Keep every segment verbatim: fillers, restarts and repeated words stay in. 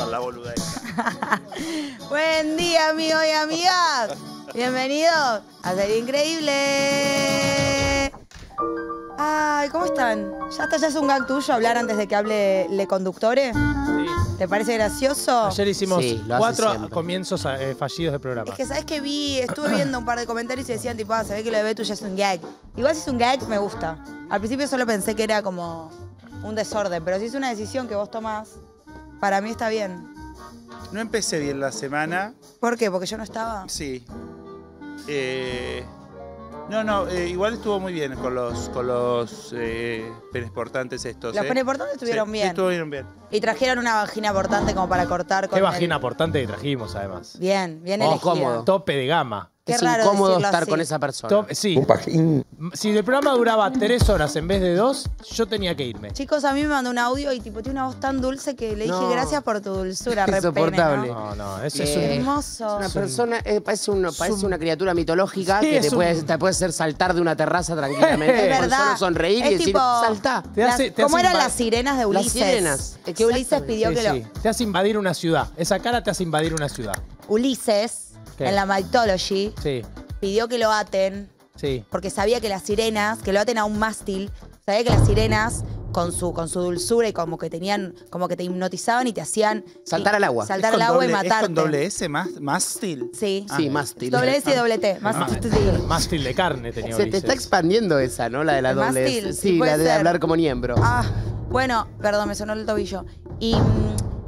actuar la boluda esta. Buen día, amigos y amigas. Bienvenidos a Sería Increíble. Ay, ¿cómo están? ¿Ya está, ya es un gag tuyo hablar antes de que hable Le Conductore? Sí. ¿Te parece gracioso? Ayer hicimos sí, cuatro comienzos eh, fallidos del programa. Es que, ¿sabes qué vi? Estuve viendo un par de comentarios y decían, tipo, ah, se ve que lo de Betu ya es un gag. Igual si es un gag, me gusta. Al principio solo pensé que era como un desorden, pero si es una decisión que vos tomás, para mí está bien. No empecé bien la semana. ¿Por qué? ¿Porque yo no estaba? Sí. Eh... No, no, eh, igual estuvo muy bien con los, con los eh, peneportantes estos. Los eh. peneportantes estuvieron sí, bien. Sí, estuvieron bien. Y trajeron una vagina portante como para cortar con. Qué vagina el... portante que trajimos, además. Bien, bien oh, elegido. Cómodo. Tope de gama. Qué es raro incómodo estar así con esa persona. Top, sí. Si el programa duraba tres horas en vez de dos, yo tenía que irme. Chicos, a mí me mandó un audio y tipo tiene una voz tan dulce que le no. dije gracias por tu dulzura. Es insoportable. No, no, no es, eh, es un, hermoso. Es una persona, es, parece, un, parece un, una criatura mitológica sí, que te, un, puede, te puede hacer saltar de una terraza tranquilamente. Es verdad. Solo sonreír es y decir, tipo, saltá. Te hace, te ¿Cómo eran las sirenas de Ulises? Las sirenas. Es que Ulises pidió sí, que sí. lo... Te hace invadir una ciudad. Esa cara te hace invadir una ciudad. Ulises. ¿Qué? En la Mythology, sí. pidió que lo aten, sí. porque sabía que las sirenas, que lo aten a un mástil, sabía que las sirenas, con su, con su dulzura y como que tenían, como que te hipnotizaban y te hacían... Saltar al agua. Saltar al agua doble, y matarte. ¿Es con doble S, más, mástil? Sí. Ah, sí, mástil. Doble S y doble T. Mástil. Mástil de carne tenía Se Ulises. Te está expandiendo esa, ¿no? La de la doble mástil, S. Sí, sí la de ser. hablar como miembro. Ah, bueno, perdón, me sonó el tobillo. Y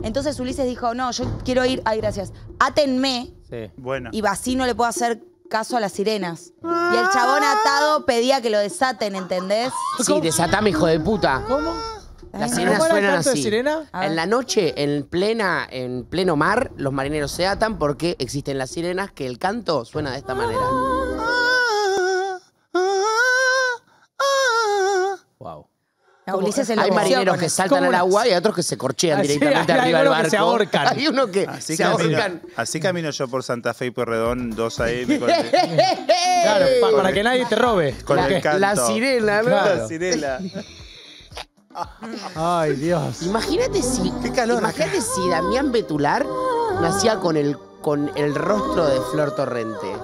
entonces Ulises dijo, no, yo quiero ir... Ay, gracias. Átenme. Sí. Bueno. Y así no le puedo hacer caso a las sirenas. Y el chabón atado pedía que lo desaten, ¿entendés? Sí, ¿Cómo? desatame, hijo de puta. ¿Cómo? Las sirenas suenan así. Sirena? En la noche, en plena, en pleno mar, los marineros se atan porque existen las sirenas que el canto suena de esta manera. Wow. Hay marineros que saltan al agua y otros que se corchean directamente arriba del barco. Hay uno que se ahorcan. Hay uno que se ahorcan. Así camino yo por Santa Fe y Pueyrredón, dos a eme. Claro, para que nadie te robe. Con el canto. La sirena, ¿no? La sirena. Ay, Dios. Imagínate si. Qué calor. Imagínate si Damián Betular nacía con el, con el rostro de Flor Torrente.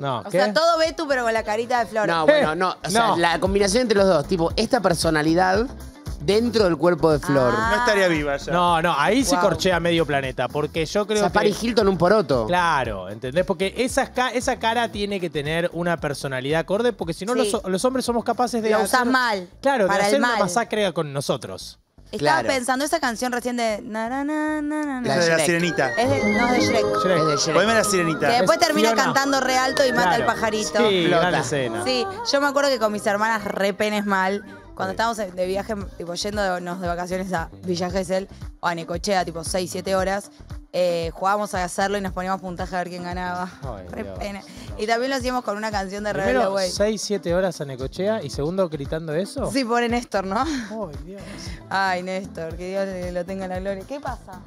No, o ¿qué? sea, todo Betu, pero con la carita de Flor. No, bueno, no. O no. sea, la combinación entre los dos. Tipo, esta personalidad dentro del cuerpo de Flor. Ah. No estaría viva ya. No, no, ahí wow. se corchea medio planeta. Porque yo creo o sea, que... Paris Hilton un poroto. Claro, ¿entendés? Porque esa, esa cara tiene que tener una personalidad acorde. Porque si no, sí. los, los hombres somos capaces de... Lo usás mal. Claro, para de hacer el mal. una masacre con nosotros. Estaba claro. pensando esa canción recién de... Na, na, na, na, na. Es de La Sirenita. Es de, no, es de Shrek. Shrek. Es de Shrek. Poneme La Sirenita. Que después es termina Fiona. cantando re alto y mata al claro. pajarito. Sí, la escena. Sí, yo me acuerdo que con mis hermanas re penes mal, cuando sí. estábamos de viaje, tipo yéndonos de vacaciones a Villa Gesell o a Necochea, tipo seis, siete horas, eh, jugábamos a hacerlo y nos poníamos puntaje a ver quién ganaba. Ay, re pene. Y también lo hacíamos con una canción de Rebelde Way. seis, siete horas a Necochea y segundo gritando eso. Sí, pobre Néstor, ¿no? Ay, Dios. Ay, Néstor, que Dios lo tenga en la gloria. ¿Qué pasa?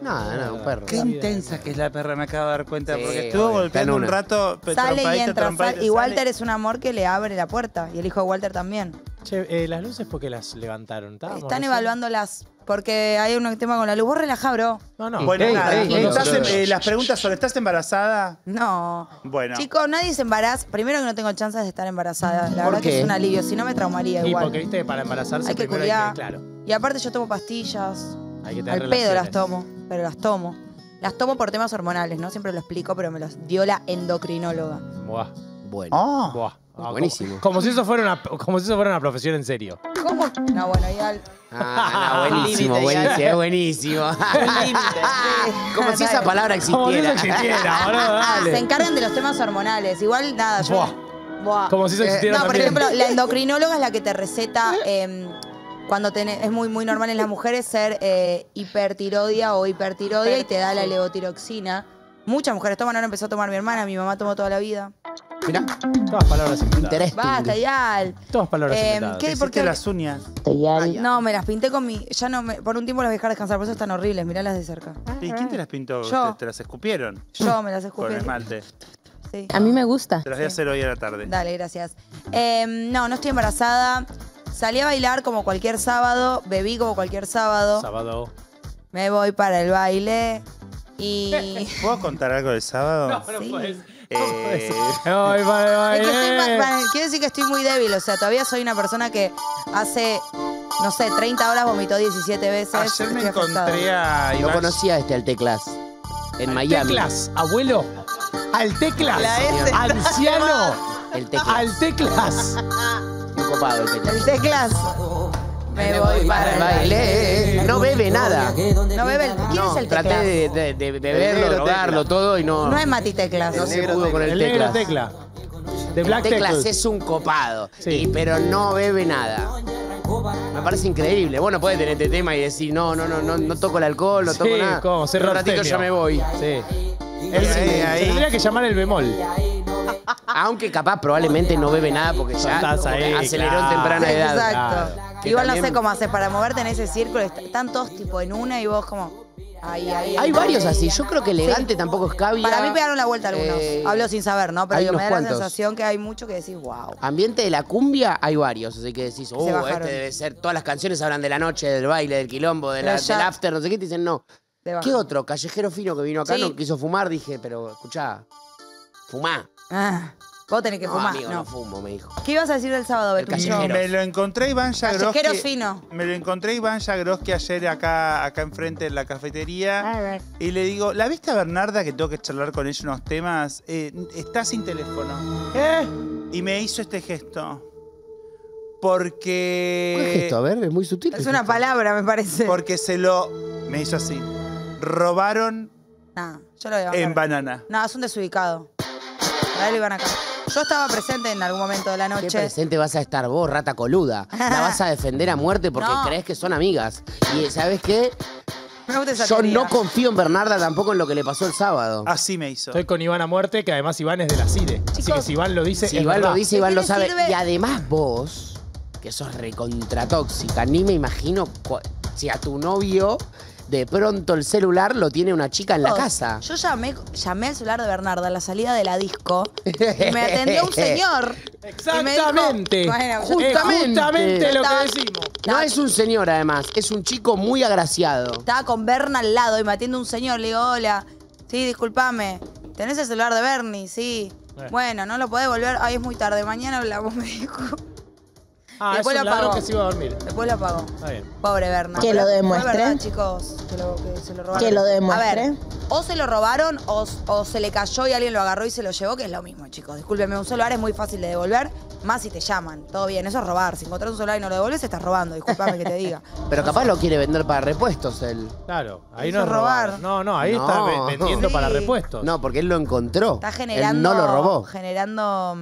Nada, nada, un perro. Qué intensa que es la perra, me acabo de dar cuenta. Sí, porque estuvo obvio, golpeando un rato. Sale y entra. Sal, y Walter sale. Es un amor que le abre la puerta. Y el hijo de Walter también. Che, eh, las luces, ¿por qué las levantaron? Están no evaluando sé? las... Porque hay un tema con la luz. Vos relajá, bro. No, no. Bueno, hey, nada. Hey, hey, estás en, eh, las preguntas son, ¿estás embarazada? No. Bueno. Chicos, nadie se embaraza. Primero que no tengo chances de estar embarazada. La verdad qué? que es un alivio. Si no, me traumaría sí, igual. Sí, porque, viste, para embarazarse hay que primero cuidar. Hay que, claro. Y aparte yo tomo pastillas. Hay que tener Al relaciones. pedo las tomo, pero las tomo. Las tomo por temas hormonales, ¿no? Siempre lo explico, pero me los dio la endocrinóloga. Buah. Bueno. Oh. Buah. Ah, buenísimo. Como, como, si eso fuera una, como si eso fuera una profesión en serio. ¿Cómo? No, bueno, ya... Al... Ah, no, buenísimo, buenísimo, buenísimo. Como si esa palabra existiera. Como si eso existiera, boludo, dale. Se encargan de los temas hormonales. Igual, nada, yo... Buah. Buah. Como si eso existiera eh, No, también. Por ejemplo, la endocrinóloga es la que te receta... Eh, cuando tenés, es muy, muy normal en las mujeres ser eh, hipertiroidea o hipertiroidea y te da la levotiroxina. Muchas mujeres toman, ahora empezó a tomar mi hermana, mi mamá tomó toda la vida. Mirá, todas palabras inventadas. Basta, Yal. Todas palabras eh, inventadas. ¿Qué? ¿Por qué las uñas? Ay, no, me las pinté con mi... Ya no, me, por un tiempo las dejé descansar, por eso están horribles, miralas de cerca. ¿Y quién te las pintó? Yo. ¿Te, ¿Te las escupieron? Yo me las escupí. Con esmalte. Sí. A mí me gusta. Te las voy a hacer hoy a la tarde. Dale, gracias. Eh, no, no estoy embarazada. Salí a bailar como cualquier sábado, bebí como cualquier sábado. Sábado. me voy para el baile y... ¿Puedo contar algo del sábado? No, no sí. puedes. Eh... Me voy para el baile. Es que estoy más, para, quiero decir que estoy muy débil, o sea, todavía soy una persona que hace... No sé, treinta horas vomitó diecisiete veces. Ayer me encontré a Iván... Lo conocía este Alteclas, en Miami. Alteclas, abuelo. Alteclas, anciano. Alteclas. Un copado el Alteclas. Me voy para el baile. No bebe nada. No bebe. ¿Quién es el Teclas? Traté de beberlo, darlo todo y no... No es Mati Teclas. No se pudo con el Teclas. El Teclas. El Teclas es un copado, pero no bebe nada. Me parece increíble. Bueno, puedes tener este tema y decir, no, no, no, no, no toco el alcohol, no sí, toco nada. ¿Cómo? Cerro un ratito ya me voy. Sí. Él sí, tendría que llamar el bemol. Aunque capaz probablemente no bebe nada porque ya estás ahí, aceleró claro. en temprana sí, edad. Exacto. Claro. Igual también... no sé cómo haces para moverte en ese círculo. Están todos tipo en una y vos como... Ay, ay, hay varios así. Yo creo que elegante sí. tampoco es cabia. Para mí pegaron la vuelta algunos. Eh, Hablo sin saber, ¿no? Pero digo, me da cuantos. la sensación que hay mucho que decís, wow. Ambiente de la cumbia hay varios. Así que decís, oh, este debe ser. Todas las canciones hablan de la noche, del baile, del quilombo, de la, del after, no sé qué. Te dicen, no. ¿Qué otro? Callejero fino que vino acá, sí. no quiso fumar. Dije, pero escuchá, fumá. Ah. Vos tenés que no, fumar. Amigo, no. no fumo, me dijo. ¿Qué ibas a decir del sábado, Betu? No, me lo encontré Iván Jabroski. Callejero fino. Me lo encontré Iván Jabroski ayer acá, acá enfrente en la cafetería. A ver. Y le digo, ¿la viste a Bernarda que tengo que charlar con ella unos temas? Eh, está sin teléfono. ¿Eh? Y me hizo este gesto. Porque... ¿Cuál gesto? A ver, es muy sutil. Es una gesto. palabra, me parece. Porque se lo... Me hizo así. Robaron... No, yo lo voy a bajar. En banana. No, es un desubicado. A él lo iban acá. Yo estaba presente en algún momento de la noche. ¿Qué presente vas a estar vos, rata coluda? La vas a defender a muerte porque no. crees que son amigas. Y ¿sabes qué? Me gusta esa Yo teoría. no confío en Bernarda tampoco en lo que le pasó el sábado. Así me hizo. Estoy con Iván a muerte, que además Iván es de la C I D E. Chicos, así que si Iván lo dice, si Iván lo dice, Iván lo sabe. Sirve? Y además vos, que sos recontratóxica, ni me imagino si a tu novio... De pronto el celular lo tiene una chica en la casa. Yo llamé, llamé al celular de Bernarda a la salida de la disco y me atendió un señor. Exactamente. Dijo, bueno, justamente. justamente lo que decimos. No es un señor además, es un chico muy agraciado. Estaba con Berna al lado y me atiende un señor. Le digo, hola, sí, discúlpame, ¿tenés el celular de Bernie? Sí. Eh. Bueno, no lo podés volver. Ay, es muy tarde, mañana hablamos, me dijo. Ah, después lo apagó. Que se iba a dormir. Después lo apagó. Está bien. Pobre Berna. Que lo demuestre. Es verdad, chicos, que, lo, que se lo robaron. Que lo demuestre. A ver, o se lo robaron o, o se le cayó y alguien lo agarró y se lo llevó, que es lo mismo, chicos. Discúlpenme, un celular es muy fácil de devolver, más si te llaman. Todo bien, eso es robar. Si encontrás un celular y no lo devolves, estás robando. Discúlpame que te diga. Pero capaz lo quiere vender para repuestos él. Claro, ahí no es robar. robar. No, no, ahí no. está vendiendo sí. para repuestos. No, porque él lo encontró. Está generando. Él no lo robó. Generando.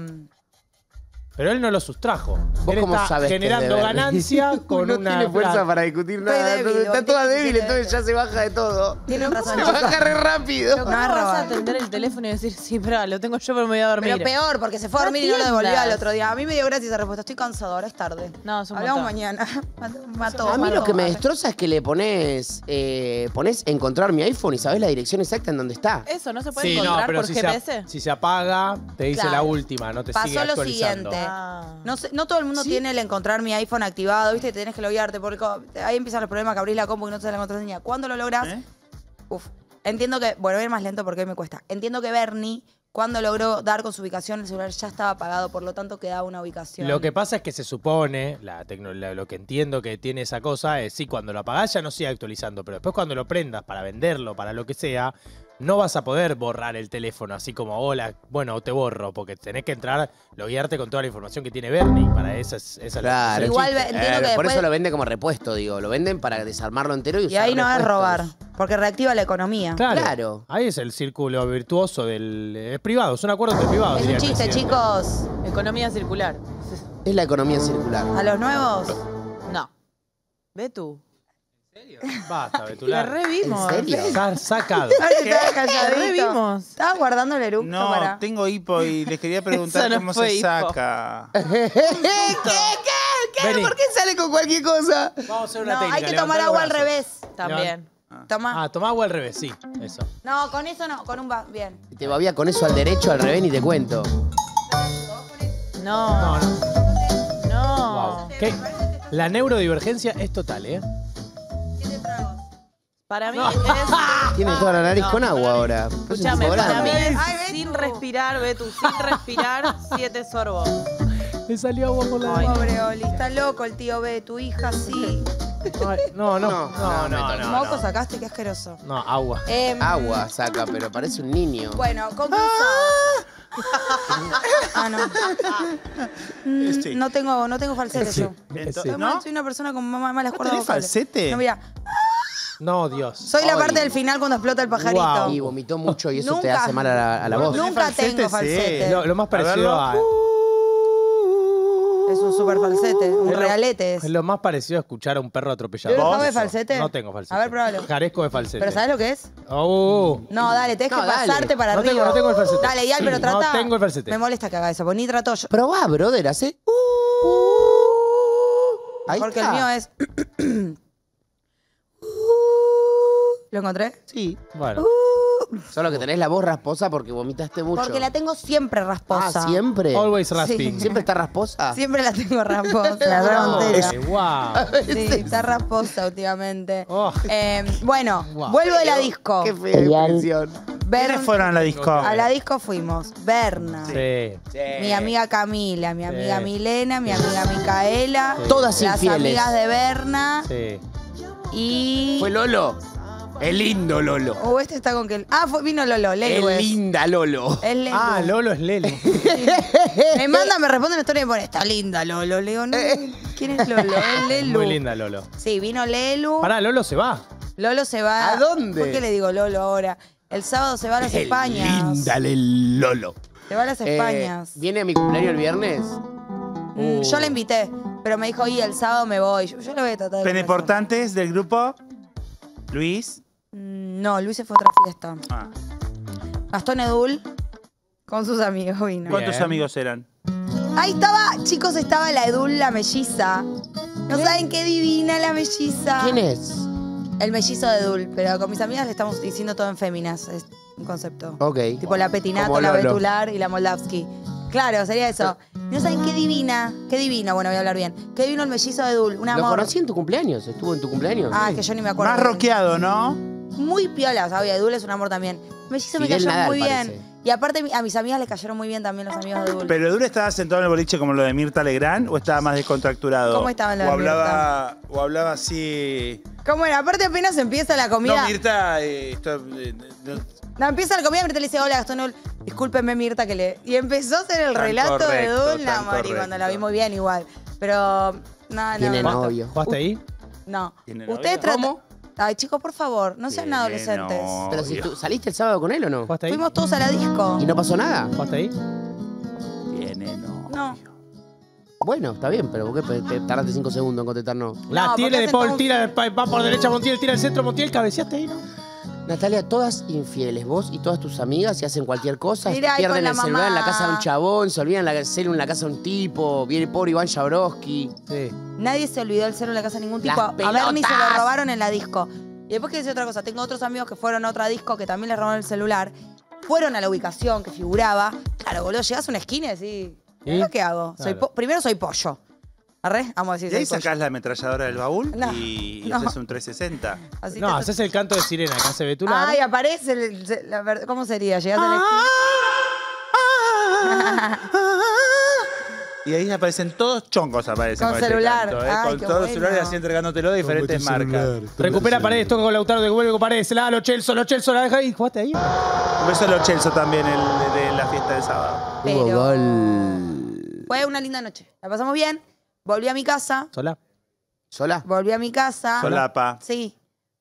Pero él no lo sustrajo. ¿Vos cómo está sabes generando ganancia con no una... No tiene fuerza para discutir nada. Débil, está toda débil, entonces ya se baja de todo. Tiene razón. Se baja re rápido. No, no vas a atender el teléfono y decir, sí, pero lo tengo yo, pero me voy a dormir. Pero peor, porque se fue a dormir y no lo devolvió al otro día. A mí me dio gracias la respuesta. Estoy cansado, ahora es tarde. No, es un Hablamos montón. mañana. Mató. A mí lo que me destroza es que le pones... Eh, pones encontrar mi iPhone y sabés la dirección exacta en donde está. Eso, no se puede sí, encontrar no, pero por si G P S. Se, si se apaga, te dice claro. la última, no te Pasó sigue actualizando. Ah. No, sé, no todo el mundo ¿Sí? tiene el encontrar mi iPhone activado, viste, te tenés que loguearte, porque ahí empiezan los problemas que abrís la compu y no te sale la contraseña. ¿Cuándo lo lográs? ¿Eh? Uf. Entiendo que, bueno, voy a ir más lento porque hoy me cuesta. Entiendo que Bernie, cuando logró dar con su ubicación, el celular ya estaba apagado, por lo tanto quedaba una ubicación. Lo que pasa es que se supone, la la, lo que entiendo que tiene esa cosa es, sí, cuando lo apagás ya no sigue actualizando, pero después cuando lo prendas para venderlo, para lo que sea, no vas a poder borrar el teléfono así como, hola, bueno, te borro, porque tenés que entrar, loguearte con toda la información que tiene Bernie para esa esa claro, igual eh, que después... Por eso lo vende como repuesto, digo, lo venden para desarmarlo entero y, y usar ahí no repuestos. Es robar, porque reactiva la economía. Claro, claro. Ahí es el círculo virtuoso del... Es privado, es un acuerdo de privado. Es un chiste, chicos. Economía circular. Es la economía circular. ¿A los nuevos? No. Ve tú. ¿En serio? Basta, Betular. La revimos. ¿En serio? Está sacado. La revimos. Estaba guardando el eructo no, para... No, tengo hipo y les quería preguntar no cómo se hipo. saca. ¿Qué? ¿Qué? ¿Qué? Vení. ¿Por qué sale con cualquier cosa? Vamos a hacer una no, técnica. Hay que tomar agua al revés también. Ah. Toma. Ah, toma agua al revés, sí. Eso. No, con eso no, con un... Va... Bien. Te babía con eso al derecho, al revés, ni te cuento. No. No. No. no. Wow. ¿Qué? La neurodivergencia es total, ¿eh? Para mí no. es... Tiene toda la nariz no, con agua ahora. Escúchame, es para mí es Ay, sin respirar, Betu, sin respirar, siete sorbos. Le salió agua por la... Ay, pobre Oli, está loco el tío B, tu hija sí. Ay, no, no, no, no, no. no, no moco no. sacaste, qué asqueroso. No, agua. Eh, agua saca, pero parece un niño. Bueno, conclusión. Ah. Ah, no. Sí. No tengo, no tengo falsete sí. yo. Entonces, soy, ¿no? soy una persona con malas ¿No cuerdas vocales. falsete? No, mira. No, Dios. Soy Ay. la parte del final cuando explota el pajarito. Wow. Y vomitó mucho y eso Nunca. te hace mal a la, a la voz. Nunca falsete, tengo falsete. Sí. Lo, lo más parecido a... Es un super falsete, un es realete. Es lo más parecido a escuchar a un perro atropellado. ¿Pero sabes falsete? No tengo falsete. A ver, pruébalo. Jarezco de falsete. ¿Pero sabes lo que es? Oh. No, dale, tenés no, que dale. pasarte para no arriba. Tengo, no tengo el falsete. Dale, Ial, sí, pero trata. No tengo el falsete. Me molesta que haga eso, porque ni trato yo. Probá, brother, hace. Uh, uh, ahí porque está. el mío es. ¿Lo encontré? Sí. Bueno. Uh, Solo que tenés la voz rasposa porque vomitaste mucho. Porque la tengo siempre rasposa. Ah, ¿siempre? Always rasping. Sí. ¿Siempre está rasposa? Siempre la tengo rasposa. La no. wow. Sí, está rasposa últimamente. Oh. Eh, bueno, wow. vuelvo de la disco. Qué fea impresión. ¿Quiénes fueron a la disco? A la disco fuimos. Berna. Sí. sí. Mi amiga Camila, mi amiga sí. Milena, mi amiga Micaela. Sí. Todas infieles. Las amigas de Berna. Sí. Y... ¿Fue Lolo? El lindo Lolo. O oh, este está con que... Ah, fue, vino Lolo, Lelo. El linda Lolo. El Lelo. Ah, Lolo es Lelo. Me manda, me responde una historia y me pone, está linda Lolo. Le digo, no, ¿quién es Lolo? El Lelo. Muy linda Lolo. Sí, vino Lelo. Pará, Lolo se va. Lolo se va. ¿A dónde? ¿Por qué le digo Lolo ahora? El sábado se va a las el Españas. Linda Lolo. Se va a las eh, Españas. ¿Viene a mi cumpleaños el viernes? Mm, uh. Yo la invité, pero me dijo, y el sábado me voy. Yo, yo lo voy a tratar de... ¿Peneportantes del grupo? ¿Luis? No, Luis se fue a otra fiesta. Ah. Gastón Edul con sus amigos vino. ¿Cuántos Bien. amigos eran? Ahí estaba, chicos, estaba la Edul, la melliza. No ¿Qué? saben qué divina la melliza. ¿Quién es? El mellizo de Edul, pero con mis amigas le estamos diciendo todo en féminas. Es un concepto. Ok. Tipo la Petinato, la Betular y la Moldavsky. Claro, sería eso. No saben qué divina, qué divino, bueno, voy a hablar bien. Qué divino el mellizo de Dul, un amor. Lo conocí en tu cumpleaños, estuvo en tu cumpleaños. Ah, sí. que yo ni me acuerdo. Más roqueado, ¿no? Muy piola, sabía, Dul es un amor también. El mellizo Fidel me cayó Nadal, muy bien. Parece. Y aparte a mis amigas les cayeron muy bien también los amigos de Dul. ¿Pero Dul estaba sentado en el boliche como lo de Mirta Legrand o estaba más descontracturado? ¿Cómo estaba en lo de Mirta? O hablaba así... ¿Cómo era? Aparte apenas empieza la comida. No, Mirta... Eh, esto, eh, no. No, empieza la comida, Mirta le dice, hola Gastón, no, discúlpeme Mirta que le... Y empezó a hacer el tan relato correcto, de Dul, la Mari, cuando la vi muy bien igual. Pero, no, no. novio. ¿Jugaste ahí? No. Ustedes tratan... Ay, chicos, por favor, no sean adolescentes. Novio. Pero si tú saliste el sábado con él o no. ¿Jugaste ahí? Fuimos todos a la disco. ¿Y no pasó nada? ¿Jugaste ahí? Tiene novio. No. Bueno, está bien, pero ¿por qué te tardaste cinco segundos en contestar no? La no, tiene de Paul, un... tira, va por derecha Montiel, tira el centro Montiel, cabeceaste ahí, ¿no? Natalia, todas infieles, vos y todas tus amigas, y hacen cualquier cosa, Mirá, pierden el celular mamá. en la casa de un chabón, se olvidan la celu en la casa de un tipo, viene pobre Iván Jabroski. Sí. Nadie se olvidó el celu en la casa de ningún tipo. Las a Bernie se lo robaron en la disco. Y después quiero decir otra cosa, tengo otros amigos que fueron a otra disco que también les robaron el celular, fueron a la ubicación que figuraba. Claro, boludo, llegás a una esquina y decís, ¿qué ¿Eh? qué hago? Claro. Soy primero soy pollo. ¿Arre? Vamos a decir, y ahí sacás la ametralladora del baúl no, y, y no. haces un trescientos sesenta. Así no, te... haces el canto de sirena que hace Betular. Ay, aparece. El, la, ¿Cómo sería? Llegás ah, al esquí. Ah, y ahí aparecen todos chongos. Aparecen con celular. Canto, ¿eh? Ay, con todos bueno. los celulares así entregánotelo de diferentes marcas. Celular, Recupera paredes, toca con Lautaro, devuelve con paredes. La lo Chelso, lo Chelso, la deja ahí. ¿Jugaste ahí? Un beso a lo Chelso también el, de, de la fiesta del sábado. Pero... Pero... Fue una linda noche. La pasamos bien. Volví a mi casa. ¿Sola? ¿Sola? Volví a mi casa. ¿Solapa? Sí.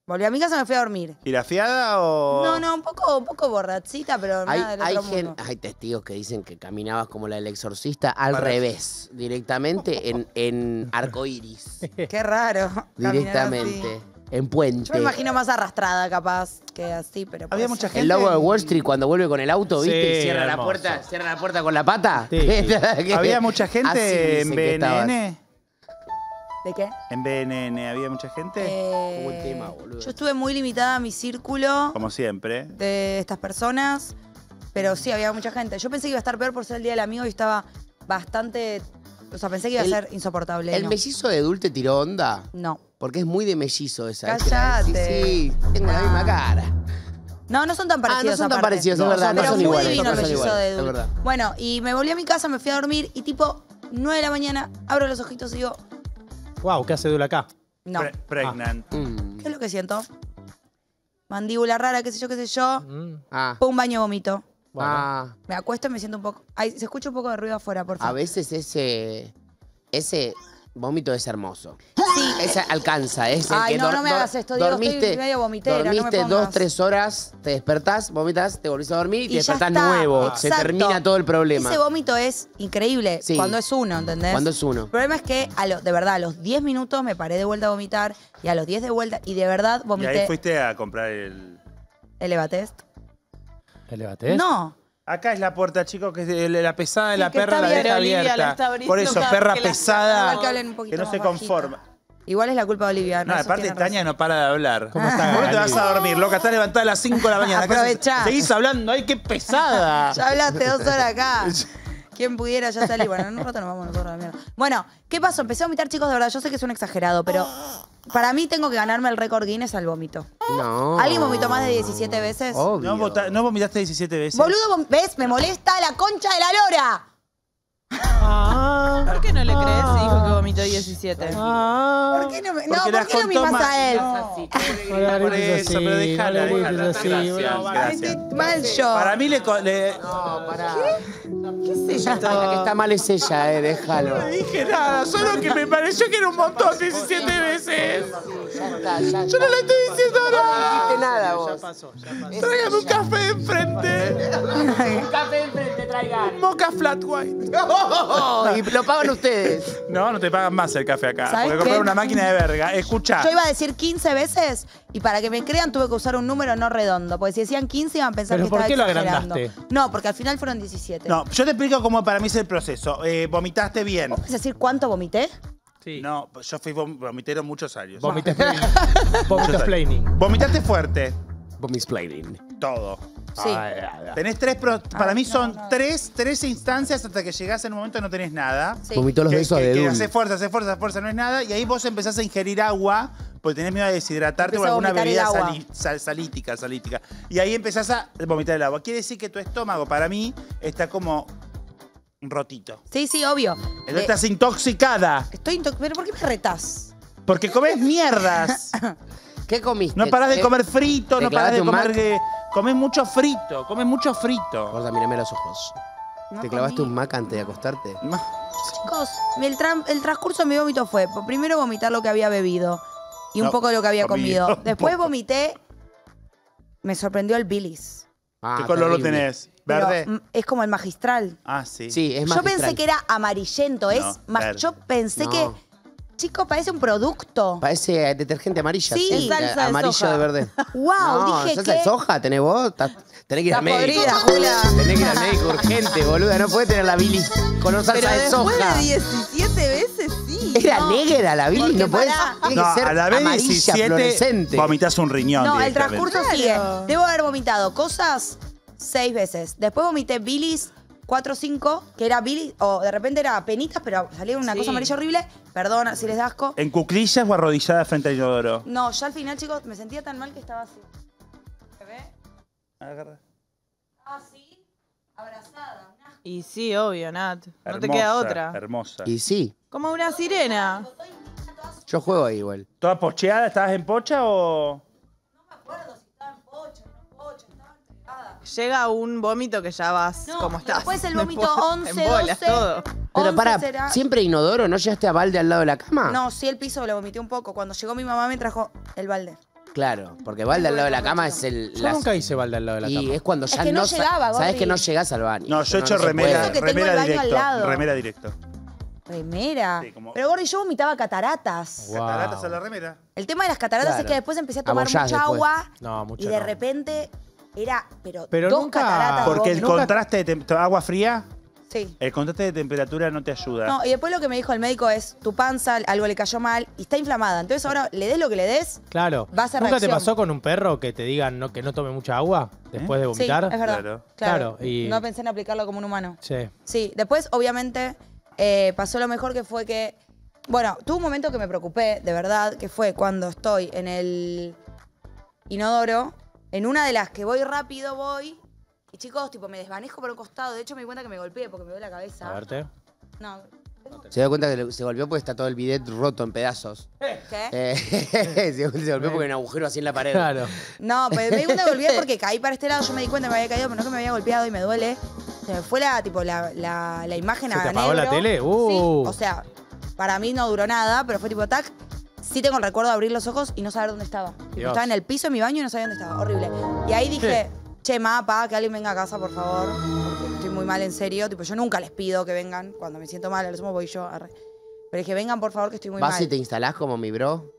Volví a mi casa y me fui a dormir. ¿Tirafiada o...? No, no, un poco, un poco borrachita, pero hay, nada del hay otro gen, mundo. Hay testigos que dicen que caminabas como la del exorcista al Para. revés, directamente en, en arcoiris. Qué raro. Directamente. En puente. Yo me imagino más arrastrada, capaz, que así, pero... Había mucha gente... El logo de Wall Street cuando vuelve con el auto, ¿viste? Sí, y cierra la, puerta, cierra la puerta con la pata. Sí. ¿Había mucha gente en B N N? ¿De qué? En B N N, ¿había mucha gente? Eh, Hubo un tema, boludo. Yo estuve muy limitada a mi círculo... Como siempre. ...de estas personas, pero sí, había mucha gente. Yo pensé que iba a estar peor por ser el Día del Amigo y estaba bastante... O sea, pensé que iba a el, ser insoportable. ¿El no. mellizo de Dulce tiró onda? No. Porque es muy de mellizo esa. ¡Cállate! Sí, sí, tengo no. la misma cara. No, no son tan parecidos. Ah, no son tan aparte. parecidos, no, es verdad. Pero no son muy iguales, divino el mellizo de Edul. Bueno, y me volví a mi casa, me fui a dormir y tipo nueve de la mañana abro los ojitos y digo... Wow, ¿qué hace Edul acá? No. Pre Pregnant. Ah. Mm. ¿Qué es lo que siento? Mandíbula rara, qué sé yo, qué sé yo. Mm. Ah. Pum, baño, vomito. Bueno. Ah. Me acuesto y me siento un poco... Ay, se escucha un poco de ruido afuera, por favor. A veces ese... Ese... Vómito es hermoso. Sí. Ese alcanza. Es el Ay, que no, no me hagas esto. Digo, dormiste, estoy medio vomitera, dormiste no me dos, tres horas, te despertás, vomitas, te volvés a dormir y, y te despertás nuevo. Exacto. Se termina todo el problema. Ese vómito es increíble sí. cuando es uno, ¿entendés? Cuando es uno. El problema es que, a lo, de verdad, a los diez minutos me paré de vuelta a vomitar y a los diez de vuelta y de verdad vomité. ¿Y ahí fuiste a comprar el... ¿El Evatest? ¿El Evatest? No. Acá es la puerta, chicos, que es de la pesada de sí, la perra, la deja abierta. Olivia, por eso, perra pesada, la, que no se conforma. Bajito. Igual es la culpa de Olivia. No, no aparte Tania razón. no para de hablar. ¿Cómo, está, ¿Cómo te vas a dormir, loca? Estás levantada a las cinco de la mañana. Aprovechá. Seguís hablando, ¡ay, qué pesada! Ya hablaste dos horas acá. Quien pudiera ya salir. Bueno, en un rato nos vamos nosotros a la mierda. Bueno, ¿qué pasó? Empecé a vomitar, chicos, de verdad. Yo sé que es un exagerado, pero para mí tengo que ganarme el récord Guinness al vómito. No. ¿Alguien vomitó más de diecisiete veces? Obvio. No, no vomitaste diecisiete veces. Boludo, ¿ves? Me molesta la concha de la lora. Ah, ¿por qué no le crees? Ah, dijo que vomitó diecisiete. Ah, ¿por qué no me.? No, ¿por qué no mimas a él? No, no, por eso, pero déjala. Mal yo. Para mí le. le... No, para. ¿Qué? ¿Qué es ella? La que está mal es ella, eh, déjalo. No le dije nada, solo que me pareció que era un montón diecisiete veces. Ya está, ya. Yo no le estoy diciendo nada. No dijiste nada vos. Ya pasó, ya pasó. Tráigame un café de enfrente. Un café de enfrente, traigan. Mocha flat white. Oh, y lo pagan ustedes. No, no te pagan más el café acá. Porque comprar una máquina de verga. Escuchá. Yo iba a decir quince veces y para que me crean tuve que usar un número no redondo. Porque si decían quince iban a pensar que estaba exagerando. ¿Pero por qué lo agrandaste? No, porque al final fueron diecisiete. No, yo te explico cómo para mí es el proceso. Eh, vomitaste bien. ¿Puedes decir cuánto vomité? Sí. No, yo fui vom vomitero muchos años. Vomité flaming. Vomitaste fuerte. Vomisplaining. Todo. Sí. Tenés tres, pro, para Ay, mí son no, no. tres, tres instancias hasta que llegás en un momento que no tenés nada. Sí. Vomitó los besos de Edul. Haces fuerza, haces fuerza, fuerza, no es nada. Y ahí vos empezás a ingerir agua porque tenés miedo a deshidratarte o alguna bebida sali, sal, salítica, salítica. Y ahí empezás a vomitar el agua. Quiere decir que tu estómago, para mí, está como rotito. Sí, sí, obvio. Entonces eh, estás intoxicada. Estoy intoxicada. ¿Pero por qué me retás? Porque comés mierdas. ¿Qué comiste? No parás de comer frito, no parás de comer... De, comés mucho frito, comés mucho frito. Gorda, mírame los ojos. No ¿Te comí. clavaste un mac antes de acostarte? No. Chicos, el, tran el transcurso de mi vómito fue primero vomitar lo que había bebido y un no, poco de lo que había comido. comido. Después vomité, me sorprendió el bilis. Ah, ¿qué color terrible. lo tenés? ¿Verde? Pero, es como el magistral. Ah, sí. Sí, es magistral. Yo pensé que era amarillento, es no, más. Yo pensé no. que... Chicos, parece un producto. Parece detergente amarilla. Sí, sí salsa amarillo de, soja. de verde. Wow, no, dije salsa que... ¿Salsa de soja tenés vos? Tenés que ir al médico. Podrida, tenés que ir al médico urgente, boluda. No podés tener la bilis con una salsa de soja. Pero después de diecisiete veces, sí. Era no. negra la bilis, no podés... Tiene no, que ser a la vez amarilla, diecisiete, fluorescente. Vomitas un riñón. No, el transcurso sigue. Debo haber vomitado cosas seis veces. Después vomité bilis... cuatro o cinco, que era bilis, o de repente era penitas, pero salía una sí. cosa amarilla horrible. Perdona si les da asco. ¿En cuclillas o arrodillada frente al inodoro? No, ya al final, chicos, me sentía tan mal que estaba así. ¿Se ve? Agarra. Estaba así, abrazada. Una... Y sí, obvio, Nat. Hermosa, no te queda otra. Hermosa. Y sí. Como una sirena. Yo juego ahí igual. ¿Toda pocheada? ¿Estabas en pocha o...? No me acuerdo si estaba en pocha. Llega un vómito que ya vas no, como estás. Después el vómito once, doce. Todo. Pero pará, será... ¿siempre inodoro? ¿No llegaste a balde al lado de la cama? No, sí, el piso lo vomité un poco. Cuando llegó mi mamá me trajo el balde. Claro, porque balde al lado de la cama es el... Yo las... nunca hice balde al lado de la cama. Y es cuando ya es que no... no llegaba, sabes que no llegás al baño. No, yo he hecho no remera, remera directo. Remera directo. ¿Remera? Sí, como... Pero, Gordi, yo vomitaba cataratas. Wow. Cataratas a la remera. El tema de las cataratas claro. es que después empecé a tomar Abollás mucha después. agua. No, mucha Y de no. repente... Era, pero, pero dos nunca, cataratas. Porque el nunca... contraste de agua fría, sí. el contraste de temperatura no te ayuda. No, y después lo que me dijo el médico es, tu panza, algo le cayó mal y está inflamada. Entonces ahora le des lo que le des, claro. vas a ¿Nunca reacción. te pasó con un perro que te digan no, que no tome mucha agua después ¿Eh? de vomitar? Sí, es verdad. Claro. claro. claro y... No pensé en aplicarlo como un humano. Sí. Sí, después obviamente eh, pasó lo mejor que fue que Bueno, tuve un momento que me preocupé, de verdad, que fue cuando estoy en el inodoro, en una de las que voy rápido, voy, y chicos, tipo, me desvanejo por un costado. De hecho, me di cuenta que me golpeé porque me duele la cabeza. A verte. No. Se dio cuenta que se golpeó porque está todo el bidet roto en pedazos. ¿Qué? Eh, se golpeó porque hay un agujero así en la pared. Claro. No, pues me di cuenta que me golpeé porque caí para este lado. Yo me di cuenta que me había caído, pero no que me había golpeado y me duele. Se me fue la, tipo, la, la, la imagen a negro. ¿Se te apagó la tele? Uh. Sí, o sea, para mí no duró nada, pero fue tipo tac. Sí tengo el recuerdo de abrir los ojos y no saber dónde estaba. Dios. Estaba en el piso en mi baño y no sabía dónde estaba. Horrible. Y ahí dije, sí. che, mapa, que alguien venga a casa, por favor. Porque estoy muy mal, en serio. Tipo, yo nunca les pido que vengan. Cuando me siento mal, a lo sumo voy yo. Arre. Pero dije, vengan, por favor, que estoy muy mal. ¿Vas y te instalás como mi bro?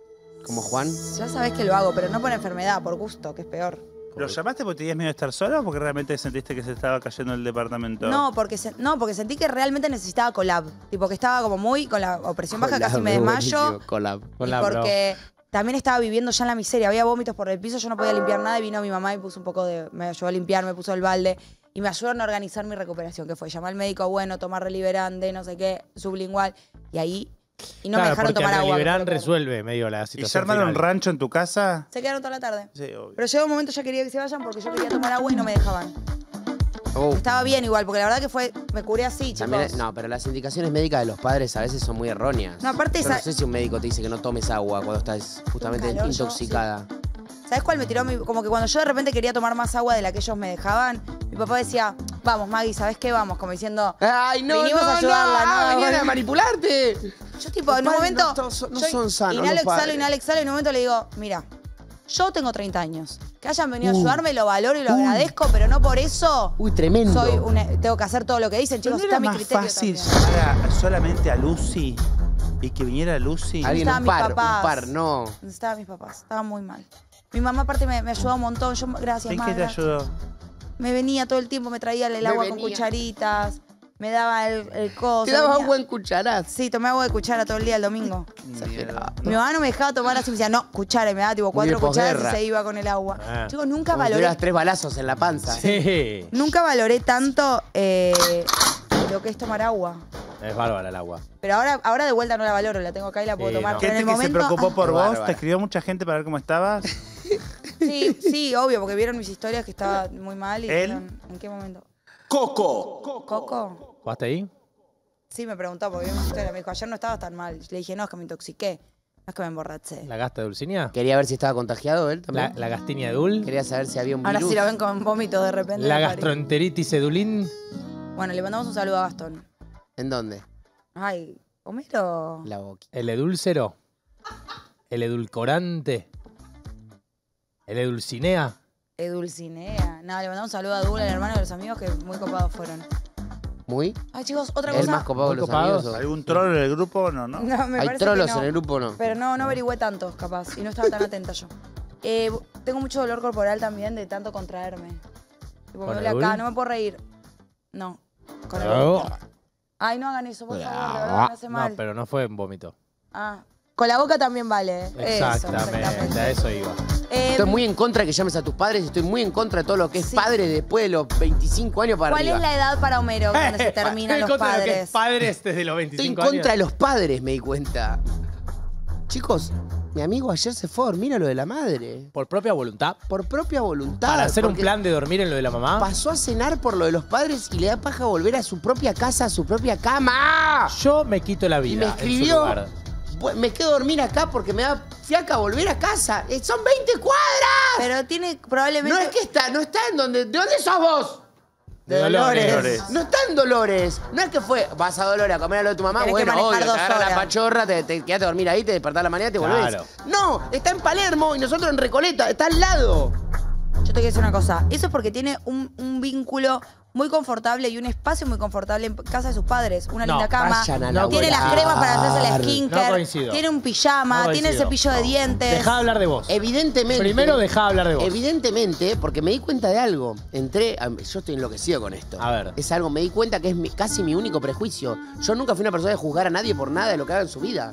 ¿Como Juan? Ya sabés que lo hago, pero no por enfermedad, por gusto, que es peor. ¿Lo llamaste porque tenías miedo de estar sola o porque realmente sentiste que se estaba cayendo el departamento? No, porque, se, no, porque sentí que realmente necesitaba collab. Tipo, que estaba como muy con la opresión collab, baja, casi me desmayo. Collab. Collab, porque bro. También estaba viviendo ya en la miseria. Había vómitos por el piso, yo no podía limpiar nada. Y vino mi mamá y puso un poco de... Me ayudó a limpiar, me puso el balde. Y me ayudaron a organizar mi recuperación, que fue llamar al médico, bueno, tomar reliberante, no sé qué, sublingual. Y ahí... Y no claro, me dejaron tomar agua. Liberán resuelve medio la situación. ¿Y se armaron un rancho en tu casa? Se quedaron toda la tarde. Sí, obvio. Pero llegó un momento, ya quería que se vayan porque yo quería tomar agua y no me dejaban. Oh. Estaba bien igual, porque la verdad que fue, me curé así, chicos. También, no, pero las indicaciones médicas de los padres a veces son muy erróneas. No, aparte esa... No sé si un médico te dice que no tomes agua cuando estás justamente calor, intoxicada. Yo, sí. ¿Sabes cuál me tiró? Mi... Como que cuando yo de repente quería tomar más agua de la que ellos me dejaban, mi papá decía... Vamos, Maggie, ¿sabes qué? Vamos, como diciendo... ¡Ay, no, vinimos no, a ayudarla, no! no ¡Venían a manipularte! Yo, tipo, los en un momento... No, to, no yo, son sanos inhalo, exhalo, inhalo, exhalo, y en un momento le digo... Mira, yo tengo treinta años. Que hayan venido uh, a ayudarme, lo valoro y lo uh, agradezco, pero no por eso... Uy, tremendo. Soy una, tengo que hacer todo lo que dicen, chicos. Está mi criterio también. ¿No era más fácil solamente a Lucy? ¿Y que viniera Lucy? Alguien, un par, un par, no. Estaban mis papás, estaba muy mal. Mi mamá, aparte, me, me ayudó un montón. Yo, gracias, mamá. ¿Qué te ayudó? Me venía todo el tiempo, me traía el agua con cucharitas, me daba el, el coso. ¿Te daba agua en cuchara? Sí, tomé agua de cuchara todo el día el domingo. Mi mamá no me dejaba tomar así, me decía, no, cuchara, y me daba tipo cuatro cucharas y se iba con el agua. Ah. Chicos, nunca como valoré... Tuvieras tres balazos en la panza. Sí. Nunca valoré tanto eh, lo que es tomar agua. Es bárbara el agua. Pero ahora, ahora de vuelta no la valoro, la tengo acá y la puedo sí, tomar. No. Pero en el momento... ¿Gente que se preocupó por ah, vos? Bárbara. ¿Te escribió mucha gente para ver cómo estabas? Sí, sí, obvio, porque vieron mis historias que estaba muy mal y ¿El? Vieron en qué momento. ¡Coco! ¿Coco? ¿Jugaste ahí? Sí, me preguntó porque vieron mis historias. Me dijo, ayer no estabas tan mal. Le dije, no, es que me intoxiqué. No es que me emborraché. ¿La gasta de Dulcinea? Quería ver si estaba contagiado él también. ¿La, la gastinia Edul? Quería saber si había un virus. Ahora sí lo ven con vómitos de repente. ¿La gastroenteritis Edulín? Bueno, le mandamos un saludo a Gastón. ¿En dónde? Ay, Homero. La boca. El edulcero. El edulcorante. ¿El Edulcinea? Edulcinea. No, le mandamos un saludo a Edul, el hermano de los amigos, que muy copados fueron. ¿Muy? Ay, chicos, otra cosa. ¿El más copado de los amigos? ¿Algún troll en el grupo o no? no? no me ¿Hay trolos no. en el grupo o no? Pero no, no averigüé tantos, capaz. Y no estaba tan atenta yo. Eh, tengo mucho dolor corporal también de tanto contraerme. Tipo, ¿Con me duele acá, no me puedo reír. No. Con el boca. Ay, no hagan eso, por favor, de verdad, me hace mal. No, pero no fue en vómito. Ah. Con la boca también vale. Exactamente, eso, exactamente. a eso iba. Estoy muy en contra de que llames a tus padres y estoy muy en contra de todo lo que es sí. padre después de los veinticinco años para arriba. ¿Cuál es la edad para Homero cuando eh, se terminan los padres? Estoy en contra de lo que es padres desde los veinticinco años. Estoy en contra años. de los padres, me di cuenta. Chicos, mi amigo ayer se fue a dormir a lo de la madre. ¿Por propia voluntad? Por propia voluntad. ¿Para hacer un plan de dormir en lo de la mamá? Pasó a cenar por lo de los padres y le da paja volver a su propia casa, a su propia cama. Yo me quito la vida. Y me escribió... Me quedo a dormir acá porque me da fiaca volver a casa. ¡Son veinte cuadras! Pero tiene probablemente... No es que está, no está en donde... ¿De dónde sos vos? De, de Dolores. Dolores. No está en Dolores. No es que fue, vas a Dolores a comer a lo de tu mamá, Tienes bueno, obvio, te agarra la pachorra, te, te quedaste a dormir ahí, te despertás a la mañana y te volvés. Claro. No, está en Palermo y nosotros en Recoleta, está al lado. Yo te quiero decir una cosa. Eso es porque tiene un, un vínculo... muy confortable y un espacio muy confortable en casa de sus padres. Una no, linda cama. No tiene las cremas para hacerse la skincare. No tiene un pijama. No tiene el cepillo no. de dientes. Dejá de hablar de vos. Evidentemente. Primero dejá de hablar de vos. Evidentemente, porque me di cuenta de algo. Entré... Yo estoy enloquecido con esto. A ver. Es algo... Me di cuenta que es mi, casi mi único prejuicio. Yo nunca fui una persona de juzgar a nadie por nada de lo que haga en su vida.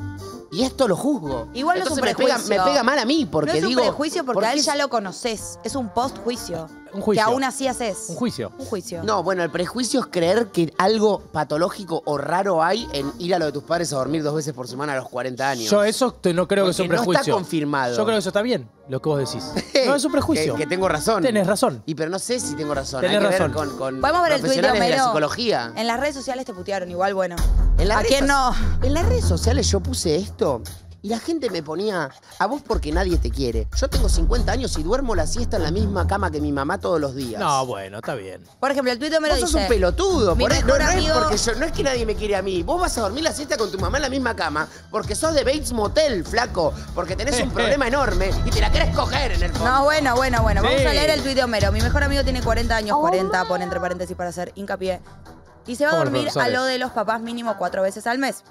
Y esto lo juzgo. Igual no Entonces es un prejuicio. Me pega, me pega mal a mí porque digo... No es un digo, prejuicio porque, porque a él ya lo conoces. Es un post-juicio. Un juicio. Que aún así haces. Un juicio. Un juicio. No, bueno, el prejuicio es creer que algo patológico o raro hay en ir a lo de tus padres a dormir dos veces por semana a los cuarenta años. Yo eso no creo que sea un prejuicio. No está confirmado. Yo creo que eso está bien, lo que vos decís. No, es un prejuicio. Que, que tengo razón. Tenés razón. Y pero no sé si tengo razón. Tenés hay que razón. Ver con, con Podemos ver el tuit de Homero. Psicología. En las redes sociales te putearon igual, bueno. ¿En la ¿A quién no? En las redes sociales yo puse esto. Y la gente me ponía, a vos porque nadie te quiere. Yo tengo cincuenta años y duermo la siesta en la misma cama que mi mamá todos los días. No, bueno, está bien. Por ejemplo, el tuit me lo dice. Vos sos un pelotudo. Por eso, no, no, amigo... es porque yo, no es que nadie me quiere a mí. Vos vas a dormir la siesta con tu mamá en la misma cama porque sos de Bates Motel, flaco. Porque tenés un problema enorme y te la querés coger en el fondo. No, bueno, bueno, bueno. Sí. Vamos a leer el tuit de Homero. Mi mejor amigo tiene cuarenta años, oh. cuarenta, pone entre paréntesis para hacer hincapié. Y se va a dormir a lo de los papás mínimo cuatro veces al mes.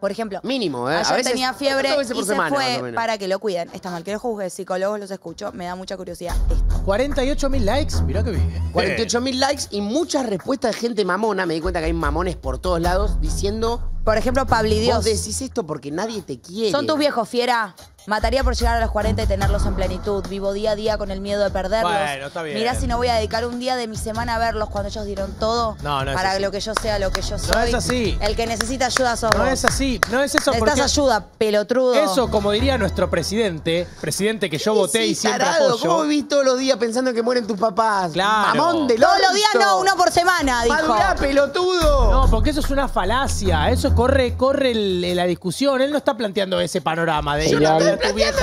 Por ejemplo, mínimo, ¿eh? Ayer a veces, tenía fiebre y se semana, fue para que lo cuiden. Está mal, que los juzgue, psicólogos los escucho, me da mucha curiosidad esto. cuarenta y ocho mil likes, mirá que bien. cuarenta y ocho mil likes y muchas respuestas de gente mamona. Me di cuenta que hay mamones por todos lados diciendo... Por ejemplo, Pablidios. Vos decís esto porque nadie te quiere. Son tus viejos, fiera. Mataría por llegar a los cuarenta y tenerlos en plenitud. Vivo día a día con el miedo de perderlos. Bueno, está bien. Mirá si no voy a dedicar un día de mi semana a verlos cuando ellos dieron todo. No, no para es así. Lo que yo sea, lo que yo soy. No es así. El que necesita ayuda sos No vos. Es así. No es eso. Necesitas ayuda, pelotrudo. Eso, como diría nuestro presidente, presidente que yo voté sí, y siempre tarado, apoyo. ¿Cómo vivís todos los días pensando que mueren tus papás? Claro. Mamón de Todos los días no, uno por semana, dijo. Madurá, pelotudo. No, porque eso es una falacia. Eso corre, corre el, la discusión. Él no está planteando ese panorama de... Tu viejo,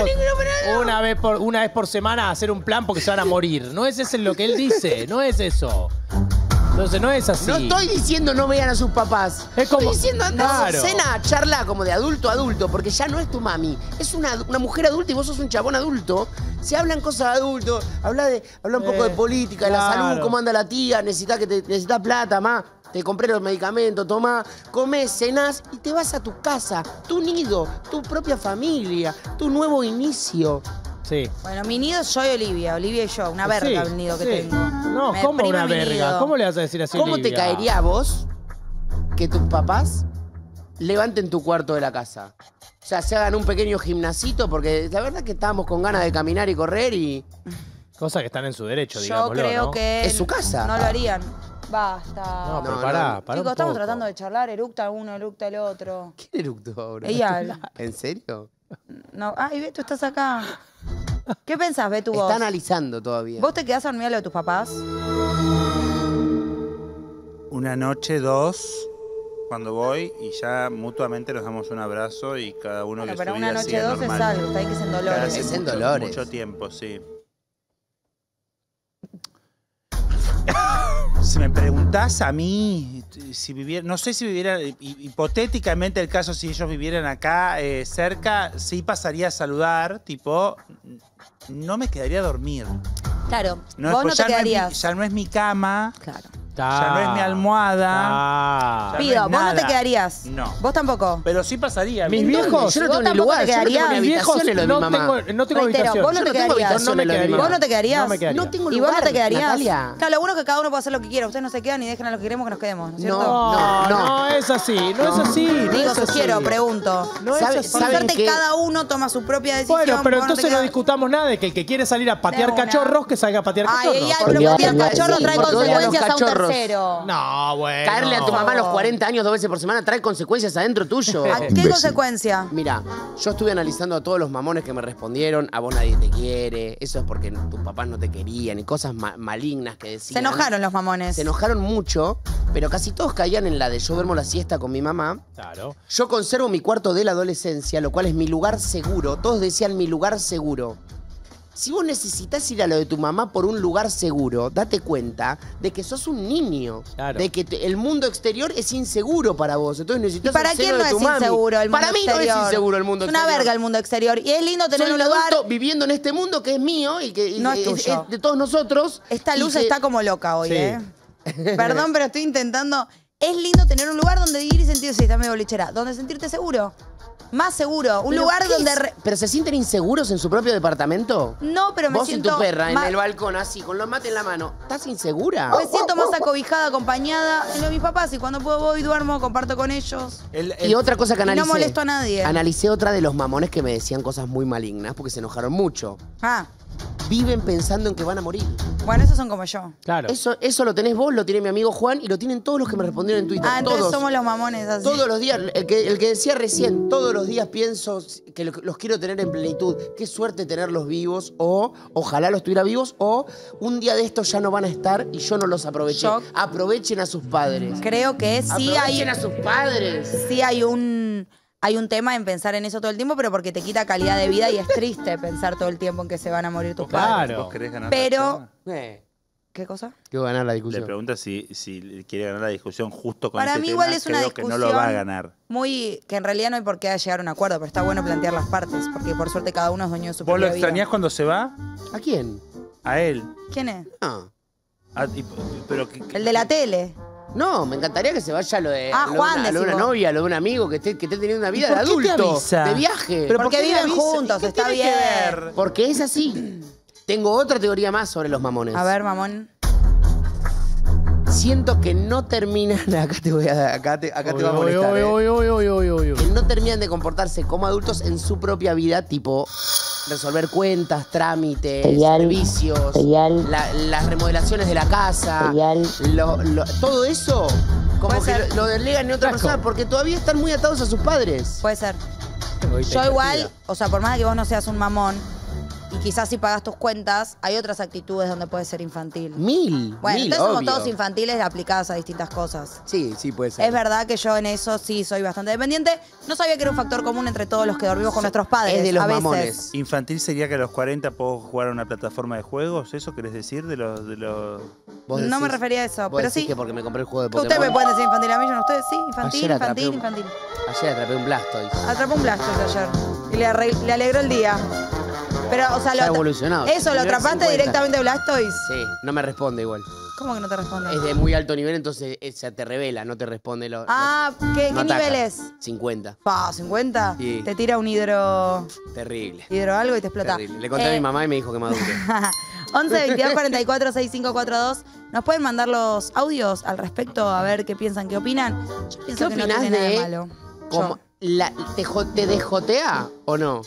una, vez por, una vez por semana hacer un plan porque se van a morir. No es eso lo que él dice, no es eso. Entonces no es así. No estoy diciendo no vean a sus papás. Es como, estoy diciendo anda claro. a su cena, charla como de adulto a adulto, porque ya no es tu mami. Es una, una mujer adulta y vos sos un chabón adulto. Se hablan cosas de adulto, habla, de, habla un poco eh, de política, de claro. la salud, cómo anda la tía, necesita que te, necesita plata, ma. Te compré los medicamentos, tomá, comés, cenás y te vas a tu casa, tu nido, tu propia familia, tu nuevo inicio. Sí. Bueno, mi nido soy Olivia, Olivia y yo, una verga sí, el nido que sí. tengo. No, Me ¿cómo una verga? Nido. ¿Cómo le vas a decir así, ¿Cómo Olivia? Te caería a vos que tus papás levanten tu cuarto de la casa? O sea, se hagan un pequeño gimnasito porque la verdad es que estábamos con ganas de caminar y correr y... Cosas que están en su derecho, digámoslo, Yo creo ¿no? que... Es su casa. No lo harían. Basta. No, pero no, pará, no. pará Chicos, estamos tratando de charlar, eructa uno, eructa el otro. ¿Quién eructó ahora? Ella. ¿En serio? No. Ay, Beto, estás acá. ¿Qué pensás, Beto, vos? Está analizando todavía. ¿Vos te quedás a dormir a lo de tus papás? Una noche, dos, cuando voy y ya mutuamente nos damos un abrazo y cada uno bueno, que pero su vida sigue normal. Una noche, dos es algo, está ahí que es en dolores. Claro, es en mucho, dolores. Mucho tiempo, sí. Si me preguntás a mí, si viviera, no sé si viviera, hipotéticamente el caso, si ellos vivieran acá eh, cerca, sí pasaría a saludar, tipo, no me quedaría a dormir. Claro, no, vos no te quedarías. No mi, ya no es mi cama, claro. ya no es mi almohada. Pido, no vos nada. no te quedarías. No. Vos tampoco. Pero sí pasaría. Mis viejos, yo no tengo ni lugar, yo no tengo ni viejos, no tengo, no tengo habitación. Vos no te quedarías. No me quedaría. Vos no te quedarías. No tengo lugar. Y vos no te quedarías. Natalia. Claro, lo bueno es que cada uno puede hacer lo que quiera. Ustedes no se quedan y dejen a los que queremos que nos quedemos, ¿no es cierto? No, no, no es así, no, no. es así. No Digo, sugiero, pregunto. No es así. Por suerte cada uno toma su propia decisión. Bueno, pero entonces no discutamos nada de que el que quiere salir a patear cachorros, que salga a patear cachorros. Ay, pero patear cachorros trae consecuencias a un tercero. No, bueno. Caerle a tu mamá a los cuarenta años dos veces por semana trae consecuencias adentro tuyo. ¿A qué consecuencia? Mira, yo estuve analizando a todos los mamones que me respondieron, a vos nadie te quiere, eso es porque tus papás no te querían y cosas ma malignas que decían. Se enojaron los mamones. Se enojaron mucho, pero casi todos caían en la de yo duermo la siesta con mi mamá. Claro. Yo conservo mi cuarto de la adolescencia, lo cual es mi lugar seguro. Todos decían mi lugar seguro. Si vos necesitás ir a lo de tu mamá por un lugar seguro, date cuenta de que sos un niño. Claro. De que te, el mundo exterior es inseguro para vos. Entonces necesitas ¿Para quién no es inseguro el mundo exterior? Para mí no es inseguro el mundo exterior. Es una verga el mundo exterior. Y es lindo tener un lugar... viviendo en este mundo que es mío y que y no es, es, tuyo. es de todos nosotros. Esta luz que... está como loca hoy, sí. ¿eh? Perdón, pero estoy intentando... Es lindo tener un lugar donde ir y sentirse... Sí, está medio bolichera. Donde sentirte seguro. Más seguro, un lugar donde... Re... ¿Pero se sienten inseguros en su propio departamento? No, pero me Vos siento... Vos y tu perra más... en el balcón, así, con los mates en la mano. ¿Estás insegura? Me siento más acobijada, acompañada en lo de mis papás. Y cuando puedo voy, duermo, comparto con ellos. El, el... Y otra cosa que analicé... Y no molesto a nadie. Analicé otra de los mamones que me decían cosas muy malignas porque se enojaron mucho. Ah. viven pensando en que van a morir. Bueno, esos son como yo. Claro. Eso, eso lo tenés vos, lo tiene mi amigo Juan y lo tienen todos los que me respondieron en Twitter. Ah, entonces todos, somos los mamones así. Todos los días, el que, el que decía recién, todos los días pienso que los quiero tener en plenitud. Qué suerte tenerlos vivos, o ojalá los tuviera vivos, o un día de estos ya no van a estar y yo no los aproveché. Shock. Aprovechen a sus padres. Creo que sí hay... Aprovechen a sus padres. Sí hay un... Hay un tema en pensar en eso todo el tiempo, pero porque te quita calidad de vida y es triste pensar todo el tiempo en que se van a morir tus padres. Claro. ¿Vos querés ganar? Pero... Eh. ¿Qué cosa? Quiero ganar la discusión. Le pregunta si, si quiere ganar la discusión justo con Para este mí igual tema, es una creo discusión que no lo va a ganar. Muy... Que en realidad no hay por qué llegar a un acuerdo, pero está bueno plantear las partes, porque por suerte cada uno es dueño de su propia vida. ¿Vos lo extrañás cuando se va? ¿A quién? A él. ¿Quién es? No. Ah, y, pero, ¿qué, qué, el de la tele? No, me encantaría que se vaya lo de, ah, lo Juan, una, lo de una novia, lo de un amigo que esté, que esté teniendo una vida de adulto, de viaje. Pero porque ¿por viven juntos, está bien. Porque es así. Tengo otra teoría más sobre los mamones. A ver, mamón. Siento que no terminan, acá te voy a, acá te, acá obvio, te va a molestar, obvio, eh. obvio, obvio, obvio, obvio, obvio. Que no terminan de comportarse como adultos en su propia vida, tipo resolver cuentas, trámites, Peyal, servicios, Peyal, la, las remodelaciones de la casa, Peyal, lo, lo, todo eso, como que lo, lo delegan en otra Trasco. persona porque todavía están muy atados a sus padres. Puede ser. Yo igual, o sea, por más que vos no seas un mamón, y quizás si pagas tus cuentas, hay otras actitudes donde puede ser infantil. Mil. Bueno, mil, entonces obvio. Somos todos infantiles aplicadas a distintas cosas. Sí, sí puede ser. Es verdad que yo en eso sí soy bastante dependiente. No sabía que era un factor común entre todos los que dormimos con nuestros padres. Es de los a veces. mamones. ¿Infantil sería que a los cuarenta puedo jugar a una plataforma de juegos? ¿Eso querés decir? De los... De los... ¿Vos decís, no me refería a eso, vos pero sí. Que porque me compré el juego de Pokémon. Ustedes me pueden decir infantil a mí, yo no. Ustedes sí, infantil, ayer infantil, un, infantil. Ayer atrapé un Blastoise. Atrapé un Blastoise ayer. Y le, le alegró el día. Pero, o sea, lo evolucionado. Eso, ¿lo atrapaste directamente a Blastoise? Sí, no me responde igual. ¿Cómo que no te responde? Es de muy alto nivel, entonces se te revela, no te responde. Lo, ah, no, ¿qué, no ¿qué nivel es? cincuenta. Pa, ¿cincuenta? Sí. Te tira un hidro... Terrible. Hidro algo y te explota. Terrible. Le conté eh... a mi mamá y me dijo que madure. once, veintidós, cuarenta y cuatro, sesenta y cinco cuarenta y dos. Nos pueden mandar los audios al respecto, a ver qué piensan, qué opinan. Yo pienso ¿Qué que no tiene nada de malo. Como la, te, ¿Te dejotea o no?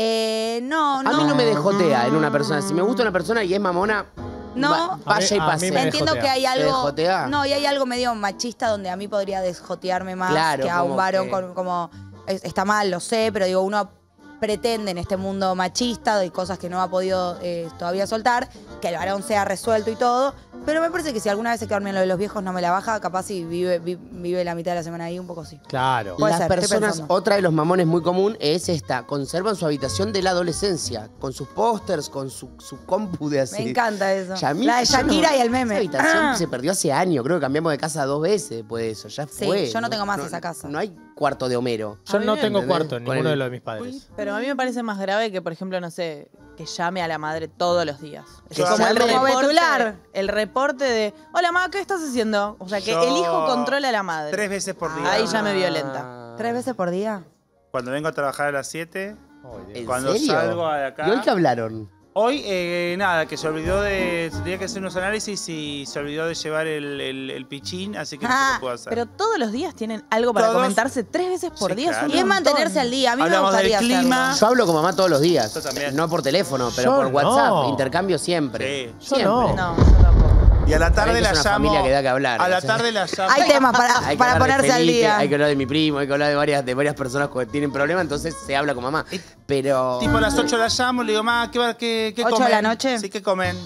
Eh, no, no. A mí no me dejotea en una persona. Si me gusta una persona y es mamona, no, vaya y pase. Entiendo que hay algo... ¿Te dejotea? No, y hay algo medio machista donde a mí podría desjotearme más claro, que a un varón que... con, como... Está mal, lo sé, pero digo, uno pretende en este mundo machista de cosas que no ha podido eh, todavía soltar, que el varón sea resuelto y todo, pero me parece que si alguna vez se queda dormido en lo de los viejos no me la baja, capaz si vive, vive, vive la mitad de la semana ahí, un poco sí. Claro. Las ser, personas, otra de los mamones muy común es esta, conservan su habitación de la adolescencia, con sus pósters, con su, su compu de así. Me encanta eso. Yami, la de Shakira no, y el meme. Esa habitación ah. se perdió hace años, creo que cambiamos de casa dos veces después de eso, ya fue. Sí, yo no, no tengo más no, esa casa. No hay cuarto de Homero. Yo no tengo ¿entendés? cuarto, ninguno el... de los de mis padres. Uy, pero a mí me parece más grave que, por ejemplo, no sé, que llame a la madre todos los días. Es como el reporte, el reporte de, hola, mamá, ¿qué estás haciendo? O sea, que yo... el hijo controla a la madre. Tres veces por día. Ahí ya me violenta. ¿Tres veces por día? Cuando vengo a trabajar a las siete, oh, cuando ¿en serio? salgo de acá. ¿Y hoy qué hablaron? Hoy, eh, nada, que se olvidó de... Tenía que hacer unos análisis y se olvidó de llevar el, el, el pichín, así que ah, no se lo puedo hacer. Pero todos los días tienen algo para ¿Todos? comentarse tres veces por sí, día. Claro. Y es mantenerse al día. A mí Hablamos me gustaría del clima. Yo hablo con mamá todos los días. Yo también. No por teléfono, pero yo por WhatsApp. No. Intercambio siempre. Sí. Siempre. Yo no. No, yo tampoco. Y a la tarde la llamo. Que da que hablar, a la o sea. tarde la llamo. Hay temas para, hay para ponerse Felipe, al día. Hay que hablar de mi primo, hay que hablar de varias, de varias personas que tienen problemas, entonces se habla con mamá. Pero. Tipo a las ocho la llamo, le digo, mamá, ¿qué, qué, qué ocho comen? ¿ocho de la noche? Sí, ¿qué comen?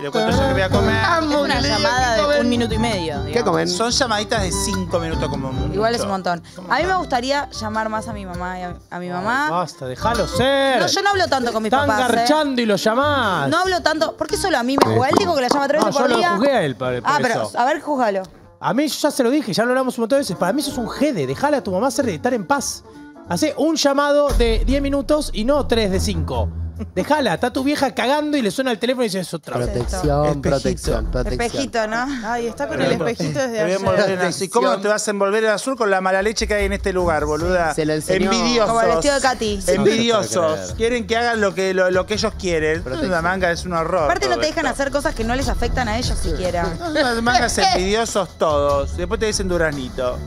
Le cuento yo que voy a comer. Es una llamada de un minuto y medio. Digamos. ¿Qué comen? Son llamaditas de cinco minutos como un Igual es un montón. A mí me gustaría llamar más a mi mamá y a, a mi mamá. Ay, basta, déjalo ser. No, yo no hablo tanto con mis Están papás. Están garchando eh. y lo llamás. No hablo tanto. ¿Por qué solo a mí me jugó? Él dijo que la llama tres veces no, por yo día. Yo lo juzgué a él, padre. Ah, pero eso. A ver, júzgalo. A mí ya se lo dije, ya lo hablamos un montón de veces. Para mí eso es un jede. Dejala a tu mamá ser de estar en paz. Hacé un llamado de diez minutos y no tres de cinco. Dejala, está tu vieja cagando y le suena el teléfono y dice eso otra vez. Protección, espejito. protección, protección. Espejito, ¿no? Ay, está con el espejito desde ayer. ¿Cómo te vas a envolver el azul con la mala leche que hay en este lugar, boluda? Sí, se lo enseñó. Envidiosos. Como el vestido de Katy. Envidiosos. Quieren que hagan lo que, lo, lo que ellos quieren. Protección. Una manga es un horror. Aparte no te dejan esto. hacer cosas que no les afectan a ellos siquiera. Unas mangas envidiosos todos. Después te dicen duranito.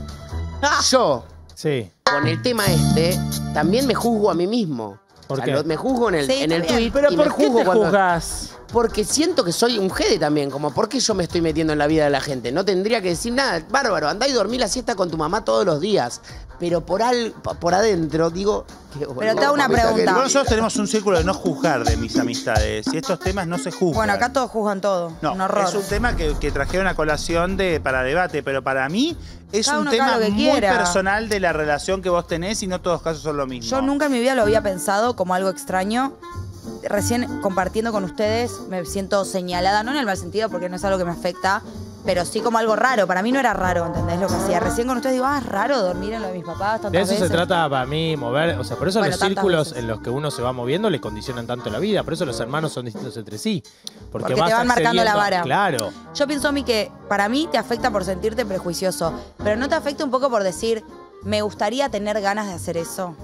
Yo, sí. con el tema este, también me juzgo a mí mismo. ¿Por qué? O sea, me juzgo en el, sí, en el tweet. ¿Pero por qué te cuando... juzgas? Porque siento que soy un jede también, como ¿por qué yo me estoy metiendo en la vida de la gente? No tendría que decir nada. Bárbaro, andá y dormí la siesta con tu mamá todos los días. Pero por al, por adentro digo... Que, pero bueno, te hago una pregunta. Nosotros tenemos un círculo de no juzgar de mis amistades y estos temas no se juzgan. Bueno, acá todos juzgan todo. No, un horror. Es un tema que, que trajeron a colación de, para debate, pero para mí es cada un tema muy quiera. personal de la relación que vos tenés y no todos los casos son lo mismo. Yo nunca en mi vida lo había pensado como algo extraño. Recién compartiendo con ustedes me siento señalada, no en el mal sentido porque no es algo que me afecta, pero sí como algo raro. Para mí no era raro, ¿entendés lo que hacía? Recién con ustedes digo, ah, es raro dormir en lo de mis papás tantas veces. De eso se trata para mí, mover, o sea, por eso bueno, los círculos veces. en los que uno se va moviendo le condicionan tanto la vida, por eso los hermanos son distintos entre sí. Porque, porque vas te van marcando la vara. Claro. Yo pienso a mí que para mí te afecta por sentirte prejuicioso, pero ¿no te afecta un poco por decir, me gustaría tener ganas de hacer eso?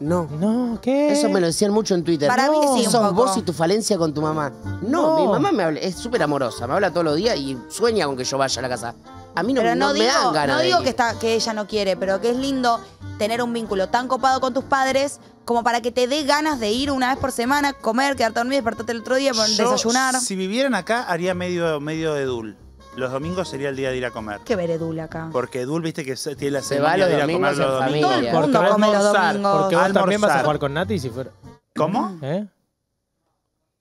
No. No, ¿qué? Eso me lo decían mucho en Twitter. Para no, mí sí, un sos poco. vos y tu falencia con tu mamá. No, no. Mi mamá me habla, es súper amorosa, me habla todos los días y sueña con que yo vaya a la casa. A mí no, pero no, no digo, me dan ganas. No digo de que, está, que ella no quiere, pero que es lindo tener un vínculo tan copado con tus padres como para que te dé ganas de ir una vez por semana, comer, quedarte dormido, despertarte el otro día, yo, desayunar. Si vivieran acá, haría medio, medio Edul. Los domingos sería el día de ir a comer. Qué ver Edul acá. Porque Edul, viste que tiene la semana se va de ir a comer los domingos. Todo el mundo come los domingos. Porque vos también vas a jugar con Nati si fuera... ¿Cómo? ¿Eh?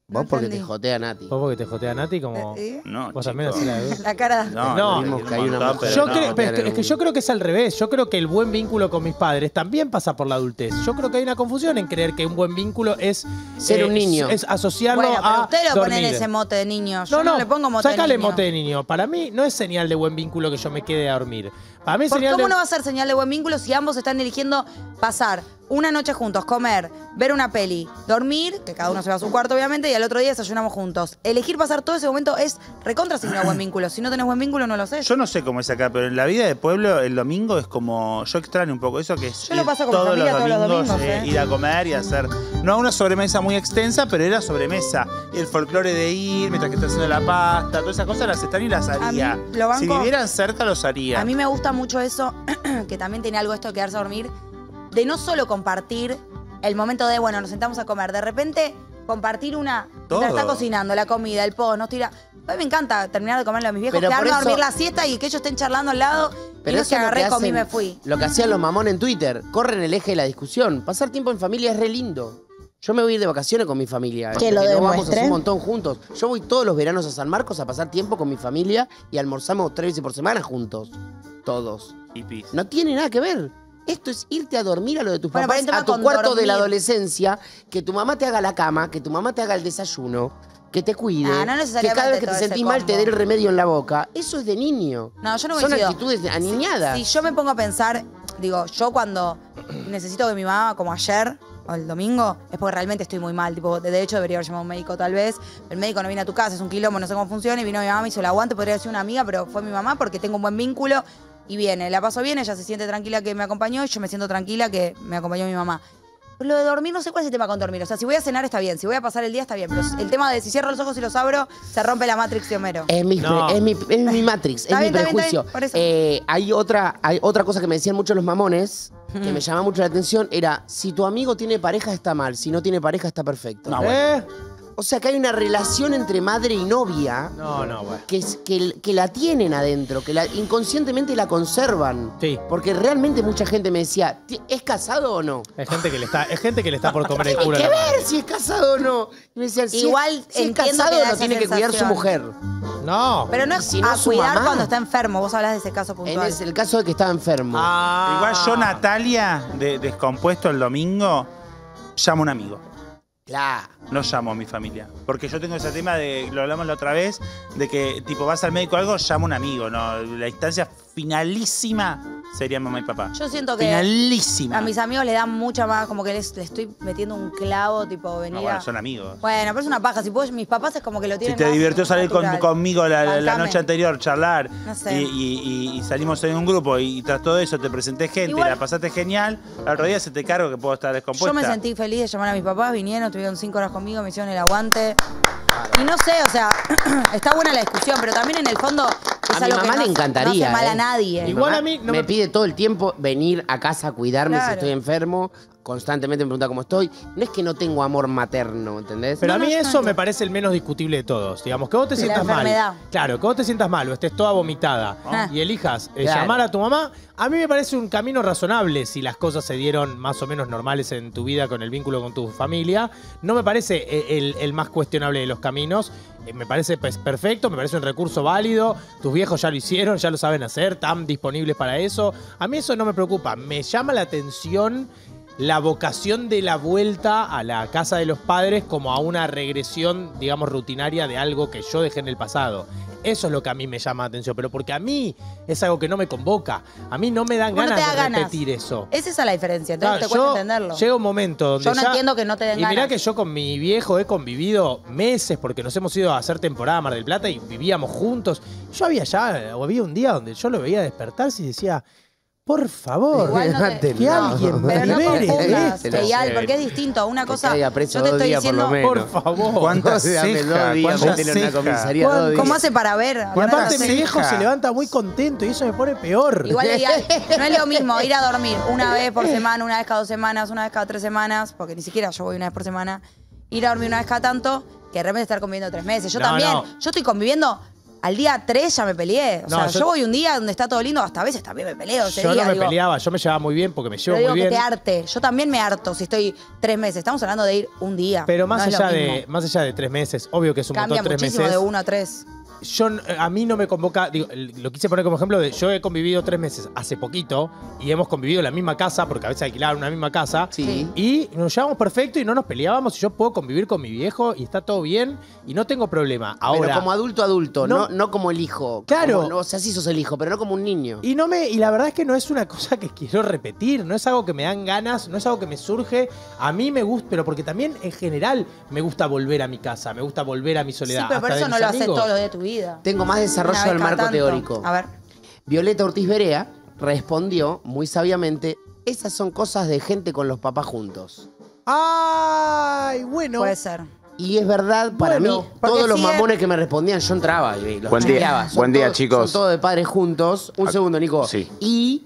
Vos no porque entendí. te jotea Nati. Vos porque te jotea Nati como... ¿Eh? No, vos también así la de... La cara de... No, no, no. Que hay una yo no, creo, no, es, que, es que yo creo que es al revés. Yo creo que el buen vínculo con mis padres también pasa por la adultez. Yo creo que hay una confusión en creer que un buen vínculo es... Ser eh, un niño. Es, es asociarlo bueno, pero a usted lo dormir. Pone ese mote de niño. Yo no, no, no le pongo mote de niño. Sácale mote de niño. Para mí no es señal de buen vínculo que yo me quede a dormir. Para mí es señal ¿Cómo de... no va a ser señal de buen vínculo si ambos están eligiendo pasar una noche juntos, comer, ver una peli, dormir, que cada uno se va a su cuarto obviamente, y al otro día desayunamos juntos? Elegir pasar todo ese momento es recontra signo de buen vínculo. Si no tenés buen vínculo no lo sé. Yo no sé cómo es acá, pero en la vida de pueblo el domingo es como... Yo extraño un poco eso que es... Yo lo paso con todos, mi familia, los domingos, todos los domingos. Eh, ir a comer y hacer... No una sobremesa muy extensa, pero era sobremesa. El folclore de ir, mientras que está haciendo la pasta, todas esas cosas las están y las haría. Mí, lo banco, si vivieran cerca los haría. A mí me gusta mucho eso, que también tiene algo esto de quedarse a dormir, de no solo compartir el momento de, bueno, nos sentamos a comer, de repente compartir una... Todo. Está cocinando la comida, el post, nos tira... A mí me encanta terminar de comerlo a mis viejos, quedarme a dormir la siesta y que ellos estén charlando al lado. Pero y no se agarré, comí, me fui. Lo que hacían los mamones en Twitter, corren el eje de la discusión. Pasar tiempo en familia es re lindo. Yo me voy a ir de vacaciones con mi familia. Que lo demuestre. Vamos a hacer un montón juntos. Yo voy todos los veranos a San Marcos a pasar tiempo con mi familia y almorzamos tres veces por semana juntos. Todos. Y pis. No tiene nada que ver. Esto es irte a dormir a lo de tus bueno, papás, a tu cuarto dormir. de la adolescencia, que tu mamá te haga la cama, que tu mamá te haga el desayuno, que te cuide, ah, no que cada vez que te sentís mal te dé el remedio en la boca. Eso es de niño. No, yo no Son coincido. actitudes aniñadas. Si, si yo me pongo a pensar, digo, yo cuando necesito que mi mamá, como ayer o el domingo, es porque realmente estoy muy mal. Tipo, de hecho, debería haber llamado a un médico tal vez. El médico no viene a tu casa, es un quilombo, no sé cómo funciona, y vino mi mamá, me hizo el aguante, podría haber sido una amiga, pero fue mi mamá porque tengo un buen vínculo. Y viene, la paso bien, ella se siente tranquila que me acompañó y yo me siento tranquila que me acompañó mi mamá. Pero lo de dormir, no sé cuál es el tema con dormir. O sea, si voy a cenar está bien, si voy a pasar el día está bien. Pero el tema de si cierro los ojos y los abro, se rompe la Matrix de Homero. Es mi, no. es mi, es mi Matrix, es bien, mi prejuicio. Está bien, está bien, por eso. Eh, hay, otra, hay otra cosa que me decían mucho los mamones, mm. que me llamaba mucho la atención, era si tu amigo tiene pareja está mal, si no tiene pareja está perfecto. No, ¿Eh? bueno. O sea, que hay una relación entre madre y novia no, no, bueno. que, es, que, que la tienen adentro, que la, inconscientemente la conservan. Sí. Porque realmente mucha gente me decía, ¿es casado o no? Hay gente que le está, es gente que le está por comer el culo. Hay que ver si es casado o no. Y me decían, si Igual, es, si es casado o no, tiene sensación. que cuidar su mujer. No. Pero no es sino a cuidar mamá. cuando está enfermo. Vos hablas de ese caso puntual. Es el caso de que estaba enfermo. Ah. Igual yo, Natalia, de, descompuesto el domingo, llamo a un amigo. Claro. No llamo a mi familia. Porque yo tengo ese tema de, lo hablamos la otra vez, de que tipo vas al médico o algo, llamo a un amigo. No, la instancia finalísima sería mamá y papá. Yo siento que finalísima. A mis amigos le dan mucha más, como que les, les estoy metiendo un clavo, tipo venir. No, bueno, son amigos. Bueno, pero es una paja. Si puedo, mis papás es como que lo tienen. Si te más divirtió salir con, conmigo la, la noche anterior, charlar, no sé. y, y, y, y salimos en un grupo y, y tras todo eso te presenté gente, Igual, la pasaste genial, al otro día se te cargo que puedo estar descompuesta. Yo me sentí feliz de llamar a mis papás, vinieron, tuvieron cinco horas conmigo, me hicieron el aguante. Claro. Y no sé, o sea, está buena la discusión, pero también en el fondo es a algo mi mamá que no, le encantaría, no hace mal eh. a nadie. Igual a mí no me, me pide todo el tiempo venir a casa a cuidarme claro. si estoy enfermo, constantemente me pregunta cómo estoy. No es que no tengo amor materno, ¿entendés? Pero no, a mí no, eso no. me parece el menos discutible de todos. Digamos, que vos te la sientas enfermedad. mal. Claro, que vos te sientas mal o estés toda vomitada ah. y elijas eh, claro. llamar a tu mamá. A mí me parece un camino razonable si las cosas se dieron más o menos normales en tu vida con el vínculo con tu familia. No me parece el, el más cuestionable de los caminos. Me parece perfecto, me parece un recurso válido. Tus viejos ya lo hicieron, ya lo saben hacer, están disponibles para eso. A mí eso no me preocupa. Me llama la atención la vocación de la vuelta a la casa de los padres como a una regresión, digamos, rutinaria de algo que yo dejé en el pasado. Eso es lo que a mí me llama la atención, pero porque a mí es algo que no me convoca. A mí no me dan ganas no da de repetir ganas. eso. Es esa la diferencia, entonces claro, te cuesta entenderlo. Llega un momento donde Yo no ya, entiendo que no te den y ganas. Y mirá que yo con mi viejo he convivido meses porque nos hemos ido a hacer temporada a Mar del Plata y vivíamos juntos. Yo había ya, había un día donde yo lo veía despertarse y decía... Por favor, no te, que no, alguien me libere. No porque es distinto. Una cosa, yo te estoy diciendo, por, por favor. ¿Cuántas cejas? ¿Cómo hace para ver? Aparte mi viejo se levanta muy contento y eso me pone peor. Igual no es lo mismo ir a dormir una vez por semana, una vez cada dos semanas, una vez cada tres semanas, porque ni siquiera yo voy una vez por semana, ir a dormir una vez cada tanto, que de repente estar conviviendo tres meses. Yo no, también, no. yo estoy conviviendo... Al día tres ya me peleé. O no, sea, yo, yo voy un día donde está todo lindo, hasta a veces también me peleo. Yo día, no me digo, peleaba, yo me llevaba muy bien porque me llevo pero muy digo bien. Que te harte. Yo también me harto si estoy tres meses. Estamos hablando de ir un día. Pero más, no allá, de, más allá de tres meses, obvio que es un Cambia montón tres meses. Cambia muchísimo de uno a tres. Yo, a mí no me convoca, digo, lo quise poner como ejemplo de yo he convivido tres meses hace poquito y hemos convivido en la misma casa, porque a veces alquilaban una misma casa, sí. y nos llevamos perfecto y no nos peleábamos y yo puedo convivir con mi viejo y está todo bien y no tengo problema. Ahora, pero como adulto, adulto, no, no, no como el hijo. Claro. Como, no, o sea, sí sos el hijo, pero no como un niño. Y, no me, y la verdad es que no es una cosa que quiero repetir, no es algo que me dan ganas, no es algo que me surge. A mí me gusta, pero porque también en general me gusta volver a mi casa, me gusta volver a mi soledad. Sí, pero por eso no lo haces todos los días de tu vida. Vida. Tengo más desarrollo del marco tanto. teórico. A ver. Violeta Ortiz Berea respondió muy sabiamente: esas son cosas de gente con los papás juntos. Ay, bueno. Puede ser. Y es verdad, para bueno, mí, todos los si mamones es... que me respondían, yo entraba y los Buen día, Buen día todos, chicos. Son todos de padres juntos. Un ah, segundo, Nico. Sí. Y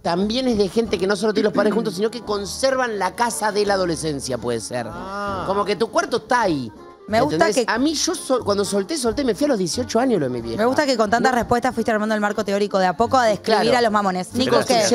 también es de gente que no solo tiene los padres juntos, sino que conservan la casa de la adolescencia, puede ser. Ah. Como que tu cuarto está ahí. Me gusta que, a mí yo sol, cuando solté, solté, me fui a los dieciocho años lo de mi vieja. Me gusta que con tantas no. respuestas fuiste armando el marco teórico de a poco a describir claro. a los mamones. Nico, ¿qué es?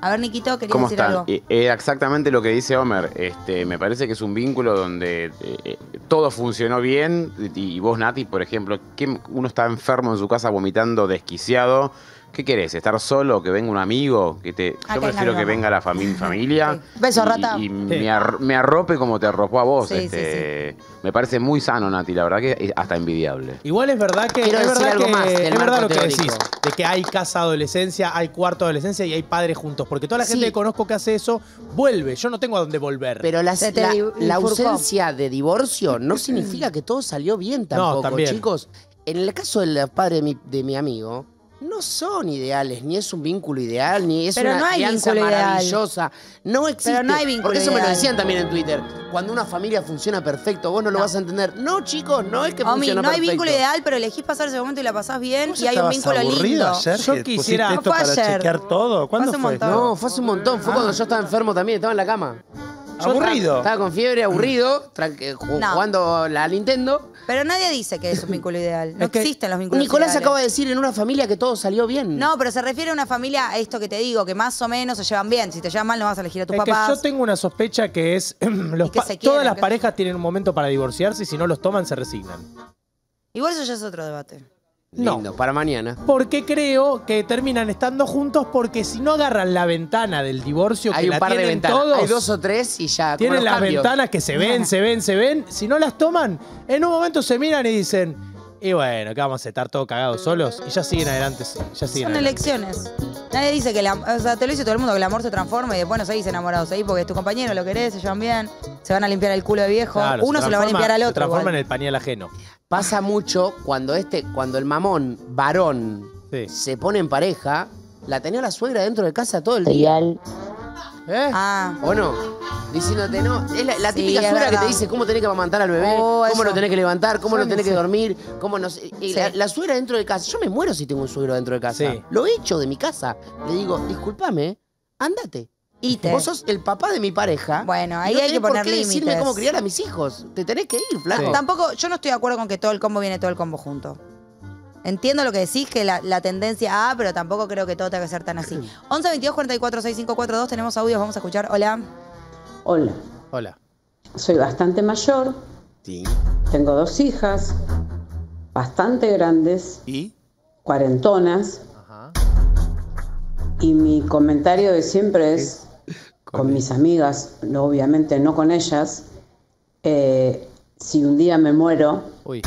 A ver, Niquito, quería decir están? algo. Eh, exactamente lo que dice Homer. Este, me parece que es un vínculo donde eh, todo funcionó bien. Y, y vos, Nati, por ejemplo, que uno está enfermo en su casa vomitando, desquiciado. ¿Qué querés? ¿Estar solo? ¿Que venga un amigo? Que te... Yo okay, prefiero no, no. que venga la fami familia. Okay. Beso, y, rata. Y sí. me, ar me arrope como te arropó a vos. Sí, este... sí, sí. Me parece muy sano, Nati. La verdad que es hasta envidiable. Igual es verdad que... Quiero es decir verdad algo que, más. Es verdad lo que teórico. decís. De que hay casa adolescencia, hay cuarto adolescencia y hay padres juntos. Porque toda la gente sí. que conozco que hace eso, vuelve. Yo no tengo a dónde volver. Pero la, la, la ausencia de divorcio no significa que todo salió bien tampoco, no, chicos. En el caso del padre de mi, de mi amigo... No son ideales, ni es un vínculo ideal, ni es Pero una alianza no maravillosa. Ideal. No existe. Pero no hay vínculo Porque eso ideal. me lo decían también en Twitter. Cuando una familia funciona perfecto, vos no, no. lo vas a entender. No, chicos, no es que Omi, funciona no perfecto. No hay vínculo ideal, pero elegís pasar ese momento y la pasás bien y hay un vínculo lindo. Ayer, yo quisiera esto no para ayer. chequear todo. ¿Cuándo fue? fue? No, fue hace un montón. Fue ah. cuando yo estaba enfermo también, estaba en la cama. Yo aburrido. Estaba con fiebre, aburrido, no. jugando la Nintendo. Pero nadie dice que es un vínculo ideal. No es que existen los vínculos Nicolás ideales. acaba de decir en una familia que todo salió bien. No, pero se refiere a una familia, a esto que te digo, que más o menos se llevan bien. Si te llevan mal, no vas a elegir a tu papá. Yo tengo una sospecha que es... los que quieren, todas las que... parejas tienen un momento para divorciarse y si no los toman, se resignan. Igual eso ya es otro debate. No, Lindo, para mañana. Porque creo que terminan estando juntos porque si no agarran la ventana del divorcio, hay que un la par tienen de ventanas. Todos, hay dos o tres y ya. Tienen las cambios. ventanas que se ven, se ven, se ven. Si no las toman, en un momento se miran y dicen, y bueno, que vamos a estar todos cagados solos. Y ya siguen adelante. Ya siguen Son adelante. elecciones. Nadie dice que, la, o sea, te lo dice todo el mundo, que el amor se transforma y después no seguís enamorados ahí porque es tu compañero, lo querés, se llevan bien, se van a limpiar el culo de viejo. Claro, Uno se, se lo va a limpiar al otro. Se transforma igual. en el pañal ajeno. Pasa mucho cuando este, cuando el mamón varón sí. se pone en pareja, la tenía la suegra dentro de casa todo el día. ¿Eh? Ah. ¿O no? Diciéndote, no, es la, la típica sí, suegra que te dice cómo tenés que amamantar al bebé, oh, cómo lo tenés que levantar, cómo lo tenés que dormir, cómo no sé. Sí. La, la suegra dentro de casa. Yo me muero si tengo un suegro dentro de casa. Sí. Lo echo de mi casa. Le digo, discúlpame, ándate. Iter. Vos sos el papá de mi pareja. Bueno, ahí no hay que poner límites. No tenés por qué decirme cómo criar a mis hijos. Te tenés que ir, flaco. Sí. Tampoco, yo no estoy de acuerdo con que todo el combo viene todo el combo junto. Entiendo lo que decís, que la, la tendencia ah, pero tampoco creo que todo tenga que ser tan así. once veintidós cuarenta y cuatro sesenta y cinco cuarenta y dos, tenemos audios, vamos a escuchar. Hola. Hola. Hola. Soy bastante mayor. Sí. Tengo dos hijas, bastante grandes. ¿Y? Cuarentonas. Ajá. Y mi comentario de siempre es, ¿qué? con, con mis amigas, no, obviamente no con ellas, eh, si un día me muero, uy,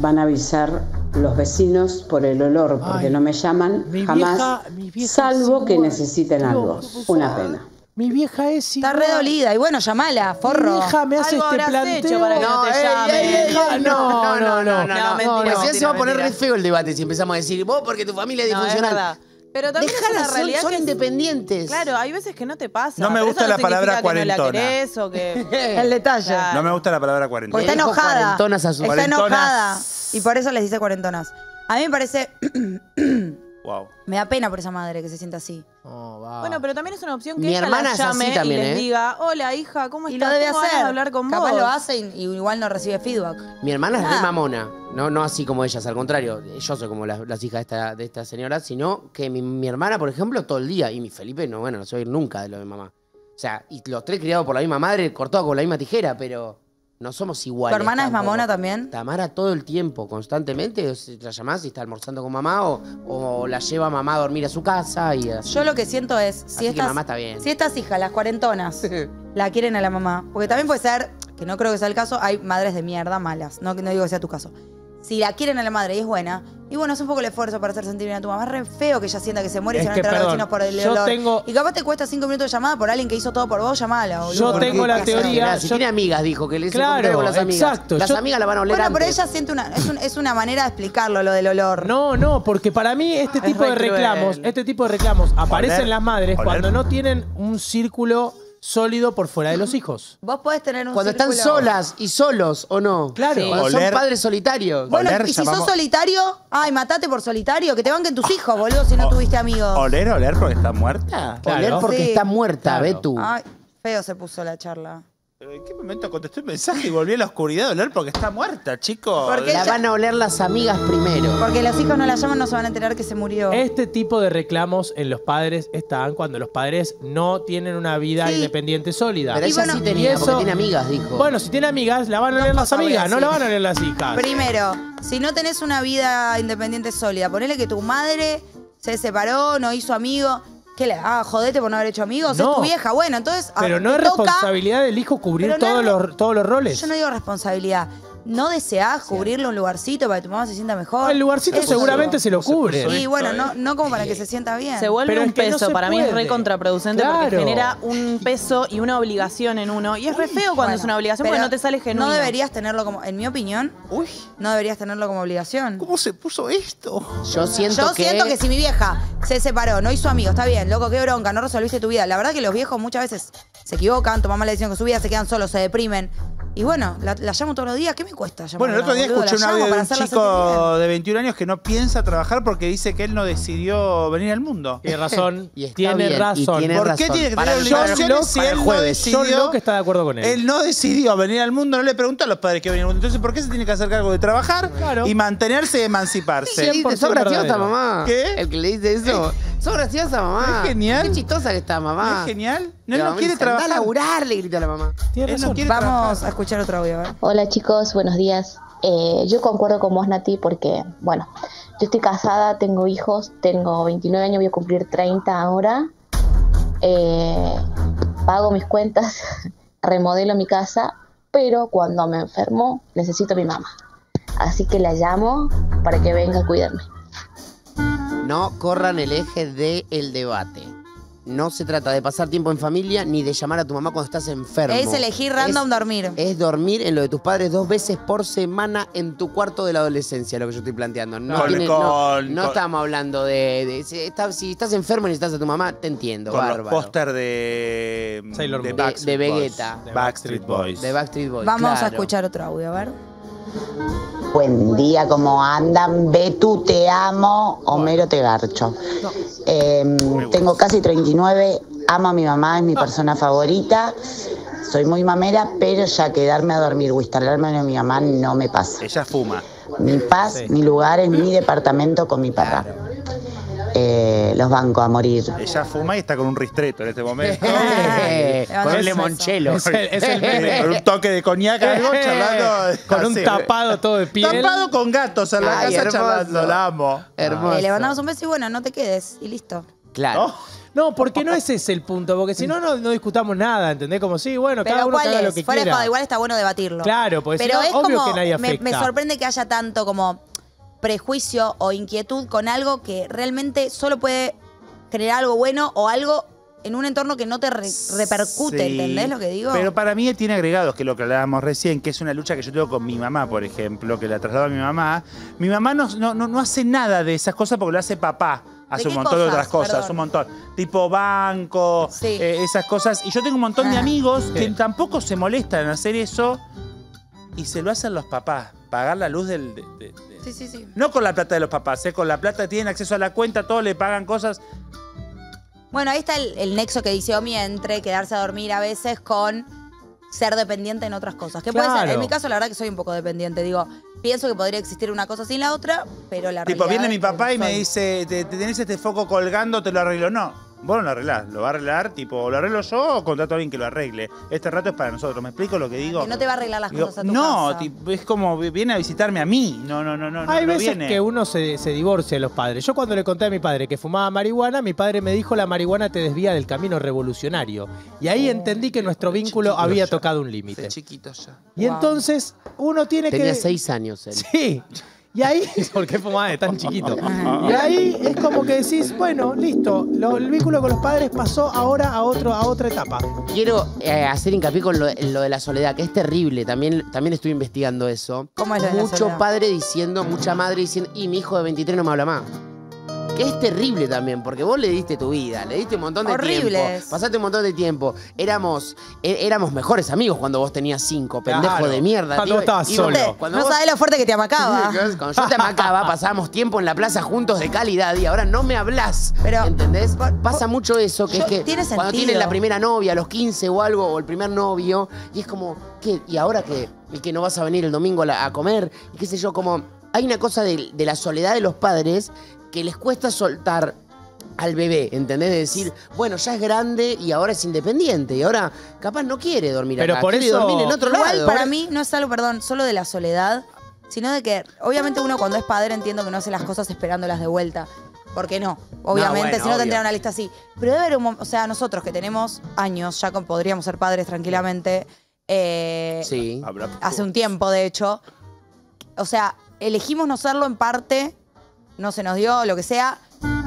van a avisar los vecinos por el olor, porque ay, no me llaman jamás, vieja, vieja salvo que necesiten Dios, algo. Una pena. Mi vieja es igual. Está redolida. Y bueno, llamala, forro. Mi vieja me hace este planteo para que no, no te llame. No, no, no, no. No, no, mentira, no, mentira, mentira, se va a poner re feo el debate si empezamos a decir, vos porque tu familia es disfuncional. No, es pero también dejalas, es una realidad son, son que independientes. Claro, hay veces que no te pasa. No me gusta no la palabra cuarentona. Que no la que... el detalle. Claro. No me gusta la palabra cuarentona. Porque está enojada. Cuarentonas a su... Está enojada. Y por eso les dice cuarentonas. A mí me parece... Wow. Me da pena por esa madre que se sienta así. Oh, wow. Bueno, pero también es una opción que mi ella hermana la llame también, y les ¿eh? diga, hola hija, ¿cómo estás? Y lo debe hacer. Hablar con capaz vos. Lo hace y, y igual no recibe feedback. Mi hermana ah. es re mamona, no, no así como ellas, al contrario. Yo soy como la, las hijas de esta, de esta señora, sino que mi, mi hermana, por ejemplo, todo el día, y mi Felipe, no, bueno, no se va a ir nunca de lo de mamá. O sea, y los tres criados por la misma madre, cortados con la misma tijera, pero... No somos iguales. ¿Tu hermana tampoco. es mamona también? Tamara todo el tiempo, constantemente. La llamás y está almorzando con mamá o, o la lleva mamá a dormir a su casa. Y así. Yo lo que siento es, si estas, mamá está bien. si estas hijas, las cuarentonas, la quieren a la mamá. Porque también puede ser, que no creo que sea el caso, hay madres de mierda malas. No, no digo que sea tu caso. Si la quieren a la madre y es buena, y bueno, es un poco el esfuerzo para hacer sentir bien a tu mamá. Es re feo que ella sienta que se muere y se van a entrar los vecinos por el olor. Tengo... Y capaz te cuesta cinco minutos de llamada por alguien que hizo todo por vos, llamala. Boludo. Yo tengo la teoría... Yo... Si tiene amigas, dijo, que le hice claro, con las amigas. Exacto. Las yo... amigas la van a oler Bueno, antes. Pero ella siente una... Es, un, es una manera de explicarlo, lo del olor. No, no, porque para mí este ah, tipo de reclamos, este tipo de reclamos aparecen oler, las madres oler. cuando no tienen un círculo... sólido por fuera de los hijos. Vos podés tener un Cuando círculo? están solas y solos, ¿o no? Claro. Sí. Cuando Oler, son padres solitarios. Bueno, Oler, y si llamamos... sos solitario, ay, matate por solitario, que te banquen tus hijos, boludo, si no o, tuviste amigos. Oler, oler porque está muerta. Claro. Oler porque sí. está muerta, claro. Betu. Ay, feo se puso la charla. ¿En qué momento contesté el mensaje y volví a la oscuridad a oler porque está muerta, chicos? Porque la ella... van a oler las amigas primero. Porque los hijos no la llaman, no se van a enterar que se murió. Este tipo de reclamos en los padres están cuando los padres no tienen una vida sí. independiente sólida. Pero y ella bueno, sí tenía, eso... porque tiene amigas, dijo. Bueno, si tiene amigas, la van a oler no, las amigas, no la van a oler las hijas. Primero, si no tenés una vida independiente sólida, ponele que tu madre se separó, no hizo amigos... ¿Qué le? Ah, jodete por no haber hecho amigos. No, es tu vieja. Bueno, entonces... Pero no es toca, responsabilidad del hijo cubrir no todos, es, los, todos los roles. Yo no digo responsabilidad. No deseás cubrirle un lugarcito para que tu mamá se sienta mejor. El lugarcito eso seguramente se lo cubre. Y bueno, no, no como para que se sienta bien. Se vuelve pero un peso. No para puede. mí es re contraproducente claro. porque genera un peso y una obligación en uno. Y es re feo cuando bueno, es una obligación porque no te sale genuino. No deberías tenerlo como... En mi opinión, Uy. no deberías tenerlo como obligación. ¿Cómo se puso esto? Yo siento Yo que... Yo siento que si mi vieja se separó, no hizo amigos, está bien, loco, qué bronca, no resolviste tu vida. La verdad que los viejos muchas veces se equivocan, toman mala decisión con su vida, se quedan solos, se deprimen. Y bueno, la, la llamo todos los días, ¿qué me cuesta llamarla? Bueno, el otro día escuché un audio de un chico de veintiún años que no piensa trabajar porque dice que él no decidió venir al mundo. Tiene razón. Y tiene bien, razón. Y tiene ¿Por razón. qué tiene que tener obligaciones si él no decidió? Yo creo que está de acuerdo con él. Él no decidió venir al mundo, no le preguntó a los padres que venir al mundo. Entonces, ¿por qué se tiene que hacer cargo de trabajar claro. y mantenerse y emanciparse? Sí, sos graciosa, mamá. ¿Qué? El que le dice eso. Sos graciosa, mamá. Es genial. Qué chistosa que está, mamá. Es genial. No, él no quiere trabajar. A laburar, le gritó la mamá. Tiene razón. Vamos a escuchar otro audio. Hola, chicos. Buenos días. Eh, yo concuerdo con vos, Nati, porque, bueno, yo estoy casada, tengo hijos, tengo veintinueve años, voy a cumplir treinta ahora. Eh, pago mis cuentas, remodelo mi casa, pero cuando me enfermo necesito a mi mamá. Así que la llamo para que venga a cuidarme. No corran el eje del debate. No se trata de pasar tiempo en familia ni de llamar a tu mamá cuando estás enfermo. Es elegir random es, dormir. Es dormir en lo de tus padres dos veces por semana en tu cuarto de la adolescencia, lo que yo estoy planteando. No, con, tiene, con, no, no con, estamos hablando de... de si, está, si estás enfermo y necesitas a tu mamá, te entiendo, con bárbaro. Con los póster de... Sailor de, de, de Vegeta. De Backstreet Boys. De Backstreet Boys, Vamos claro. a escuchar otro audio, a ver. Buen día, ¿cómo andan? Betu, te amo. Homero, te garcho. Eh, tengo casi treinta y nueve Amo a mi mamá, es mi persona favorita. Soy muy mamera, pero ya quedarme a dormir o instalarme en mi mamá no me pasa. Ella fuma. Mi paz, sí. Mi lugar es mi departamento con mi papá. Eh, los banco a morir. Ella fuma y está con un ristretto en este momento. Con un limonchelo. Es el, es el meme. Con un toque de coñac, algo, charlando. Con así. Un tapado todo de piel. Tapado con gatos en la Ay, casa hermoso. Charlando. La amo. Hermoso. Eh, le mandamos un beso y bueno, no te quedes. Y listo. Claro. Oh. No, porque no ese es el punto, porque si no, no, no discutamos nada, ¿entendés? Como sí, bueno, pero cada uno haga lo que fuera quiera. Pero igual está bueno debatirlo. Claro, porque pero si no, es obvio como, que nadie afecta. Me, me sorprende que haya tanto como prejuicio o inquietud con algo que realmente solo puede generar algo bueno o algo en un entorno que no te re repercute, sí, ¿entendés lo que digo? Pero para mí tiene agregados, que lo que hablábamos recién, que es una lucha que yo tengo con mi mamá, por ejemplo, que la traslado a mi mamá. Mi mamá no, no, no hace nada de esas cosas porque lo hace papá. Hace un montón cosas? de otras cosas, Perdón. un montón. Tipo banco, sí. eh, esas cosas. Y yo tengo un montón de amigos que tampoco se molestan en hacer eso y se lo hacen los papás. Pagar la luz del... De, de, de. Sí, sí, sí. No con la plata de los papás, eh, con la plata tienen acceso a la cuenta, todos le pagan cosas. Bueno, ahí está el, el nexo que dice Omi entre quedarse a dormir a veces con ser dependiente en otras cosas. Que claro. puede ser, en mi caso la verdad que soy un poco dependiente, digo... Pienso que podría existir una cosa sin la otra, pero la tipo, realidad... Tipo, viene mi papá y me dice, te, te tenés este foco colgando, te lo arreglo. No, vos no lo arreglás, lo va a arreglar, tipo, lo arreglo yo o contrato a alguien que lo arregle. Este rato es para nosotros, ¿me explico lo que digo? Que no te va a arreglar las digo, cosas a tu No, casa. Tipo, es como, viene a visitarme a mí. No, no, no, no. Hay no veces viene. que uno se, se divorcia de los padres. Yo cuando le conté a mi padre que fumaba marihuana, mi padre me dijo, la marihuana te desvía del camino revolucionario. Y ahí oh, entendí que nuestro vínculo había ya. tocado un límite. chiquito ya. Y wow. entonces, uno tiene Tenía que... Tenía seis años él. Sí. Y ahí, ¿por qué fumaba de tan chiquito? Y ahí es como que decís, bueno, listo, lo, el vínculo con los padres pasó ahora a, otro, a otra etapa. Quiero eh, hacer hincapié con lo, lo de la soledad, que es terrible, también, también estoy investigando eso. ¿Cómo es lo de la soledad? Mucho padre diciendo, mucha madre diciendo, y mi hijo de veintitrés no me habla más. Que es terrible también, porque vos le diste tu vida, le diste un montón de Horribles. tiempo. Pasaste un montón de tiempo. Éramos, er, éramos mejores amigos cuando vos tenías cinco, pendejo claro. de mierda. Cuando tío, vos estabas y, solo. Te, cuando no vos, sabés lo fuerte que te amacaba. Cuando yo te amacaba, pasábamos tiempo en la plaza juntos de calidad y ahora no me hablás. Pero, ¿entendés? Pasa mucho eso, que yo, es que tiene cuando tienes la primera novia, a los quince o algo, o el primer novio, y es como, ¿qué? ¿Y ahora qué? ¿Y que no vas a venir el domingo a, la, a comer? Y qué sé yo, como hay una cosa de, de la soledad de los padres que les cuesta soltar al bebé, ¿entendés? De decir, bueno, ya es grande y ahora es independiente y ahora capaz no quiere dormir Pero acá, por quiere eso... dormir en otro Igual, lado. Para mí no es algo, perdón, solo de la soledad, sino de que obviamente uno cuando es padre entiendo que no hace las cosas esperándolas de vuelta. ¿Por qué no? Obviamente, no, bueno, si no tendría una lista así. Pero debe haber un... O sea, nosotros que tenemos años, ya con, podríamos ser padres tranquilamente, eh, sí. hace un tiempo de hecho, o sea, elegimos no serlo en parte... No se nos dio, lo que sea,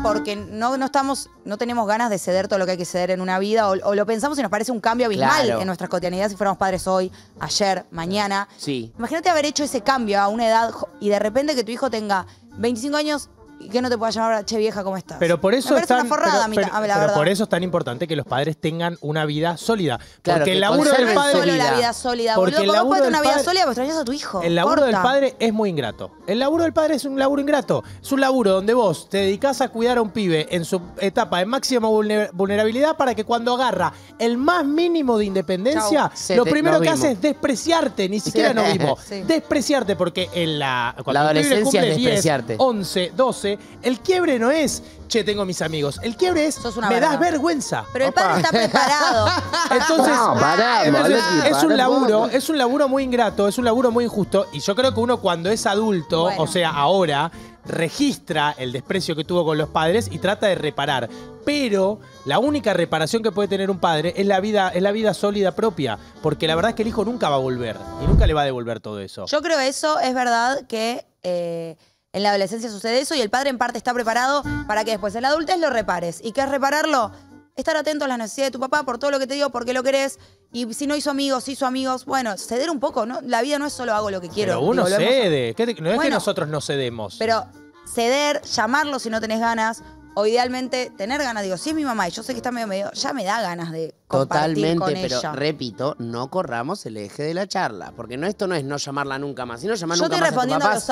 porque no, no estamos, no tenemos ganas de ceder todo lo que hay que ceder en una vida, o, o lo pensamos y nos parece un cambio abismal claro. en nuestras cotidianidades si fuéramos padres hoy, ayer, mañana. Sí. Imagínate haber hecho ese cambio a una edad y de repente que tu hijo tenga veinticinco años y que no te pueda llamar, che vieja, ¿cómo estás? Pero por eso es tan forrada, pero, pero, la pero por eso es tan importante que los padres tengan una vida sólida. Claro, porque el laburo del padre solo la vida sólida, porque boludo, el laburo puede tener una vida padre, sólida, pero extrañas a tu hijo. El laburo Corta. del padre es muy ingrato. El laburo del padre es un laburo ingrato. Es un laburo donde vos te dedicás a cuidar a un pibe en su etapa de máxima vulnerabilidad para que cuando agarra el más mínimo de independencia, Chau, lo te, primero que hace es despreciarte, ni siquiera sí. nos vimos. Sí. Despreciarte, porque en la, cuando la adolescencia es despreciarte. diez, once, doce el quiebre no es, che, tengo mis amigos. El quiebre es, me verdad. das vergüenza. Pero el padre Opa. está preparado. Entonces, no, pará, entonces pará, es un laburo, pará. es un laburo muy ingrato, es un laburo muy injusto. Y yo creo que uno cuando es adulto, bueno. o sea, ahora, registra el desprecio que tuvo con los padres y trata de reparar. Pero la única reparación que puede tener un padre es la vida, es la vida sólida propia. Porque la verdad es que el hijo nunca va a volver. Y nunca le va a devolver todo eso. Yo creo eso, es verdad que... Eh, en la adolescencia sucede eso y el padre en parte está preparado para que después en la adultez lo repares. ¿Y qué es repararlo? Estar atento a las necesidades de tu papá por todo lo que te dio, porque lo querés. Y si no hizo amigos, hizo amigos. Bueno, ceder un poco, ¿no? La vida no es solo hago lo que quiero. Pero uno Digo, cede. Te, no es bueno, que nosotros no cedemos. Pero ceder, llamarlo si no tenés ganas... O idealmente tener ganas, digo, si es mi mamá y yo sé que está medio medio, ya me da ganas de compartir Totalmente, con ella. Pero repito, no corramos el eje de la charla, porque no esto no es no llamarla nunca más, sino llamar yo nunca más a tu papá. Yo estoy respondiendo a los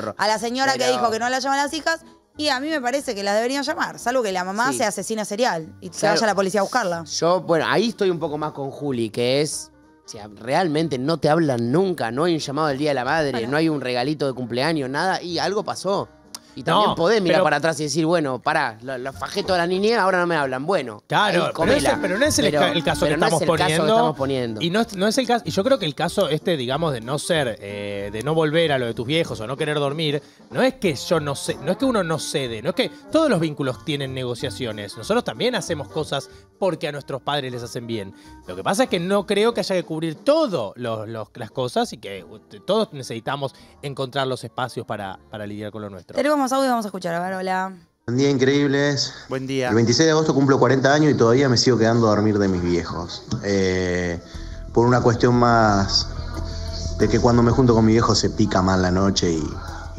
audios, a la señora pero... que dijo que no la llaman las hijas Y a mí me parece que la deberían llamar, salvo que la mamá sí. sea asesina serial y se vaya a la policía a buscarla. Yo, bueno, ahí estoy un poco más con Juli, que es... O sea, realmente no te hablan nunca, no hay un llamado del Día de la Madre, bueno. no hay un regalito de cumpleaños, nada, y algo pasó. Y también no, podés mirar pero, para atrás y decir, bueno, pará, los lo fajetos de la niñez ahora no me hablan. Bueno, claro, pero, ese, pero no es el, pero, el caso que no estamos es poniendo. Caso que estamos poniendo. Y no es, no es el caso. Y yo creo que el caso este, digamos, de no ser, eh, de no volver a lo de tus viejos o no querer dormir, no es que yo no sé, no es que uno no cede, no es que todos los vínculos tienen negociaciones. Nosotros también hacemos cosas porque a nuestros padres les hacen bien. Lo que pasa es que no creo que haya que cubrir todas las cosas y que todos necesitamos encontrar los espacios para, para lidiar con lo nuestro. Tenemos audio, vamos a escuchar. A ver, hola. Buen día, increíbles. Buen día. El veintiséis de agosto cumplo cuarenta años y todavía me sigo quedando a dormir de mis viejos. Eh, por una cuestión más de que cuando me junto con mi viejo se pica mal la noche y,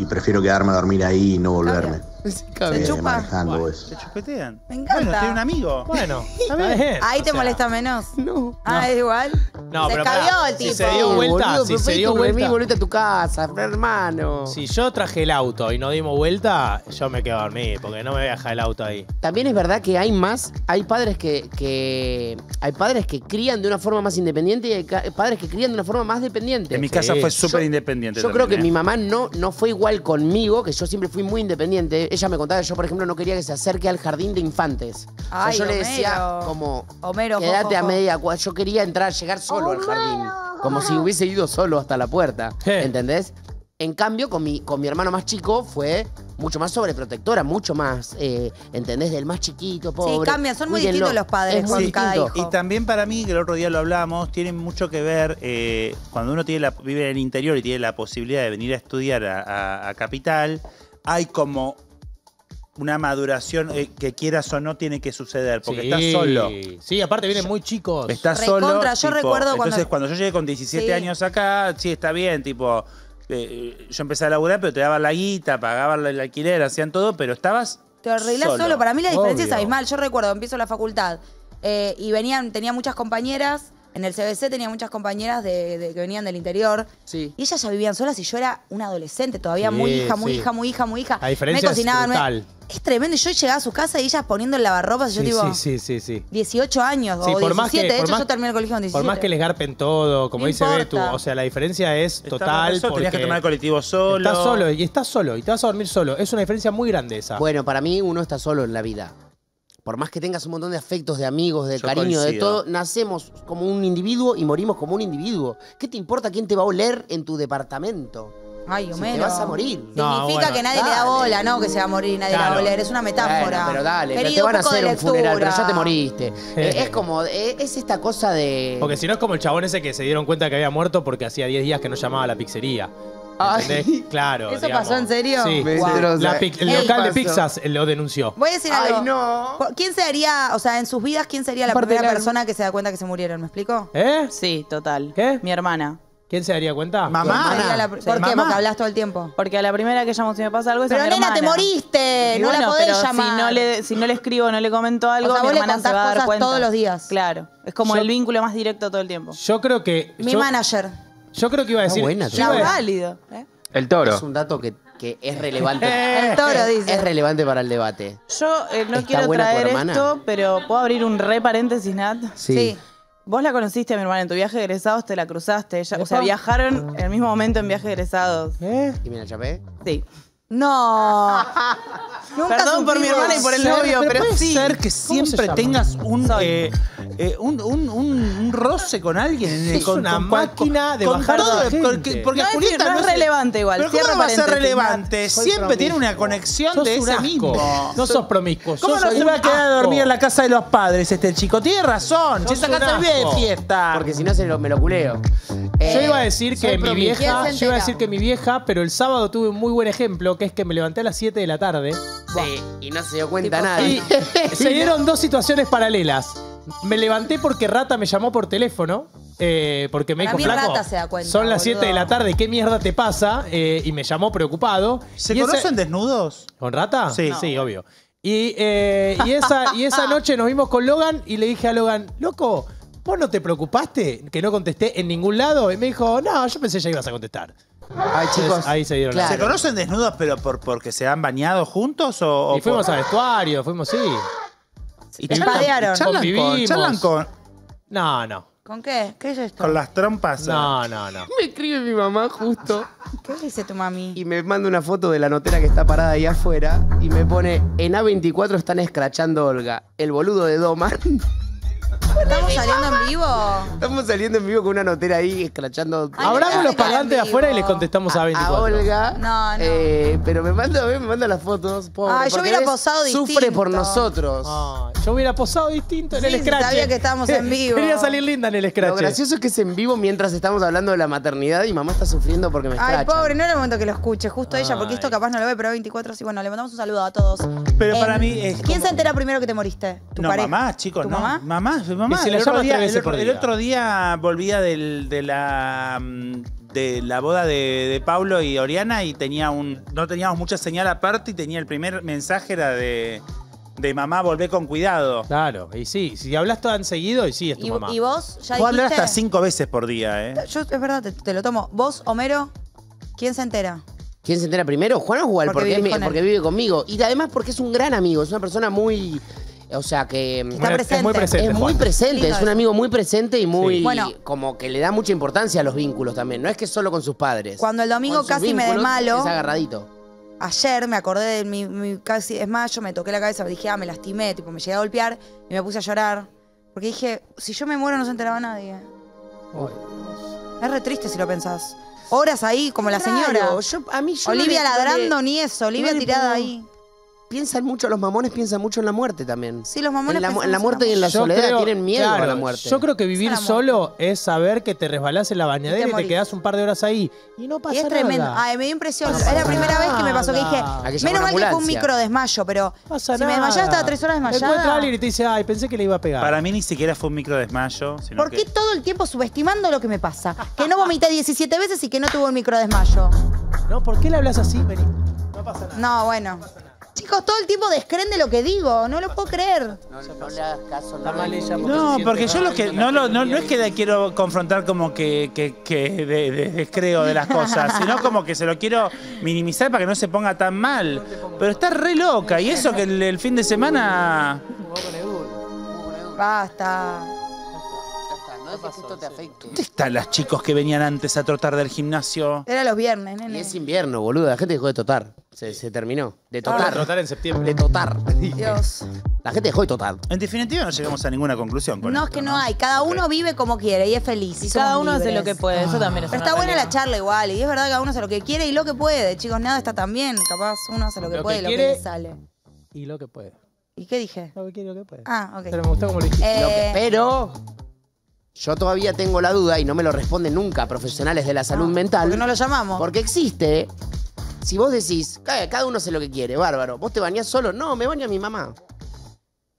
y prefiero quedarme a dormir ahí y no volverme. Sí, eh, se chupa. Wow, se chupetean. Me encanta. Bueno, soy un amigo. Bueno, está bien. Ahí te o sea, molesta menos. No. Ah, no. Es igual. No, se pero escabió el tipo. Si se dio vuelta, boludo, si se dio vuelta. Volvete a tu casa, hermano. Si yo traje el auto y no dimos vuelta, yo me quedo a dormir porque no me voy a dejar el auto ahí. También es verdad que hay más, hay padres que, que hay padres que crían de una forma más independiente y hay padres que crían de una forma más dependiente. En mi casa sí. fue súper independiente. Yo, yo creo que ¿eh? mi mamá no, no fue igual conmigo, que yo siempre fui muy independiente. Ella me contaba que yo, por ejemplo, no quería que se acerque al jardín de infantes. Ay, o sea, yo Homero. le decía como, Homero, quédate jo, jo, jo. a media cuadra. Yo quería entrar, llegar solo Homero, al jardín. Homero. Como si hubiese ido solo hasta la puerta. ¿Qué? ¿Entendés? En cambio, con mi, con mi hermano más chico fue mucho más sobreprotectora, mucho más, eh, ¿entendés? Del más chiquito, pobre. Sí, cambia, son muy Mírenlo. distintos los padres con sí, cada hijo. Y también para mí, que el otro día lo hablamos, tienen mucho que ver, eh, cuando uno tiene la, vive en el interior y tiene la posibilidad de venir a estudiar a, a, a Capital, hay como... una maduración eh, que quieras o no tiene que suceder, porque sí. estás solo. Sí, aparte vienen yo, muy chicos. Estás solo. Recontra, yo tipo, recuerdo entonces, cuando... cuando yo llegué con diecisiete sí. años acá, sí, está bien, tipo... Eh, yo empecé a laburar, pero te daban la guita, pagaban el alquiler, hacían todo, pero estabas Te arreglás solo. solo. Para mí la diferencia Obvio. es abismal. Yo recuerdo, empiezo la facultad eh, y venían, tenía muchas compañeras... En el C B C tenía muchas compañeras de, de, que venían del interior. Sí. Y ellas ya vivían solas y yo era una adolescente todavía, sí, muy hija, muy sí. hija, muy hija, muy hija. La diferencia me cocinaban, es brutal. Me, es tremendo. Y yo llegaba a su casa y ellas poniendo el lavarropas. Y yo sí, digo, sí, sí, sí. dieciocho años sí, o por diecisiete. Más que, de hecho, por más, yo terminé el colegio con diecisiete. Por más que les garpen todo, como no dice importa. Betu. O sea, la diferencia es total. Eso, tenías que tomar el colectivo solo. Estás solo y estás solo y te vas a dormir solo. Es una diferencia muy grande esa. Bueno, para mí uno está solo en la vida. Por más que tengas un montón de afectos, de amigos, de Yo cariño, coincido. de todo, nacemos como un individuo y morimos como un individuo. ¿Qué te importa quién te va a oler en tu departamento? Ay, Homero. Si te vas a morir. No, Significa bueno, que nadie dale. le da bola, ¿no? Que se va a morir, nadie claro. le va a oler. Es una metáfora. Bueno, pero dale, pero te van a hacer un funeral, pero ya te moriste. eh, es como, eh, es esta cosa de... Porque si no es como el chabón ese que se dieron cuenta que había muerto porque hacía diez días que no llamaba a la pizzería. Ay. Claro. ¿Eso digamos. pasó en serio? Sí. Wow. La, el local pasó. de pizzas lo denunció. Voy a decir Ay, algo. No. ¿Quién sería, o sea, en sus vidas, quién sería la Aparte primera la... persona que se da cuenta que se murieron? ¿Me explico? ¿Eh? Sí, total. ¿Qué? Mi hermana. ¿Quién se daría cuenta? Mamá. La... ¿Por sí. qué? Mamá. Porque hablas todo el tiempo. Porque a la primera que llamo si me pasa algo es pero a mi hermana. Pero nena, te moriste. No bueno, la podés llamar. Si no, le, si no le escribo, no le comento algo, o sea, mi hermana se va a dar cuenta. Todos los días. Claro. Es como yo, el vínculo más directo todo el tiempo. Yo creo que... Mi yo... manager. Yo creo que iba a decir... Buena, iba a... válido. ¿Eh? El toro. Es un dato que, que es relevante. El toro, dice. Es relevante para el debate. Yo eh, no Está quiero traer esto, pero ¿puedo abrir un re paréntesis, Nat? Sí. sí. Vos la conociste a mi hermana en tu viaje de egresados, te la cruzaste. Ella, o sea, viajaron en el mismo momento en viaje de egresados. ¿Eh? ¿Y me la chapé? Sí. No. Nunca Perdón por mi hermana y por el ser, novio, pero, pero sí. Puede ser que siempre tengas un, eh, eh, un, un, un, un roce con alguien. Es con, una con, máquina con, de con bajar todo, gente. Porque, porque no, Julieta no es, no es relevante igual. Pero ¿cómo no va a ser relevante? Siempre promiscuo. tiene una conexión sos de ese asco. mismo. No sos promiscuo. ¿Cómo no se va a quedar a dormir en la casa de los padres este chico? Tiene razón. Si esa casa vive de fiesta. Porque si no se lo, me lo culeo. Eh, yo iba a decir que mi vieja, yo iba a decir que mi vieja, pero el sábado tuve un muy buen ejemplo, que es que me levanté a las siete de la tarde. Sí, y no se dio cuenta nadie. Se dieron dos situaciones paralelas. Me levanté porque Rata me llamó por teléfono. Eh, porque me dijo, flaco, Rata se da cuenta, son las boludo. siete de la tarde, ¿qué mierda te pasa? Eh, y me llamó preocupado. ¿Se y conocen ese... desnudos? ¿Con Rata? Sí, no. sí, obvio. Y, eh, y, esa, y esa noche nos vimos con Logan y le dije a Logan, loco, ¿vos no te preocupaste que no contesté en ningún lado? Y me dijo, no, yo pensé ya ibas a contestar. Ay, chicos. Ahí se dieron. Claro. ¿Se conocen desnudos, pero por, porque se han bañado juntos? O, o y fuimos por... a vestuario, fuimos, sí. Y charlan, charlan, con, charlan con... No, no. ¿Con qué? ¿Qué es esto? Con las trompas. No, eh. no, no. Me escribe mi mamá justo. ¿Qué dice tu mami? Y me manda una foto de la notera que está parada ahí afuera y me pone, en A veinticuatro están escrachando a Olga, el boludo de Doman. ¿Estamos saliendo en vivo? Estamos saliendo en vivo con una notera ahí escrachando. Ay, hablamos los pagantes afuera y les contestamos a A veinticuatro. A Olga. No, no. Eh, pero me manda, me manda las fotos. Pobre, ah, yo hubiera posado distinto. Sufre por nosotros. Ah, yo hubiera posado distinto en sí, el scratch. Sabía que estábamos en vivo. Quería salir linda en el scratch. Lo gracioso es que es en vivo mientras estamos hablando de la maternidad y mamá está sufriendo porque me escracha. Ay, pobre, no era el momento que lo escuche, justo Ay. ella, porque esto capaz no lo ve, pero A veinticuatro sí. Bueno, le mandamos un saludo a todos. Pero eh, para mí es... ¿Quién como... se entera primero que te moriste? ¿Tu no, pareja? mamá, chicos, ¿Tu no. mamá? Mamá. Mamá, el, otro día, el, otro, el otro día volvía del, de, la, de la boda de, de Paulo y Oriana y tenía un, no teníamos mucha señal aparte y tenía el primer mensaje era de, de mamá, volvé con cuidado. Claro, y sí, si hablas tan seguido y sí es tu ¿Y, mamá. ¿Y vos ya dijiste? Hablar hasta cinco veces por día, ¿eh? Yo, es verdad, te, te lo tomo. Vos, Homero, ¿quién se entera? ¿Quién se entera primero? Juan o Juan, porque, porque, vive, con porque vive conmigo. Y además porque es un gran amigo, es una persona muy... O sea que... Está presente. Es muy presente. Es muy presente, es un amigo muy presente y muy... Sí. Bueno, como que le da mucha importancia a los vínculos también. No es que es solo con sus padres. Cuando el domingo casi me desmalo... Es agarradito. Ayer me acordé de mi, mi casi desmayo, me toqué la cabeza, dije, ah, me lastimé, tipo, me llegué a golpear y me puse a llorar. Porque dije, si yo me muero no se enteraba nadie. Uy. Es re triste si lo pensás. Horas ahí, como la señora. Yo, a mí, yo Olivia no le, ladrando no le, ni eso, Olivia no tirada puedo. ahí. Piensan mucho, los mamones piensan mucho en la muerte también. Sí, los mamones en la, en la muerte en la y en la soledad creo, tienen miedo claro, a la muerte. Yo creo que vivir es solo es saber que te resbalás en la bañadera y te, y te quedás un par de horas ahí. Y no pasa nada. Y es nada. tremendo. Ay, me dio impresión. No es la primera nada. vez que me pasó que dije, Aquella menos mal que fue un micro desmayo, pero pasa si nada. me desmayaba estaba tres horas desmayada. Después alguien y te dice, ay, pensé que le iba a pegar. Para mí ni siquiera fue un micro desmayo. Sino ¿Por qué que... todo el tiempo subestimando lo que me pasa? Que no vomité diecisiete veces y que no tuve un micro desmayo. No, ¿por qué le hablas así? Vení. No pasa nada. No, bueno. Chicos, todo el tiempo descreen de lo que digo. No lo puedo creer. No, no, no le hagas caso. No, mal ella porque, no, porque yo lo que... No, no, no, no es que la quiero confrontar como que, que, que de, de, descreo de las cosas, sino como que se lo quiero minimizar para que no se ponga tan mal. Pero está re loca. Y eso que el, el fin de semana... Basta. ¿Dónde están las chicos que venían antes a trotar del gimnasio? Era los viernes, nene. Y es invierno, boludo. La gente dejó de trotar. Se, se terminó. De trotar. De trotar en septiembre. De trotar. Dios. La gente dejó de trotar. En definitiva no llegamos a ninguna conclusión. Con no, esto, es que no, no hay. Cada uno vive como quiere y es feliz. Y cada uno libres. hace lo que puede. Eso también es Pero está buena la charla igual. Y es verdad que cada uno hace lo que quiere y lo que puede. Chicos, nada está tan bien. Capaz uno hace lo que lo puede y lo que le sale. Y lo que puede. ¿Y qué dije? Lo que quiere y lo que puede. Ah, ok. Pero me gustó como lo dijiste. Eh... Lo que espero... Yo todavía tengo la duda, y no me lo responden nunca profesionales de la salud no, mental. Porque no lo llamamos. Porque existe. Si vos decís, cada uno hace lo que quiere, bárbaro. ¿Vos te bañás solo? No, me baña mi mamá.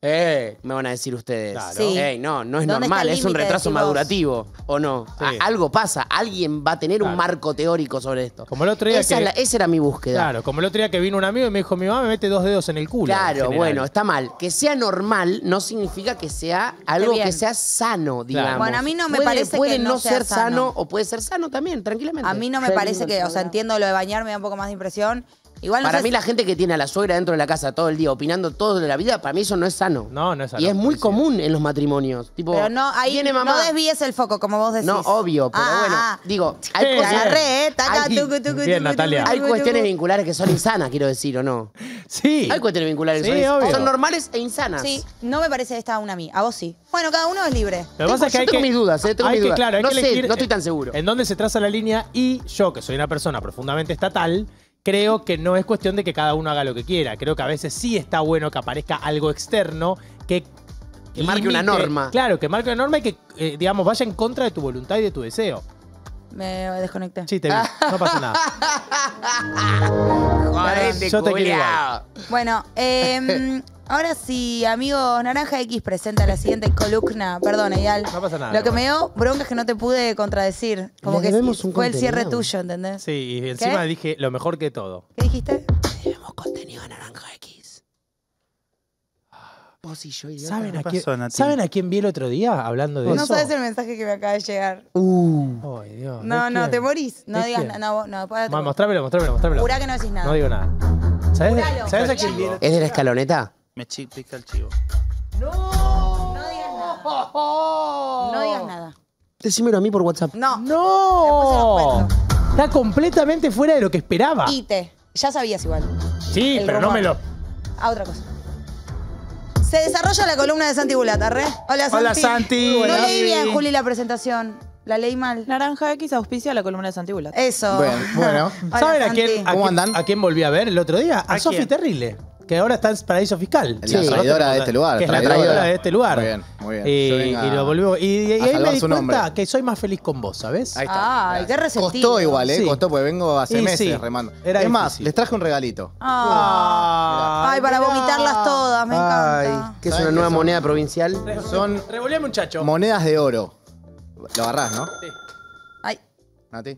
Eh, me van a decir ustedes. Claro. Sí. Ey, no, no es normal, es un retraso madurativo. ¿O no? Sí. Algo pasa, alguien va a tener claro. un marco teórico sobre esto. Como el otro día esa, que... la, esa era mi búsqueda. Claro, como el otro día que vino un amigo y me dijo, mi mamá me mete dos dedos en el culo. Claro, bueno, está mal. Que sea normal no significa que sea algo que sea sano, digamos. Claro. Bueno, a mí no me puede, parece puede que no, no ser sano. sano o puede ser sano también, tranquilamente. A mí no me parece que, o sea, entiendo lo de bañar, me da un poco más de impresión. Igual no para mí la gente que tiene a la suegra dentro de la casa todo el día opinando todo de la vida, para mí eso no es sano. No, no es sano. Y es muy sí. común en los matrimonios. Tipo, pero no, ahí viene mamá. No desvíes el foco, como vos decís. No, obvio, pero ah, bueno. Ah, digo, hay cuestiones vinculares que son insanas, quiero decir, ¿o no? Sí. Hay cuestiones vinculares que sí, son, obvio. son normales e insanas. Sí, no me parece esta una a mí, a vos sí. Bueno, cada uno es libre. Lo que pasa es que hay que... Yo tengo mis dudas, eh, tengo mis dudas. Claro, no sé, no estoy tan seguro. En dónde se traza la línea y yo, que soy una persona profundamente estatal... Creo que no es cuestión de que cada uno haga lo que quiera. Creo que a veces sí está bueno que aparezca algo externo que... Que marque limite, una norma. Claro, que marque una norma y que, eh, digamos, vaya en contra de tu voluntad y de tu deseo. Me desconecté. Sí, te vi. No pasa nada. Joder, yo te quiero igual. Bueno, eh, ahora sí, amigos, Naranja X presenta la siguiente columna. Perdón, Eyal. No pasa nada. Lo que no me dio bronca es que no te pude contradecir. Como que fue contenido. el cierre tuyo, ¿entendés? Sí, y encima ¿Qué? dije lo mejor que todo. ¿Qué dijiste? Debemos contenido a Naranja X. Vos y yo, idiota. ¿Saben a, quién, pasó, ¿Saben a quién vi el otro día hablando de no eso? No sabes el mensaje que me acaba de llegar. Uh. Oh, Dios. No, no, quién? te morís. No digas nada. No, no, no, mostrámelo, mostrámelo, mostrámelo. Jurá que no decís nada. No digo nada. ¿Sabes a quién vi? ¿Es de la escaloneta? Me pica el chivo. ¡No! No digas nada. No digas nada. Decímelo a mí por WhatsApp. No. ¡No! Está completamente fuera de lo que esperaba. Y te. Ya sabías igual. Sí, pero no me lo... Ah, otra cosa. Se desarrolla la columna de Santi Bulat, ¿arre? Hola, Santi. Hola, Santi. No leí bien, Juli, la presentación. La leí mal. Naranja X auspicia la columna de Santi Bulat. Eso. Bueno. bueno. Hola, ¿saben a quién, a, ¿Cómo andan? a quién volví a ver el otro día? A, ¿A Sofi Terrile, que ahora está en paraíso fiscal. Sí, la traidora de este lugar. Que es la traidora de este lugar. Muy bien, muy bien. Y, y lo volvimos. Y, y, y ahí me di cuenta que soy más feliz con vos, ¿sabés? Ahí está. Ay, qué resentido. Costó igual, ¿eh? Sí. Costó, porque vengo hace y meses sí, remando. Era es difícil. Más, les traje un regalito. Ah, ah, ay, para mirá. vomitarlas todas, me ay, encanta. Ay, que es una nueva moneda provincial. Son... Revolveme, muchacho. Monedas de oro. Lo agarrás, ¿no? Sí. Ay. Nati.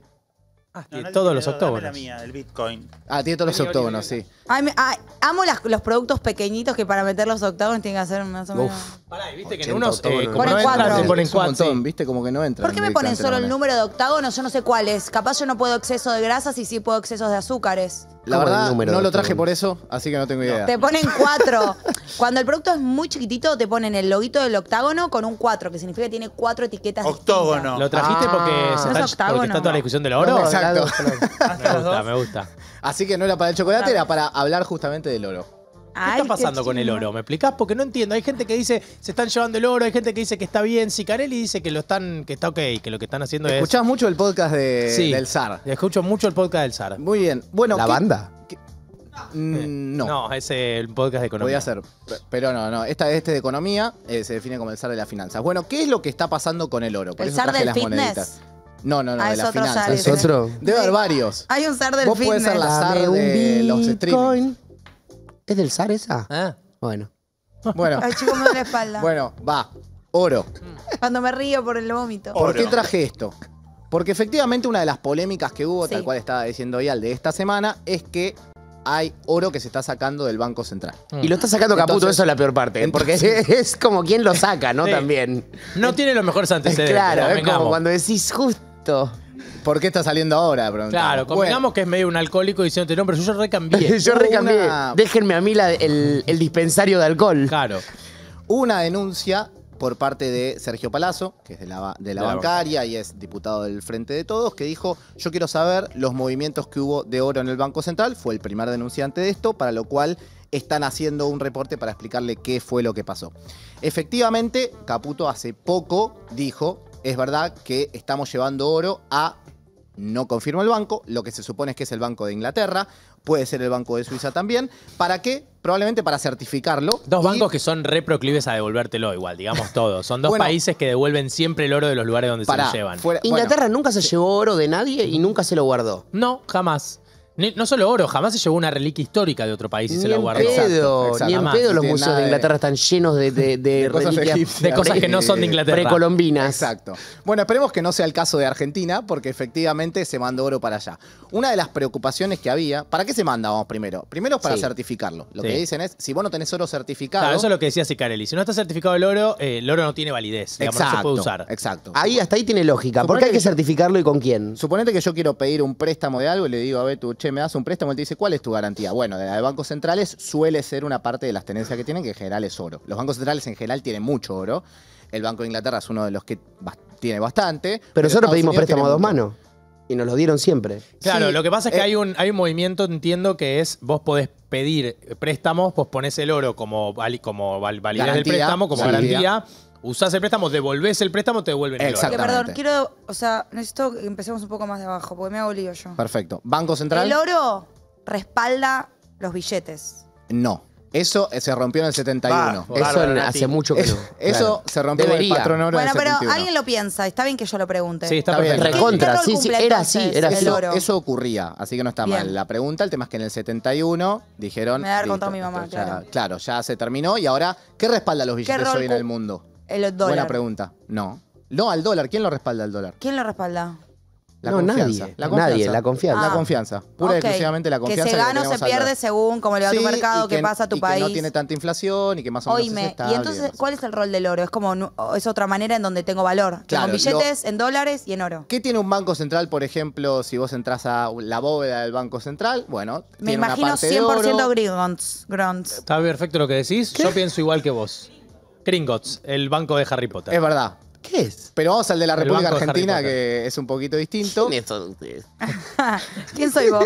Ah, tiene no, no, todos los octógonos. La mía, el Bitcoin. Ah, tiene todos los octógonos, sí. Ay, me, ay, amo las, los productos pequeñitos que para meter los octógonos tienen que hacer más o menos. Uf. Pará, y viste que en unos eh, como ponen no cuatro. Entran, se ponen es cuatro. Un montón, sí. Viste como que no entran. ¿Por qué me ponen solo el número de octágonos? Yo no sé cuál es. Capaz yo no puedo exceso de grasas y sí puedo excesos de azúcares. La verdad, no lo traje por eso, así que no tengo idea. Te ponen cuatro. Cuando el producto es muy chiquitito, te ponen el loguito del octágono con un cuatro, que significa que tiene cuatro etiquetas octógono. Distintas. ¿Lo trajiste ah, porque, no está, porque está toda la discusión del oro? No, exacto. Me gusta, me gusta. Así que no era para el chocolate, claro, era para hablar justamente del oro. ¿Qué Ay, está pasando qué con el oro? ¿Me explicás? Porque no entiendo. Hay gente que dice, se están llevando el oro, hay gente que dice que está bien. Sicarelli dice que lo están, que está ok, que lo que están haciendo ¿Escuchás es... Escuchás mucho el podcast de, sí, del zar. Escucho mucho el podcast del zar. Muy bien. Bueno, ¿La ¿qué, banda? ¿qué? No. No, es el podcast de economía. Podría ser, pero no, no. Esta, este de economía eh, se define como el zar de las finanzas. Bueno, ¿qué es lo que está pasando con el oro? Por el eso zar traje del las fitness. Moneditas. No, no, no, ah, de las finanzas. ¿Es otro? Debe haber varios. Hay un zar del Vos fitness. Vos podés ser la zar Dame de los streaming. ¿Es del zar esa? Ah. Bueno. Bueno. Ay, chico, me duele la espalda. Bueno, va. Oro. Cuando me río por el vómito. ¿Por qué traje esto? Porque efectivamente una de las polémicas que hubo, sí, tal cual estaba diciendo Ial, de esta semana, es que hay oro que se está sacando del Banco Central. Mm. Y lo está sacando Caputo, entonces, eso es la peor parte. Entonces, porque es como quien lo saca, ¿no? Sí. También. No tiene los mejores antecedentes. Claro, es como cuando decís justo... ¿Por qué está saliendo ahora? Claro, combinamos bueno. que es medio un alcohólico diciéndote, no, pero yo, yo recambié. yo recambié. Una... Déjenme a mí la, el, el dispensario de alcohol. Claro. Una denuncia por parte de Sergio Palazzo, que es de la, de la claro. bancaria y es diputado del Frente de Todos, que dijo, yo quiero saber los movimientos que hubo de oro en el Banco Central. Fue el primer denunciante de esto, para lo cual están haciendo un reporte para explicarle qué fue lo que pasó. Efectivamente, Caputo hace poco dijo... Es verdad que estamos llevando oro a, no confirma el banco, lo que se supone es que es el Banco de Inglaterra, puede ser el Banco de Suiza también. ¿Para qué? Probablemente para certificarlo. Dos y... bancos que son re proclives a devolvértelo igual, digamos todos. Son dos bueno, países que devuelven siempre el oro de los lugares donde para, se lo llevan. Fuera, Inglaterra bueno. nunca se llevó oro de nadie y nunca se lo guardó. No, jamás. No solo oro, jamás se llevó una reliquia histórica de otro país y ni se la guardó. Exacto, exacto. Ni en jamás. pedo los museos de Inglaterra de... están llenos de, de, de, de, reliquias, cosas egipcias, de cosas que no son de Inglaterra. Precolombinas. Exacto. Bueno, esperemos que no sea el caso de Argentina, porque efectivamente se mandó oro para allá. Una de las preocupaciones que había... ¿Para qué se manda, vamos, primero? Primero para sí. certificarlo. Lo sí. que dicen es, si vos no tenés oro certificado... Claro, eso es lo que decía Sicarelli. Si no está certificado el oro, eh, el oro no tiene validez. Digamos, exacto, no se puede usar. Exacto. Ahí, hasta ahí tiene lógica. ¿Por qué hay que, que certificarlo y con quién? Suponete que yo quiero pedir un préstamo de algo y le digo a Betu, che, me das un préstamo, él te dice, ¿cuál es tu garantía? Bueno, de, la de bancos centrales suele ser una parte de las tenencias que tienen, que en general es oro. Los bancos centrales en general tienen mucho oro. El Banco de Inglaterra es uno de los que bast tiene bastante. Pero, pero nosotros pedimos préstamo a dos manos. Y nos lo dieron siempre. Claro, sí, lo que pasa es que eh, hay, un, hay un movimiento, entiendo, que es vos podés pedir préstamos, vos ponés el oro como, como val validez garantía, del préstamo, como sí, garantía. Usás el préstamo, devolvés el préstamo, te devuelven el oro. Perdón, quiero, o sea, necesito que empecemos un poco más de abajo, porque me hago lío yo. Perfecto. Banco Central. ¿El oro respalda los billetes? No. Eso se rompió en el setenta y uno. Bah, eso en, hace mucho que no. Eso claro. se rompió en el patrón oro Bueno, del pero setenta y uno. Alguien lo piensa. Está bien que yo lo pregunte. Sí, está, está bien. Recontra. Sí, sí, era así. Era así. Eso, eso ocurría, así que no está bien. mal. La pregunta, el tema es que en el setenta y uno dijeron... Me da contado mi mamá, ya, claro. Claro, ya se terminó. Y ahora, ¿qué respalda los billetes hoy en el mundo? El dólar. Buena pregunta. No. No, al dólar. ¿Quién lo respalda al dólar? ¿Quién lo respalda? La no, confianza. Nadie, la confianza. Nadie, la confianza. Ah, la confianza. Pura y okay. exclusivamente la confianza. Que se gana o se pierde según cómo le va sí, tu mercado, qué pasa a tu y país. Que no tiene tanta inflación y que más o menos Oíme. Es estable. Y entonces, ¿cuál es el rol del oro? Es como es otra manera en donde tengo valor. Claro, con billetes, lo, en dólares y en oro. ¿Qué tiene un banco central, por ejemplo, si vos entras a la bóveda del banco central? Bueno, me tiene imagino una parte cien por ciento gringos. Está perfecto lo que decís. ¿Qué? Yo pienso igual que vos. Gringotts, el banco de Harry Potter. Es verdad. ¿Qué es? Pero vamos al de la el República Argentina, que es un poquito distinto. ¿Quién son ustedes? ¿Quién soy vos?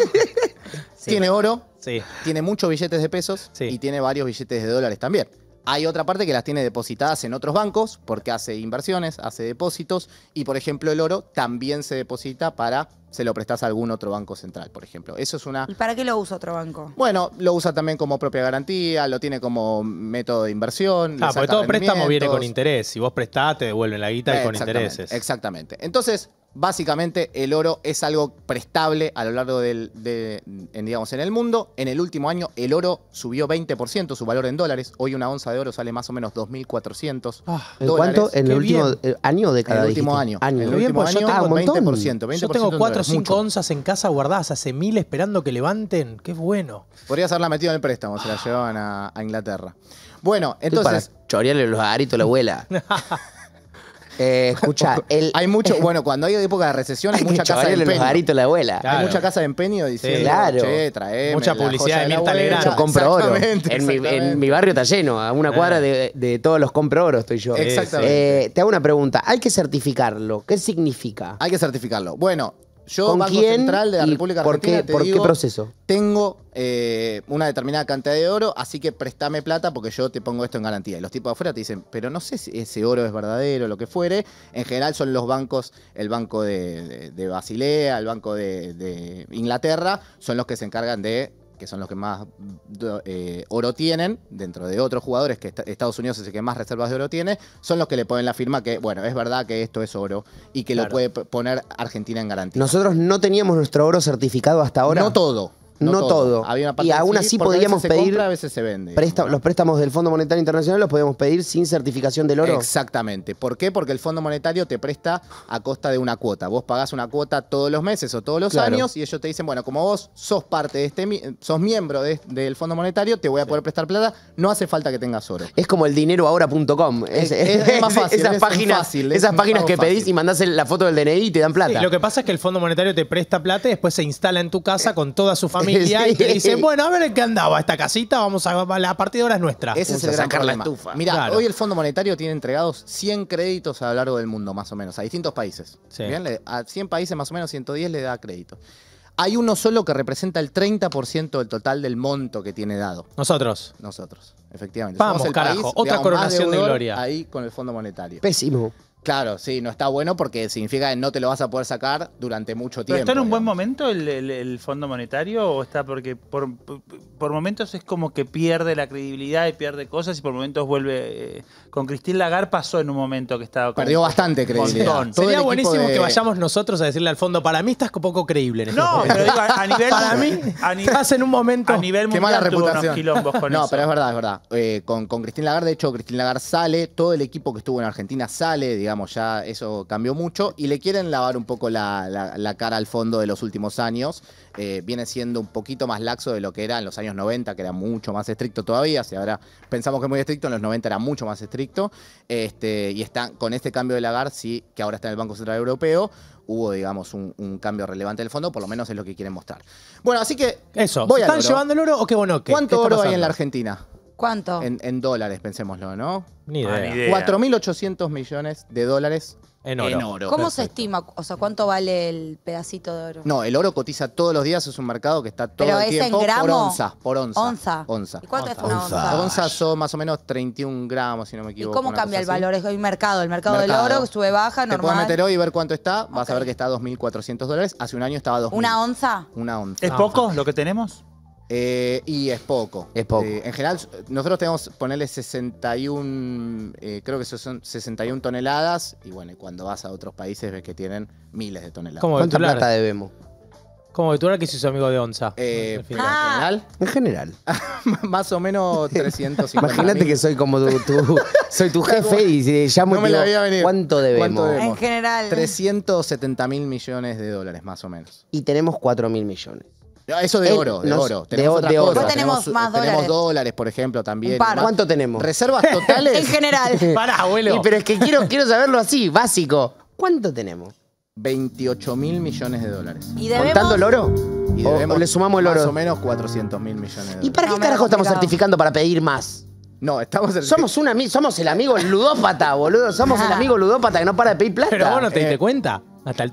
Sí. Tiene oro, sí. Tiene muchos billetes de pesos sí. Y tiene varios billetes de dólares también. Hay otra parte que las tiene depositadas en otros bancos porque hace inversiones, hace depósitos y, por ejemplo, el oro también se deposita para... se lo prestás a algún otro banco central, por ejemplo. Eso es una... ¿Y para qué lo usa otro banco? Bueno, lo usa también como propia garantía, lo tiene como método de inversión. Ah, porque todo préstamo viene con interés. Si vos prestás, te devuelven la guita y con intereses. Exactamente. Entonces... básicamente, el oro es algo prestable a lo largo del, de, en, digamos, en el mundo. En el último año, el oro subió veinte por ciento su valor en dólares. Hoy una onza de oro sale más o menos dos mil cuatrocientos oh, ¿en dólares. ¿Cuánto? ¿En el último año de cada En el último año. En el último año, veinte por ciento. Yo tengo cuatro o cinco onzas en casa guardadas hace mil esperando que levanten. ¡Qué bueno! Podrías haberla metido en el préstamo, se la llevaban a, a Inglaterra. Bueno, entonces... para chorearle los aritos a la abuela. Eh, escucha, el, hay mucho, bueno, cuando hay época de recesión hay, hay mucha casa de empeño. Los la abuela. Claro. Hay mucha casa de empeño diciendo, sí, claro. Che, traeme mucha publicidad de Mirta Legrand. Yo compro oro. En mi, en mi barrio está lleno, a una cuadra de, de todos los compro oro estoy yo. Exactamente. Eh, te hago una pregunta, ¿hay que certificarlo? ¿Qué significa? Hay que certificarlo. Bueno, yo, ¿con Banco quién? Central de la República Argentina, ¿por qué, te por digo, qué proceso? Tengo eh, una determinada cantidad de oro, así que préstame plata porque yo te pongo esto en garantía. Y los tipos de afuera te dicen, pero no sé si ese oro es verdadero, lo que fuere. En general son los bancos, el Banco de, de, de Basilea, el Banco de, de Inglaterra, son los que se encargan de... que son los que más eh, oro tienen, dentro de otros jugadores, que Estados Unidos es el que más reservas de oro tiene, son los que le ponen la firma que, bueno, es verdad que esto es oro y que claro. Lo puede poner Argentina en garantía. Nosotros no teníamos nuestro oro certificado hasta ahora. No todo. No, no todo. todo. Había una parte y aún así podíamos pedir... a veces se compra, a veces se vende. Préstamo, ¿no? Los préstamos del Fondo Monetario Internacional los podíamos pedir sin certificación del oro. Exactamente. ¿Por qué? Porque el Fondo Monetario te presta a costa de una cuota. Vos pagás una cuota todos los meses o todos los claro. años y ellos te dicen, bueno, como vos sos parte de este... sos miembro de, del Fondo Monetario, te voy a poder sí. prestar plata. No hace falta que tengas oro. Es como el dinero ahora punto com. Es, es, es, es más fácil. Esas es páginas, fácil, esas es páginas que pedís fácil. Y mandás la foto del D N I y te dan plata. Sí, lo que pasa es que el Fondo Monetario te presta plata y después se instala en tu casa con toda su familia. Familia y te dicen, bueno, a ver en qué andaba esta casita, vamos a la partidora es nuestra. Ese es el gran problema. Mirá, claro. Hoy el Fondo Monetario tiene entregados cien créditos a lo largo del mundo, más o menos, a distintos países. Sí. Bien, a cien países, más o menos, ciento diez le da crédito. Hay uno solo que representa el treinta por ciento del total del monto que tiene dado. Nosotros. Nosotros, efectivamente. Vamos, somos el carajo, país, otra digamos, coronación de gloria. Ahí con el Fondo Monetario. Pésimo. Claro, sí, no está bueno porque significa que no te lo vas a poder sacar durante mucho tiempo. ¿Pero está en un digamos. buen momento el, el, el Fondo Monetario o está porque por, por, por momentos es como que pierde la credibilidad y pierde cosas y por momentos vuelve... Eh, con Christine Lagarde pasó en un momento que estaba... Perdió bastante credibilidad. Sería buenísimo de... que vayamos nosotros a decirle al fondo, para mí estás poco creíble en estos momentos. No, pero digo, a, a nivel... para mí, a nivel, estás en un momento... A nivel mundial, qué mala reputación. Tuvo unos quilombos con no, eso. Pero es verdad, es verdad. Eh, con, con Christine Lagarde, de hecho, Christine Lagarde sale, todo el equipo que estuvo en Argentina sale, digamos, ya eso cambió mucho y le quieren lavar un poco la, la, la cara al fondo de los últimos años. Eh, viene siendo un poquito más laxo de lo que era en los años noventa, que era mucho más estricto todavía. Si ahora pensamos que es muy estricto, en los noventa era mucho más estricto. Este, y está, con este cambio de Lagarde, sí, que ahora está en el Banco Central Europeo, hubo, digamos, un, un cambio relevante del fondo, por lo menos es lo que quieren mostrar. Bueno, así que... Eso, voy ¿están llevando el oro o qué bonoque? ¿Cuánto oro pasando? Hay en la Argentina? ¿Cuánto? En, en dólares, pensémoslo, ¿no? Ni idea. cuatro mil ochocientos millones de dólares en oro. En oro. ¿Cómo perfecto. Se estima? O sea, ¿cuánto vale el pedacito de oro? No, el oro cotiza todos los días. Es un mercado que está todo ¿pero el es tiempo en gramo? Por onza. Por onza. Onza. Onza. ¿Y cuánto onza. Es una onza? Onza son más o menos treinta y un gramos, si no me equivoco. ¿Y cómo cambia el valor? Es el mercado. El mercado, mercado del oro sube, baja, normal. Te puedes meter hoy y ver cuánto está. Okay. Vas a ver que está a dos mil cuatrocientos dólares. Hace un año estaba a dos mil. ¿Una onza? Una onza. ¿Es poco lo que tenemos? Eh, y es poco. Es poco. Eh, en general, nosotros tenemos ponerle sesenta y uno, eh, creo que son sesenta y una toneladas. Y bueno, cuando vas a otros países ves que tienen miles de toneladas. ¿Cuánta plata debemos? Como Betular, que se hizo amigo de Onza. Eh, ¿En general? En general. Más o menos trescientos cincuenta. Imagínate que soy como tu, tu, soy tu jefe y eh, llamo no me y digo, la venir. ¿Cuánto debemos? ¿Cuánto debemos? En general. trescientos setenta mil millones de dólares, más o menos. Y tenemos cuatro mil millones. Eso de oro, de nos, oro. Tenemos de, de oro. Tenemos, tenemos más dólares. Tenemos dólares, por ejemplo, también. ¿Cuánto tenemos? ¿Reservas totales? En general. Pará, abuelo. Y, pero es que quiero, quiero saberlo así, básico. ¿Cuánto tenemos? veintiocho mil millones de dólares. ¿Y debemos? ¿Contando el oro? Y debemos, o le sumamos el oro. Más o menos cuatrocientos mil millones de dólares. ¿Y para qué no, carajo estamos certificando para pedir más? No, estamos... El... Somos, un ami... Somos el amigo ludópata, boludo. Somos ah. el amigo ludópata que no para de pedir plata. Pero vos no te diste eh... cuenta. Hasta el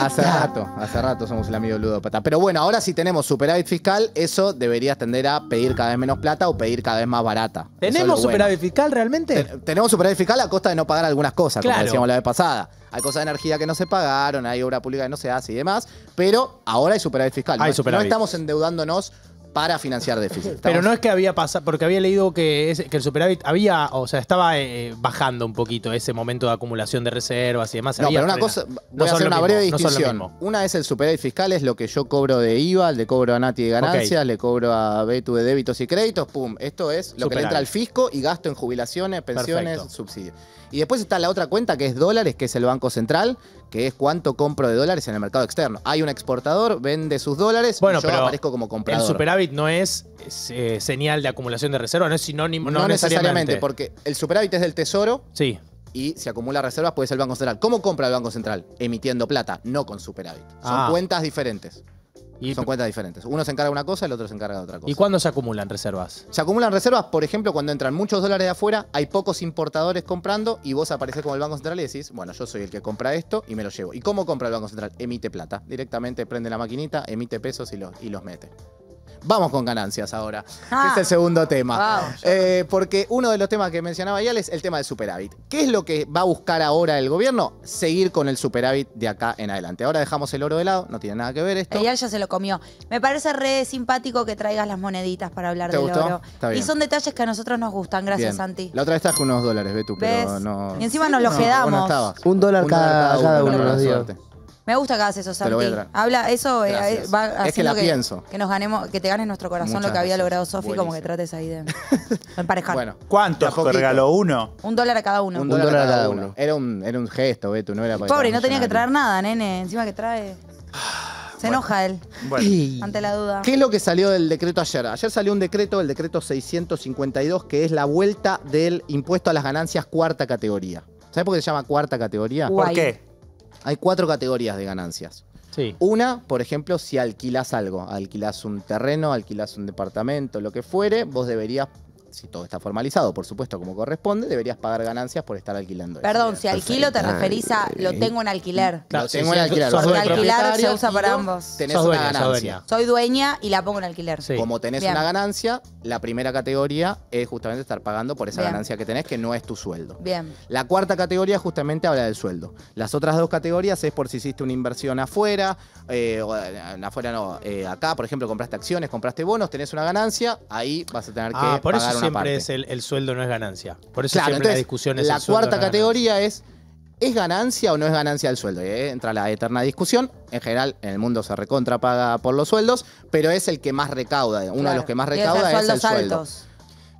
hace rato, hace rato somos el amigo ludópata. Pero bueno, ahora si tenemos superávit fiscal, eso deberías tender a pedir cada vez menos plata o pedir cada vez más barata. ¿Tenemos es superávit bueno. fiscal realmente? Ten tenemos superávit fiscal a costa de no pagar algunas cosas, claro. Como decíamos la vez pasada. Hay cosas de energía que no se pagaron, hay obra pública que no se hace y demás, pero ahora hay superávit fiscal. No, superávit. No estamos endeudándonos para financiar déficit. Estamos... Pero no es que había pasado, porque había leído que, es, que el superávit había, o sea, estaba eh, bajando un poquito ese momento de acumulación de reservas y demás. No, había pero una frena. cosa, voy no a hacer una mismo, breve distinción. No una es el superávit fiscal, es lo que yo cobro de I V A, le cobro a Nati de ganancias, okay. le cobro a Betu de débitos y créditos, pum. Esto es lo superávit. que le entra al fisco y gasto en jubilaciones, pensiones, Perfecto. subsidios. Y después está la otra cuenta que es dólares, que es el Banco Central, que es cuánto compro de dólares en el mercado externo. Hay un exportador, vende sus dólares, bueno, y yo pero aparezco como comprador. El superávit no es, es eh, señal de acumulación de reserva, no es sinónimo. No, no necesariamente, necesariamente, porque el superávit es del Tesoro. Sí. Y si acumula reservas puede ser el Banco Central. ¿Cómo compra el Banco Central? Emitiendo plata, no con superávit. Son ah. cuentas diferentes. Y son cuentas diferentes. Uno se encarga de una cosa, el otro se encarga de otra cosa. ¿Y cuándo se acumulan reservas? Se acumulan reservas, por ejemplo, cuando entran muchos dólares de afuera, hay pocos importadores comprando y vos apareces como el Banco Central y decís, bueno, yo soy el que compra esto y me lo llevo. ¿Y cómo compra el Banco Central? Emite plata. Directamente prende la maquinita, emite pesos y los, y los mete. Vamos con ganancias ahora. Ah, este es el segundo tema. Wow. Eh, porque uno de los temas que mencionaba Yal es el tema del superávit. ¿Qué es lo que va a buscar ahora el gobierno? Seguir con el superávit de acá en adelante. Ahora dejamos el oro de lado, no tiene nada que ver esto. Yal ya se lo comió. Me parece re simpático que traigas las moneditas para hablar del gustó? oro. Está bien. Y son detalles que a nosotros nos gustan. Gracias, bien. Santi. La otra vez traje unos dólares, Betu, pero ¿ves? no... Y encima nos los no, quedamos. No Un dólar Un cada, cada, cada uno, uno nos dio. Me gusta que hagas eso, Santi. Habla, eso eh, va haciendo es que, la que, pienso. que nos ganemos, que te ganes nuestro corazón. Muchas lo que había gracias. logrado Sofi, Buenísimo. como que trates ahí de emparejar. Bueno, ¿cuántos regaló uno? Un dólar a cada uno. Un, un dólar, dólar a cada uno. uno. Era un, era un gesto, Beto, no era para Pobre, no tenía que traer nada, nene. Encima que trae. Se bueno, enoja él, bueno. ante la duda. ¿Qué es lo que salió del decreto ayer? Ayer salió un decreto, el decreto seiscientos cincuenta y dos, que es la vuelta del impuesto a las ganancias cuarta categoría. ¿Sabes por qué se llama cuarta categoría? Guay. ¿Por qué? Hay cuatro categorías de ganancias. Sí. Una, por ejemplo, si alquilás algo, alquilás un terreno, alquilás un departamento, lo que fuere, vos deberías, si todo está formalizado, por supuesto, como corresponde, deberías pagar ganancias por estar alquilando. Perdón, eso. si alquilo te referís a lo tengo en alquiler. Claro, lo tengo sí, en alquiler. Porque alquilar se usa para ambos. Tenés sos una dueña, ganancia. Soy dueña y la pongo en alquiler. Sí. Como tenés Bien. una ganancia, la primera categoría es justamente estar pagando por esa Bien. ganancia que tenés, que no es tu sueldo. Bien. La cuarta categoría justamente habla del sueldo. Las otras dos categorías es por si hiciste una inversión afuera, eh, o, afuera no, eh, acá, por ejemplo, compraste acciones, compraste bonos, tenés una ganancia, ahí vas a tener que ah, por pagar eso siempre parte. es el, el sueldo no es ganancia. Por eso claro, siempre entonces, la discusión es la el sueldo. La cuarta no categoría es, ¿es ganancia o no es ganancia del sueldo? Y entra la eterna discusión. En general, en el mundo se recontrapaga por los sueldos, pero es el que más recauda. Uno claro. de los que más recauda es el sueldo.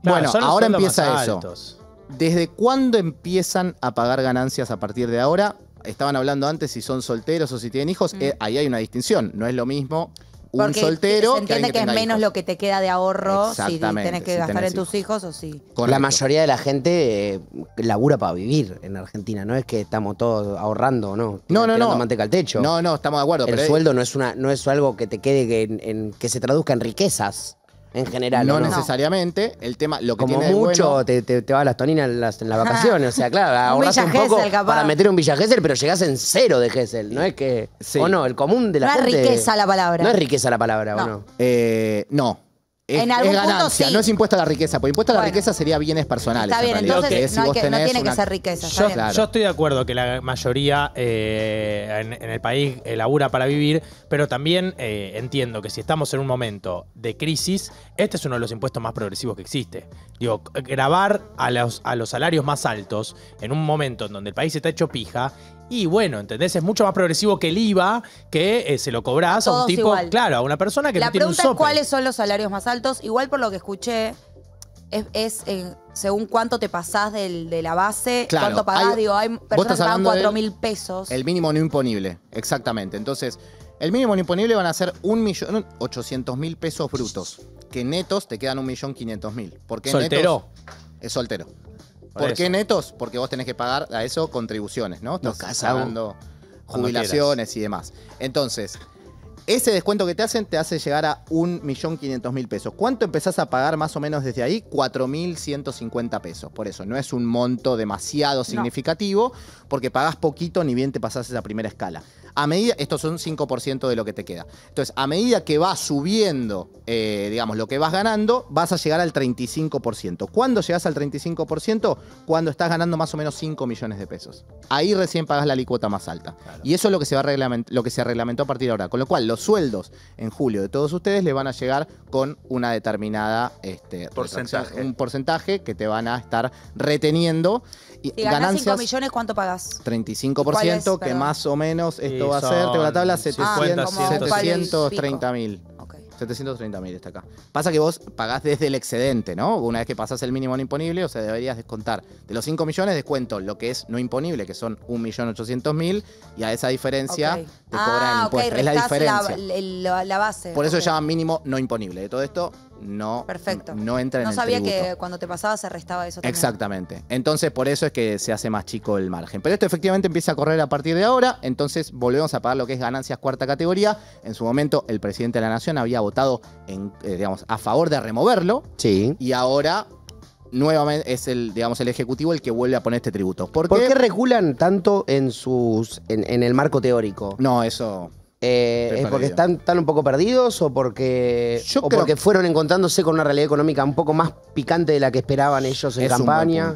Bueno, claro, ahora empieza eso. Altos. ¿Desde cuándo empiezan a pagar ganancias a partir de ahora? Estaban hablando antes si son solteros o si tienen hijos. Mm. Eh, ahí hay una distinción. No es lo mismo... Un Porque soltero. Se entiende que, que es menos hijos. lo que te queda de ahorro si tenés que si gastar tenés en hijos. tus hijos o sí. Con la mayoría de la gente eh, labura para vivir en Argentina. No es que estamos todos ahorrando, ¿no? No, no, no. manteca al techo. No, no, estamos de acuerdo. El pero sueldo es... no es una, no es algo que te quede en, en, que se traduzca en riquezas. En general. No, no necesariamente. El tema, lo que Como tiene mucho bueno, te, te, te va a las toninas en las, en las vacaciones. O sea, claro, ahorrás un, un poco Gesell, para meter un Villa Gesell, pero llegás en cero de Gesell. No es que... Sí. O no, el común de la no gente... No es riqueza la palabra. No es riqueza la palabra, no. ¿o no? Eh, no. Es, en algún es ganancia, punto, sí. no es impuesto a la riqueza. Porque impuesto a la bueno. riqueza sería bienes personales. Está bien, en entonces que es, no, si que, no tiene una... que ser riqueza. Yo, claro. yo estoy de acuerdo que la mayoría eh, en, en el país eh, labura para vivir, pero también eh, entiendo que si estamos en un momento de crisis, este es uno de los impuestos más progresivos que existe. Digo, gravar a los, a los salarios más altos en un momento en donde el país está hecho pija Y bueno, ¿entendés? Es mucho más progresivo que el I V A, que eh, se lo cobrás todos a un tipo, igual. Claro, a una persona que la no tiene un sope. La pregunta es cuáles son los salarios más altos. Igual por lo que escuché, es, es eh, según cuánto te pasás del, de la base, claro, cuánto pagás. Hay, digo, hay personas que pagan cuatro mil pesos. El mínimo no imponible, exactamente. Entonces, el mínimo no imponible van a ser un millón ochocientos mil pesos brutos, que netos te quedan un millón quinientos mil. ¿Por qué soltero? Netos, es soltero. ¿Por, ¿Por qué netos? Porque vos tenés que pagar a eso contribuciones, ¿no? Estás pagando jubilaciones y demás. Entonces, ese descuento que te hacen te hace llegar a un millón quinientos mil pesos. ¿Cuánto empezás a pagar más o menos desde ahí? cuatro mil ciento cincuenta pesos. Por eso, no es un monto demasiado significativo, no, porque pagás poquito ni bien te pasás esa primera escala. A medida, estos son cinco por ciento de lo que te queda. Entonces, a medida que vas subiendo, eh, digamos, lo que vas ganando, vas a llegar al treinta y cinco por ciento. ¿Cuándo llegas al treinta y cinco por ciento? Cuando estás ganando más o menos cinco millones de pesos. Ahí recién pagas la alícuota más alta. Claro. Y eso es lo que se va reglament- lo que se reglamentó a partir de ahora. Con lo cual, los sueldos en julio de todos ustedes les van a llegar con una determinada... Este, porcentaje. Un porcentaje que te van a estar reteniendo. Y si ganás cinco millones, ¿cuánto pagás? treinta y cinco por ciento, que más o menos... Eh, va a ser, tengo la tabla, setecientos treinta mil. Okay. setecientos treinta mil está acá. Pasa que vos pagás desde el excedente, ¿no? Una vez que pasás el mínimo no imponible, o sea, deberías descontar. De los cinco millones, descuento lo que es no imponible, que son un millón ochocientos mil, y a esa diferencia okay. te ah, cobran el impuesto. Okay. Es la diferencia. La, la, la base. Por eso okay. se llama mínimo no imponible. De todo esto... No, perfecto. No entra en el tributo. No sabía que cuando te pasaba se restaba eso también. Exactamente. Entonces, por eso es que se hace más chico el margen. Pero esto efectivamente empieza a correr a partir de ahora. Entonces, volvemos a pagar lo que es ganancias cuarta categoría. En su momento, el presidente de la Nación había votado en, eh, digamos, a favor de removerlo. Sí. Y ahora... nuevamente es el, digamos, el Ejecutivo el que vuelve a poner este tributo. ¿Por, ¿Por qué? qué regulan tanto en sus en, en el marco teórico? No, eso... Eh, ¿Es porque están, están un poco perdidos o porque, o porque fueron encontrándose con una realidad económica un poco más picante de la que esperaban ellos en campaña?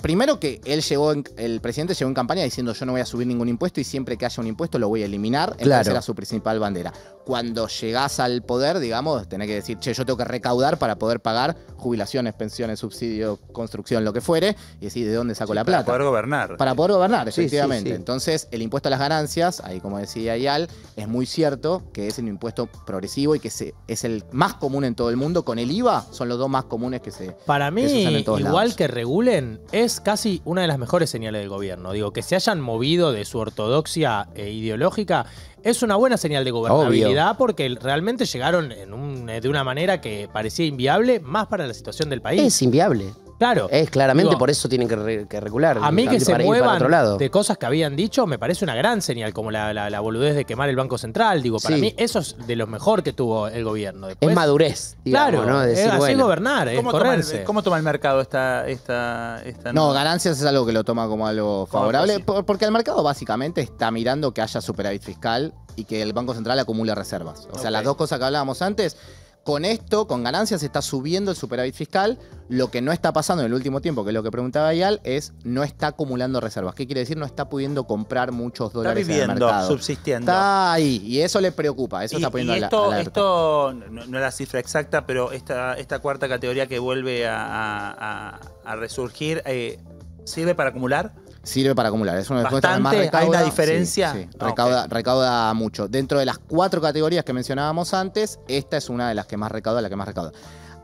Primero que él llegó, en, el presidente llegó en campaña diciendo yo no voy a subir ningún impuesto y siempre que haya un impuesto lo voy a eliminar. Claro. Entonces era su principal bandera. Cuando llegás al poder, digamos, tenés que decir, che, yo tengo que recaudar para poder pagar jubilaciones, pensiones, subsidios, construcción, lo que fuere, y decir, ¿de dónde saco sí, la plata? Para poder gobernar. Para poder gobernar, efectivamente. Sí, sí, sí. Entonces, el impuesto a las ganancias, ahí como decía Ayal, es muy cierto que es un impuesto progresivo y que se, es el más común en todo el mundo. Con el I V A son los dos más comunes que se Para mí, que se usan en todos igual lados. Que regulen, es casi una de las mejores señales del gobierno. Digo, que se hayan movido de su ortodoxia e ideológica es una buena señal de gobernabilidad. Obvio. Porque realmente llegaron en un, de una manera que parecía inviable, más para la situación del país. Es inviable. Claro. Es claramente digo, por eso tienen que, que regular. A mí que se muevan de cosas que habían dicho me parece una gran señal, como la, la, la boludez de quemar el Banco Central. Digo, para sí. mí eso es de lo mejor que tuvo el gobierno. Después, es madurez. Digamos, claro, ¿no? De decir, es así bueno, gobernar, es ¿cómo correrse. Toma el, ¿Cómo toma el mercado esta, esta, esta no, no, ganancias es algo que lo toma como algo favorable, por, porque el mercado básicamente está mirando que haya superávit fiscal y que el Banco Central acumule reservas. O sea, okay. las dos cosas que hablábamos antes... Con esto, con ganancias, está subiendo el superávit fiscal. Lo que no está pasando en el último tiempo, que es lo que preguntaba Ayal, es no está acumulando reservas. ¿Qué quiere decir? No está pudiendo comprar muchos dólares en el mercado. Está viviendo, subsistiendo. Está ahí, y eso le preocupa. Eso y, está poniendo y esto, la, esto no, no es la cifra exacta, pero esta, esta cuarta categoría que vuelve a, a, a resurgir, eh, ¿sirve para acumular? Sirve para acumular. Es una bastante, más recauda. Hay una diferencia. Sí, sí. Recauda, okay. recauda mucho. Dentro de las cuatro categorías que mencionábamos antes, esta es una de las que más recauda, la que más recauda.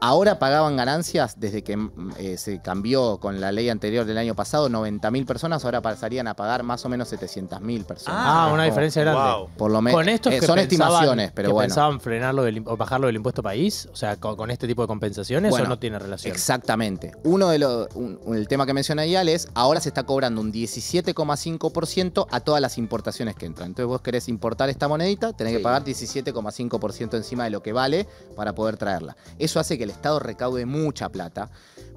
Ahora pagaban ganancias desde que eh, se cambió con la ley anterior del año pasado, noventa mil personas, ahora pasarían a pagar más o menos setecientas mil personas. Ah, ¿no? Una diferencia grande. Wow. Por lo menos. Eh, son pensaban, estimaciones, pero que bueno. ¿Pensaban frenarlo del, o bajarlo del impuesto país? O sea, con, con este tipo de compensaciones, bueno, ¿o no tiene relación? Exactamente. Uno de los, un, un, el tema que mencioné ahí es, ahora se está cobrando un diecisiete coma cinco por ciento a todas las importaciones que entran. Entonces vos querés importar esta monedita, tenés sí. que pagar diecisiete coma cinco por ciento encima de lo que vale para poder traerla. Eso hace que el Estado recaude mucha plata,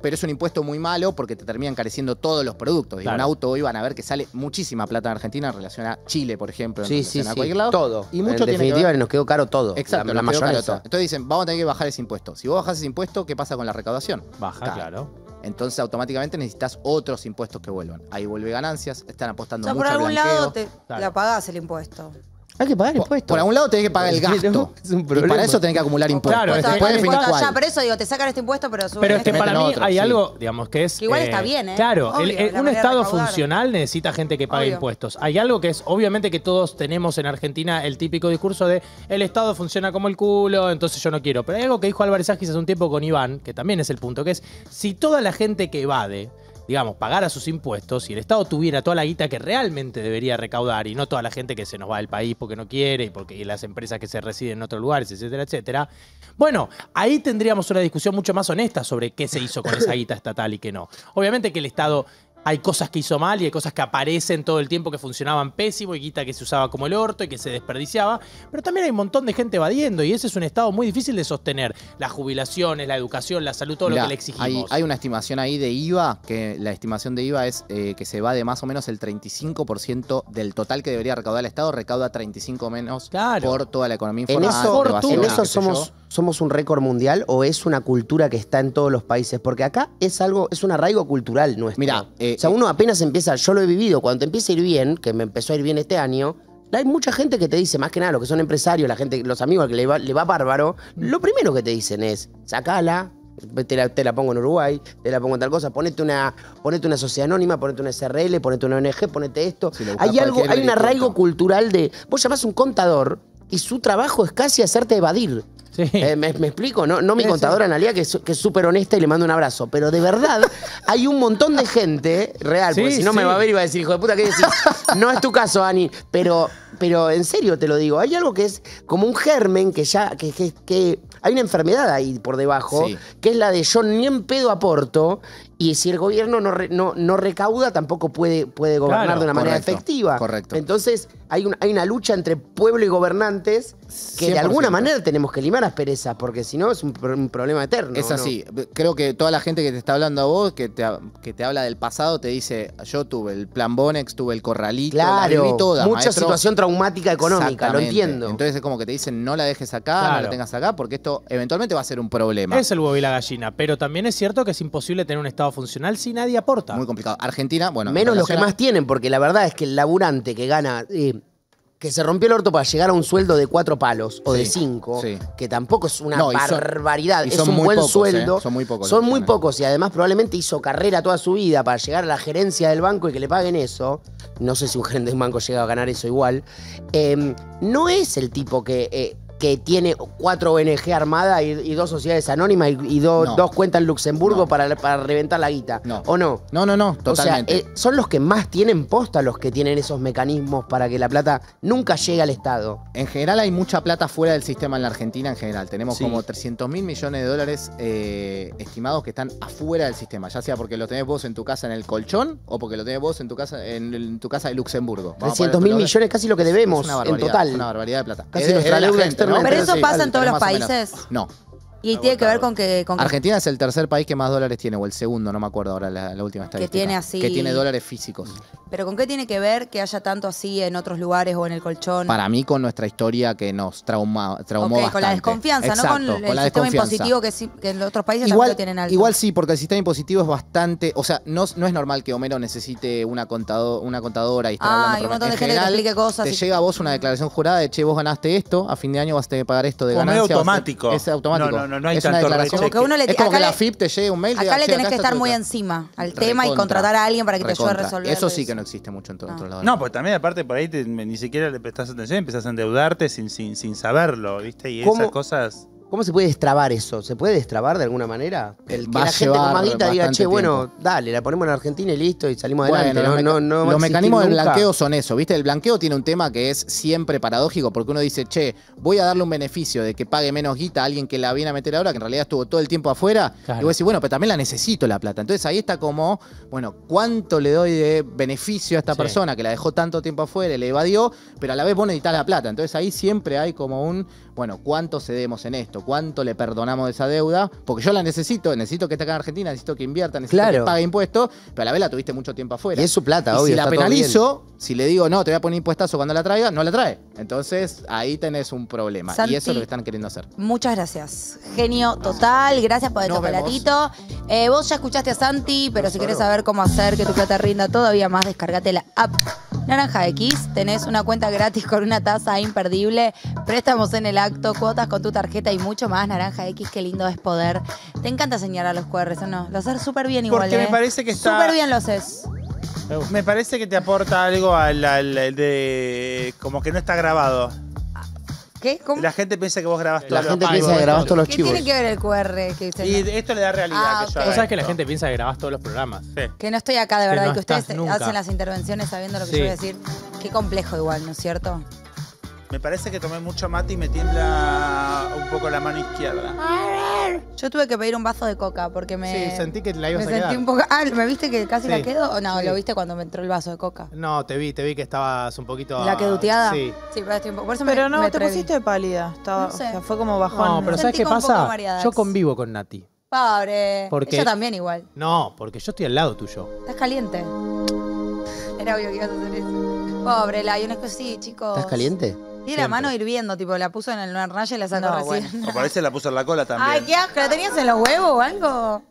pero es un impuesto muy malo porque te termina encareciendo todos los productos. Claro. Y un auto hoy van a ver que sale muchísima plata en Argentina en relación a Chile, por ejemplo, en sí, relación sí, a cualquier sí. lado. Todo. Y mucho en tiene definitiva que ver... nos quedó caro todo. Exacto, la, la mayoría. Entonces dicen, vamos a tener que bajar ese impuesto. Si vos bajas ese impuesto, ¿qué pasa con la recaudación? Baja, Cada. claro. Entonces automáticamente necesitas otros impuestos que vuelvan. Ahí vuelve ganancias, están apostando o sea, mucho por algún al blanqueo. lado te claro. la pagás el impuesto. Hay que pagar impuestos. Por algún lado tenés que pagar el gasto. Es un problema. Y para eso tenés que acumular impuestos. Claro, después definís cuál. Ya, por eso digo, te sacan este impuesto, pero suben. Pero es que para mí hay algo, digamos, que es... Que igual está bien, ¿eh? Claro, un Estado funcional necesita gente que pague impuestos. Hay algo que es, obviamente, que todos tenemos en Argentina el típico discurso de el Estado funciona como el culo, entonces yo no quiero. Pero hay algo que dijo Álvarez Agis hace un tiempo con Iván, que también es el punto, que es si toda la gente que evade, digamos, pagara sus impuestos, si el Estado tuviera toda la guita que realmente debería recaudar y no toda la gente que se nos va del país porque no quiere y porque y las empresas que se residen en otros lugares, etcétera, etcétera, bueno, ahí tendríamos una discusión mucho más honesta sobre qué se hizo con esa guita estatal y qué no. Obviamente que el Estado... Hay cosas que hizo mal y hay cosas que aparecen todo el tiempo que funcionaban pésimo y guita que se usaba como el orto y que se desperdiciaba. Pero también hay un montón de gente evadiendo y ese es un Estado muy difícil de sostener. Las jubilaciones, la educación, la salud, todo Mirá, lo que le exigimos. Hay, hay una estimación ahí de I V A, que la estimación de I V A es eh, que se evade más o menos el treinta y cinco por ciento del total que debería recaudar el Estado, recauda treinta y cinco por ciento menos claro. por toda la economía informal. En eso, de basura, en eso somos... ¿Somos un récord mundial o es una cultura que está en todos los países? Porque acá es algo, es un arraigo cultural nuestro. Mirá, eh, o sea, uno apenas empieza, yo lo he vivido, cuando te empieza a ir bien, que me empezó a ir bien este año, hay mucha gente que te dice, más que nada, los que son empresarios, la gente, los amigos que le va, le va bárbaro, lo primero que te dicen es, sacala, te la, te la pongo en Uruguay, te la pongo en tal cosa, ponete una, ponete una sociedad anónima, ponete una S R L, ponete una O N G, ponete esto. Si hay algo, hay un arraigo cultural de, vos llamás a un contador y su trabajo es casi hacerte evadir. Sí. Eh, me, me explico, no, no mi sí, contadora sí. Analia, que es súper honesta y le mando un abrazo, pero de verdad hay un montón de gente real, sí, porque si no sí. me va a ver y va a decir, hijo de puta, ¿qué decís? No es tu caso, Ani, pero, pero en serio te lo digo, hay algo que es como un germen que ya, que, que, que hay una enfermedad ahí por debajo, sí. que es la de yo ni en pedo aporto. Y si el gobierno no, re, no, no recauda, tampoco puede, puede gobernar claro, de una correcto, manera efectiva. Correcto. Entonces, hay, un, hay una lucha entre pueblo y gobernantes que cien por ciento. De alguna manera tenemos que limar asperezas, porque si no es un, un problema eterno. Es así. ¿No? Creo que toda la gente que te está hablando a vos, que te, que te habla del pasado, te dice, yo tuve el plan Bonex, tuve el corralito, claro, la viví toda, mucha maestro. Situación traumática económica, lo entiendo. Entonces es como que te dicen, no la dejes acá, claro. no la tengas acá, porque esto eventualmente va a ser un problema. Es el huevo y la gallina, pero también es cierto que es imposible tener un Estado funcional si nadie aporta. Muy complicado. Argentina, bueno... Menos los que más tienen, porque la verdad es que el laburante que gana... Eh, que se rompió el orto para llegar a un sueldo de cuatro palos o sí, de cinco, sí. que tampoco es una no, barbaridad, son, es un buen pocos, sueldo. Eh, son muy pocos. Son muy pocos y además probablemente hizo carrera toda su vida para llegar a la gerencia del banco y que le paguen eso. No sé si un gerente de un banco llega a ganar eso igual. Eh, no es el tipo que... Eh, que tiene cuatro O N G armadas y, y dos sociedades anónimas y, y do, no. dos cuentas en Luxemburgo no. para, para reventar la guita. No. ¿O no? No, no, no, totalmente. O sea, eh, son los que más tienen posta los que tienen esos mecanismos para que la plata nunca llegue al Estado. En general hay mucha plata fuera del sistema en la Argentina en general. Tenemos sí. como trescientos mil millones de dólares eh, estimados que están afuera del sistema, ya sea porque lo tenés vos en tu casa en el colchón o porque lo tenés vos en tu casa en, en tu casa de Luxemburgo. trescientos mil millones, casi lo que debemos es en total. Es una barbaridad de plata. Casi nuestra deuda externa. No, pero eso sí, pasa en todos los países. No. Y tiene que ver con que, con que... Argentina es el tercer país que más dólares tiene, o el segundo, no me acuerdo ahora la, la última estadística. Que tiene así... Que tiene dólares físicos. ¿Pero con qué tiene que ver que haya tanto así en otros lugares o en el colchón? Para mí con nuestra historia que nos trauma, traumó okay, bastante. Con la desconfianza, exacto, no con, con el sistema impositivo que, sí, que en otros países igual, también lo tienen alto. Igual sí, porque el sistema impositivo es bastante... O sea, no, no es normal que Homero necesite una, contador, una contadora y estar ah, hablando... Ah, un montón de gente general, que explique cosas. Te y... llega a vos una declaración jurada de, che, vos ganaste esto, a fin de año vas a tener que pagar esto de ganancia. Homero automático. Te, es automático. No, no, no. No, no hay es tanto como que uno le es como acá que la F I P te llegue un mail. Acá le tenés que estar muy encima al tema y contratar a alguien para que te ayude a resolver. Eso sí que no existe mucho en todo otro lado. No, pues también aparte por ahí te, ni siquiera le prestás atención y empezás a endeudarte sin, sin, sin saberlo, ¿viste? Y esas cosas... ¿Cómo se puede destrabar eso? ¿Se puede destrabar de alguna manera? El que la gente con más guita diga, che, bueno, tiempo. Dale, la ponemos en Argentina y listo, y salimos adelante. Bueno, no, los no, no, no los mecanismos del blanqueo son eso, ¿viste? El blanqueo tiene un tema que es siempre paradójico, porque uno dice, che, voy a darle un beneficio de que pague menos guita a alguien que la viene a meter ahora, que en realidad estuvo todo el tiempo afuera, claro. y voy a decir, bueno, pero también la necesito la plata. Entonces ahí está como, bueno, ¿cuánto le doy de beneficio a esta sí. persona que la dejó tanto tiempo afuera, le evadió, pero a la vez vos necesitás la plata? Entonces ahí siempre hay como un, bueno, ¿cuánto cedemos en esto? ¿Cuánto le perdonamos de esa deuda? Porque yo la necesito, necesito que esté acá en Argentina, necesito que invierta, necesito claro. que pague impuestos, pero a la vez la tuviste mucho tiempo afuera. Y es su plata, y obvio. Si la penalizo, si le digo, no, te voy a poner impuestazo cuando la traiga, no la trae. Entonces, ahí tenés un problema. Santi, y eso es lo que están queriendo hacer. Muchas gracias. Genio total, gracias por el chocolatito. Eh, vos ya escuchaste a Santi, pero no si solo. Querés saber cómo hacer que tu plata rinda todavía más, descargate la app. Naranja X, tenés una cuenta gratis con una tasa imperdible, préstamos en el acto, cuotas con tu tarjeta y mucho más. Naranja X, qué lindo es poder. Te encanta señalar los cu erres, ¿o no? Lo haces súper bien igual, Porque ¿eh? me parece que está... Súper bien lo haces. Me parece que te aporta algo al, al, al de... como que no está grabado. ¿Qué? ¿Cómo? La gente piensa que vos grabás todos los chivos. La gente piensa que grabás todos los chivos. ¿Qué tiene que ver el cu erre? Que usted y no... esto le da realidad. Ah, que okay. Vos sabés que la gente piensa que grabás todos los programas. Sí. Que no estoy acá, de verdad, que, no que ustedes nunca. hacen las intervenciones sabiendo lo que sí. yo voy a decir. Qué complejo igual, ¿no es cierto? Me parece que tomé mucho mate y me tiembla un poco la mano izquierda. Yo tuve que pedir un vaso de coca porque me... Sí, sentí que la ibas a quedar. Me sentí un poco... Ah, ¿me viste que casi sí. la quedo? ¿O no? Sí. ¿Lo viste cuando me entró el vaso de coca? No, te vi, te vi que estabas un poquito... ¿La queduteada? Sí. Sí, pero estoy un poco... Por eso pero me, no, me te trevi. pusiste pálida. Estaba, no sé. O sea, fue como bajón. No, pero me ¿sabes qué pasa? Yo convivo con Nati. Pobre. Porque... Yo también igual. No, porque yo estoy al lado tuyo. Estás caliente. Era obvio que ibas a hacer eso. Pobre, la hay una cosa así, chicos. ¿Estás caliente? Tiene Siempre. la mano hirviendo, tipo, la puso en el hornalla y la sacó no, recién. Bueno. O parece la puso en la cola también. Ay, qué asco, ¿la tenías en los huevos o algo?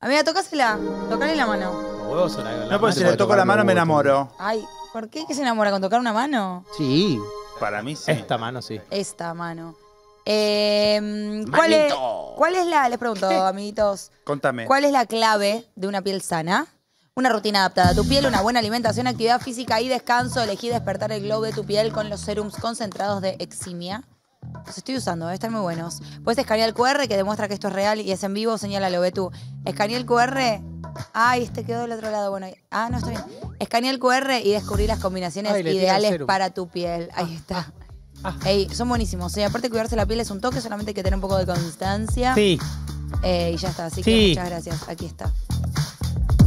Amiga, tocásela, tocale la mano. Los huevos son la, la No, porque si le toco la mano me enamoro. Ay, ¿por qué que se enamora con tocar una mano? Sí. Para mí sí. Esta mano sí. Esta mano. Eh, ¿cuál, es, ¿Cuál es la, les pregunto, amiguitos? Contame. ¿Cuál es la clave de una piel sana? Una rutina adaptada a tu piel, una buena alimentación, actividad física y descanso. Elegí despertar el glow de tu piel con los serums concentrados de Eximia. Los estoy usando, deben estar muy buenos. Puedes escanear el cu erre que demuestra que esto es real y es en vivo. Señálalo, ve tú. Escanea el cu erre. Ay, este quedó del otro lado. Bueno, ah, no, está bien. Escanea el cu erre y descubrí las combinaciones Ay, ideales para tu piel. Ahí está. Ah. Ey, son buenísimos. Y aparte, cuidarse la piel es un toque, solamente hay que tener un poco de constancia. Sí. Eh, y ya está. Así sí. que muchas gracias. Aquí está.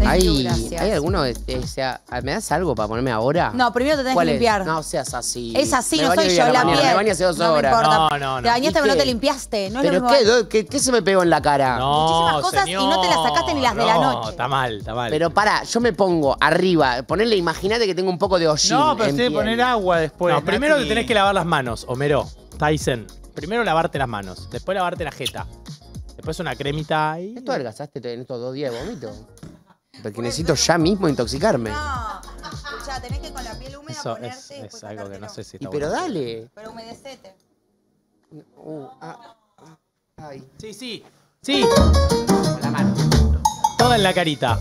Hay, ¿Hay alguno que eh, sea, me das algo para ponerme ahora? No, primero te tenés que limpiar. Es? No seas así. Es así, me no soy yo, la piel. Me bañé hace dos no horas. No, no, no. Te bañaste, pero no te limpiaste. No es ¿Pero lo mismo. Qué, ¿Qué, ¿Qué se me pegó en la cara? No, Muchísimas cosas señor. y no te las sacaste ni las no, de la noche. No, está mal, está mal. Pero pará, yo me pongo arriba, ponele, imagínate que tengo un poco de hollín. No, pero usted poner agua después. No, primero te tenés que lavar las manos, Homero, Tyson. Primero lavarte las manos, después lavarte la jeta. Después una cremita y... ¿Esto adelgazaste en estos dos días de vomito? Porque necesito ya mismo intoxicarme. No, escuchá, tenés que con la piel húmeda Eso ponerte... Eso es, es algo que no sé si está y, bueno. Pero dale. Pero humedecete. Uh, ah, ay. Sí, sí, sí. Con la mano. Toda en la carita.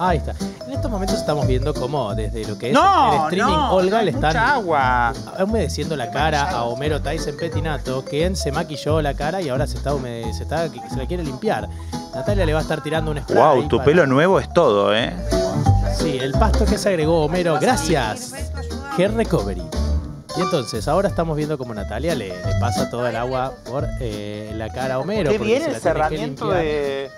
Ahí está. En estos momentos estamos viendo cómo desde lo que es no, el streaming no, Olga le están agua. humedeciendo la cara a Homero Tyson Pettinato, quien se maquilló la cara y ahora se está humed... se está se la quiere limpiar. Natalia le va a estar tirando un spray. Wow, tu para... pelo nuevo es todo, ¿eh? Sí, el pasto que se agregó Homero, gracias. Qué recovery. Y entonces, ahora estamos viendo cómo Natalia le, le pasa toda el agua por eh, la cara a Homero. Qué bien el cerramiento de...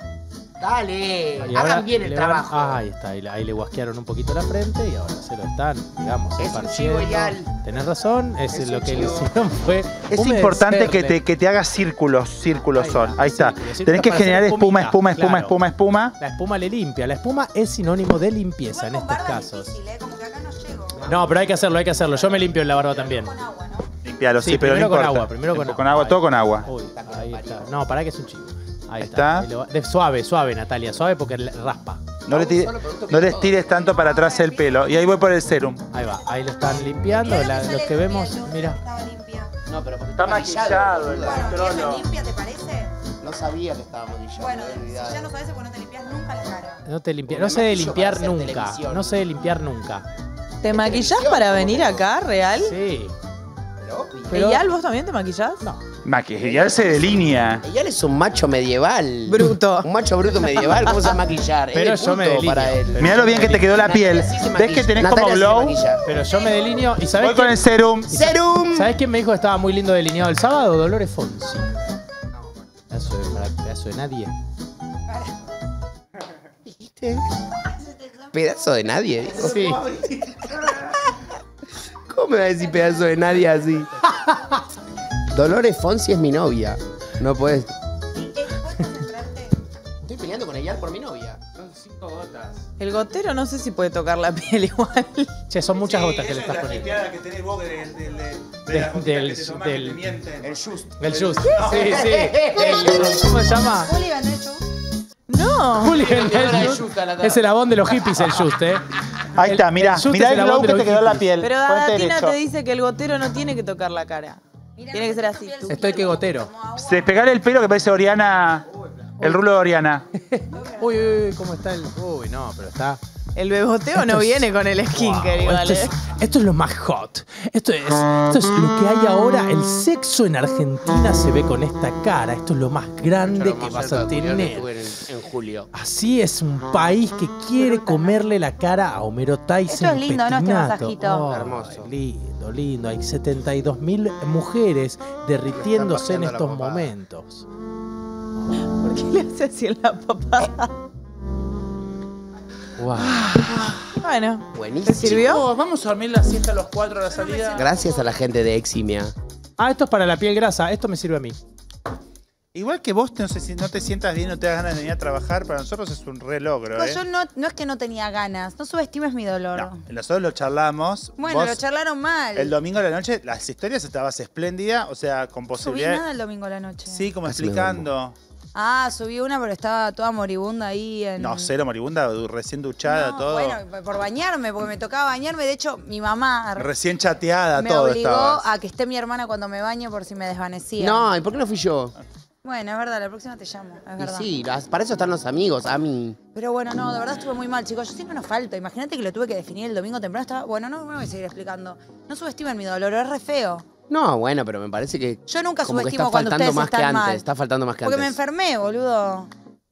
Dale, hagan bien el trabajo. Van, ah, ahí está, ahí, ahí le guasquearon un poquito la frente y ahora se lo están, digamos, es un chivo ideal. Tenés razón, es, es lo que le hicieron fue... Es importante que te, que te hagas círculos, círculos ahí son, va, ahí sí, está. Tenés que generar espuma, espuma, espuma, claro. espuma, espuma. La espuma le limpia, la espuma es sinónimo de limpieza en estos casos. Difícil, ¿eh? Como que acá no, llego, ¿no? no, pero hay que hacerlo, hay que hacerlo. Yo me limpio en la barba también. Con agua, ¿no? Limpialo, sí, sí, pero primero no con agua, primero con agua. Con agua, todo con agua. Uy, ahí está. No, pará que es un chivo. Ahí está. está. De, suave, suave, Natalia. Suave porque raspa. No, no, le tire, no les tires tanto para atrás el pelo. Y ahí voy por el serum. Ahí va. Ahí lo están limpiando. Lo la, que los que vemos, mira. No, pero está maquillado. Bueno, limpia, ¿te parece? No sabía que estaba maquillado. Bueno, si ya no sabes, porque no te limpias nunca la cara. No, te limpia, no sé de limpiar nunca. No sé de limpiar nunca. ¿Te maquillás para venir acá, real? Sí. Pero, ¿Eyal vos también te maquillás? No. Maquillás, Eyal se delinea. Eyal es un macho medieval. Bruto. Un macho bruto medieval. ¿Cómo se va a maquillar? Pero yo me delineo. Mirá lo bien que te quedó la piel. ¿Ves que tenés como glow? Pero yo me delineo. ¿Y sabés Voy quién? con el serum. ¡Serum! ¿Sabés quién me dijo que estaba muy lindo delineado el sábado? Dolores Fonsi. Pedazo de, pedazo de nadie. ¿Dijiste? Pedazo de nadie. Sí. ¿Cómo me va a decir pedazo de nadie así? Dolores Fonsi es mi novia. No puedes. Estoy peleando con Eyal por mi novia. Son cinco gotas. El gotero no sé si puede tocar la piel igual. Che, son muchas sí, gotas que le estás poniendo. Es la limpiada que tenés vos del... del... del... del... que te tomás, del... que te el just. El just. No. Sí, sí. El, ¿Cómo se llama? Julián, el just. No. Julián, el just. Es el abón de los hippies, el just, ¿eh? Ahí el, está, mirá. El mirá el glow que te quedó en la piel. Pero Adatina te dice que el gotero no tiene que tocar la cara. Mirá, tiene que ser así. Tú. Estoy que gotero. Despegale el pelo que parece Oriana. El rulo de Oriana. Uy, uy, uy, cómo está el... Uy, no, pero está... El beboteo esto no es, viene con el skinker, wow, igual. Esto, ¿eh? es, esto es lo más hot. Esto es, esto es lo que hay ahora. El sexo en Argentina se ve con esta cara. Esto es lo más grande lo más que vas a tener. En, en julio. Así es un país que quiere comerle la cara a Homero Tyson. Esto es lindo, Petinato. ¿No? Este masajito. Oh, hermoso. Lindo, lindo. Hay setenta y dos mil mujeres derritiéndose en estos momentos. ¿Por qué le hace así en la papada? Wow. Bueno, buenísimo. ¿Te sirvió? Oh, vamos a dormir la siesta a los cuatro a la salida. Gracias a la gente de Eximia. Ah, esto es para la piel grasa. Esto me sirve a mí. Igual que vos no, sé, si no te sientas bien, no te das ganas de venir a trabajar, para nosotros es un re logro. No, ¿eh? Yo no, no es que no tenía ganas. No subestimes mi dolor. No, nosotros lo charlamos. Bueno, vos, lo charlaron mal. El domingo a la noche, las historias estabas espléndida, o sea, con posibilidad. No subí nada el domingo a la noche. Sí, como así explicando. Ah, subí una, pero estaba toda moribunda ahí. En... No, cero moribunda, recién duchada, no, todo. Bueno, por bañarme, porque me tocaba bañarme. De hecho, mi mamá... Recién chateada, me todo. Me obligó estabas. a que esté mi hermana cuando me baño por si me desvanecía. No, ¿y por qué no fui yo? Bueno, es verdad, la próxima te llamo, es verdad. Sí, para eso están los amigos, a mí. Pero bueno, no, de verdad estuve muy mal, chicos. Yo siempre nos falto. Imagínate que lo tuve que definir el domingo temprano. Estaba... Bueno, no me voy a seguir explicando. No subestimen mi dolor, es re feo. No, bueno, pero me parece que... Yo nunca subestimo cuando ustedes más están que antes, mal. Está faltando más que porque antes. Porque me enfermé, boludo.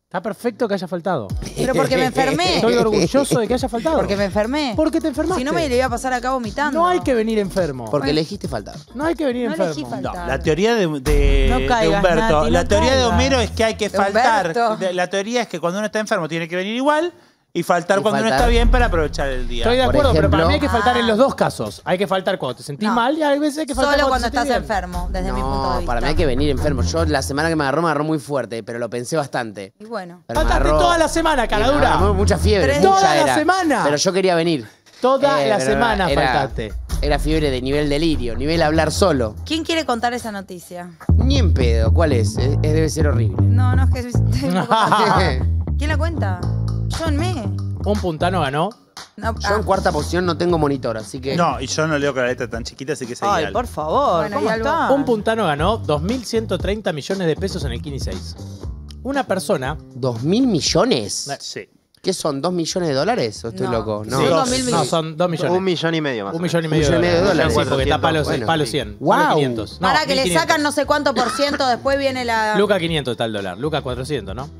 Está perfecto que haya faltado. Pero porque me enfermé. Estoy orgulloso de que haya faltado. Porque me enfermé. Porque te enfermaste. Si no me le iba a pasar acá vomitando. No hay que venir enfermo. Porque bueno. elegiste faltar. No hay que venir no enfermo. Elegí faltar. No, la teoría de, de, no caigas, de Humberto. Nati, no la teoría caigas. de Homero es que hay que de faltar. Humberto. La teoría es que cuando uno está enfermo tiene que venir igual. Y faltar y cuando faltar. no está bien para aprovechar el día. Estoy de acuerdo, ejemplo, pero para mí hay que faltar ah. en los dos casos. Hay que faltar cuando te sentís no. mal y a veces hay que faltar Solo cuando, cuando te estás bien. enfermo, desde no, mi punto de vista. Para mí hay que venir enfermo. Yo la semana que me agarró, me agarró muy fuerte, pero lo pensé bastante. Y bueno. Pero Faltaste agarró, toda la semana, caladura. Mucha fiebre, mucha Toda era, la semana. Pero yo quería venir. Toda eh, la semana era, faltaste. Era fiebre de nivel delirio, nivel hablar solo. ¿Quién quiere contar esa noticia? Ni en pedo, ¿cuál es? es, es debe ser horrible. No, no, es que... ¿Quién la cuenta? John May. Un puntano ganó. No, yo ah. en cuarta posición no tengo monitor, así que... No, y yo no leo con la letra tan chiquita, así que es Ay, ideal. por favor, bueno, ¿cómo está? Un puntano ganó dos mil ciento treinta millones de pesos en el quiniseis. Una persona... ¿dos mil millones? Sí. ¿Qué son? ¿dos millones de dólares? ¿O estoy no. loco? No, sí, dos, dos mil millones. No, son dos millones. Un millón y medio más. Un millón y medio, un millón de, millón de dólares. dólares. Sí, porque está palo, bueno, palo cien. Wow. Palo quinientos. Para no, que mil quinientos. Le sacan no sé cuánto por ciento, después viene la... Luca quinientos está el dólar, Luca cuatrocientos, ¿no?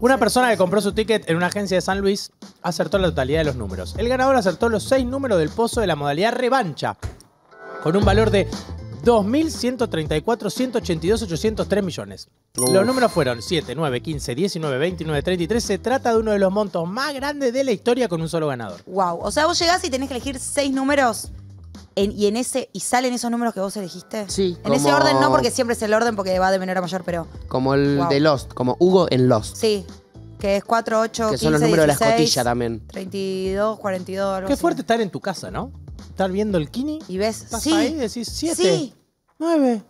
Una persona que compró su ticket en una agencia de San Luis acertó la totalidad de los números. El ganador acertó los seis números del pozo de la modalidad revancha, con un valor de dos mil ciento treinta y cuatro, ciento ochenta y dos, ochocientos tres millones. Uf. Los números fueron siete, nueve, quince, diecinueve, veintinueve, treinta y tres. Se trata de uno de los montos más grandes de la historia con un solo ganador. Wow. O sea, vos llegás y tenés que elegir seis números... En, y en ese y salen esos números que vos elegiste. Sí. En como... ese orden no, porque siempre es el orden, porque va de menor a mayor, pero... Como el wow. de Lost, como Hugo en Lost. Sí, que es cuatro, ocho, quince, dieciséis. Que son los números dieciséis, de la escotilla también. treinta y dos, cuarenta y dos, algo Qué así. fuerte estar en tu casa, ¿no? Estar viendo el Kini. Y ves, estás sí. ahí y decís siete, nueve,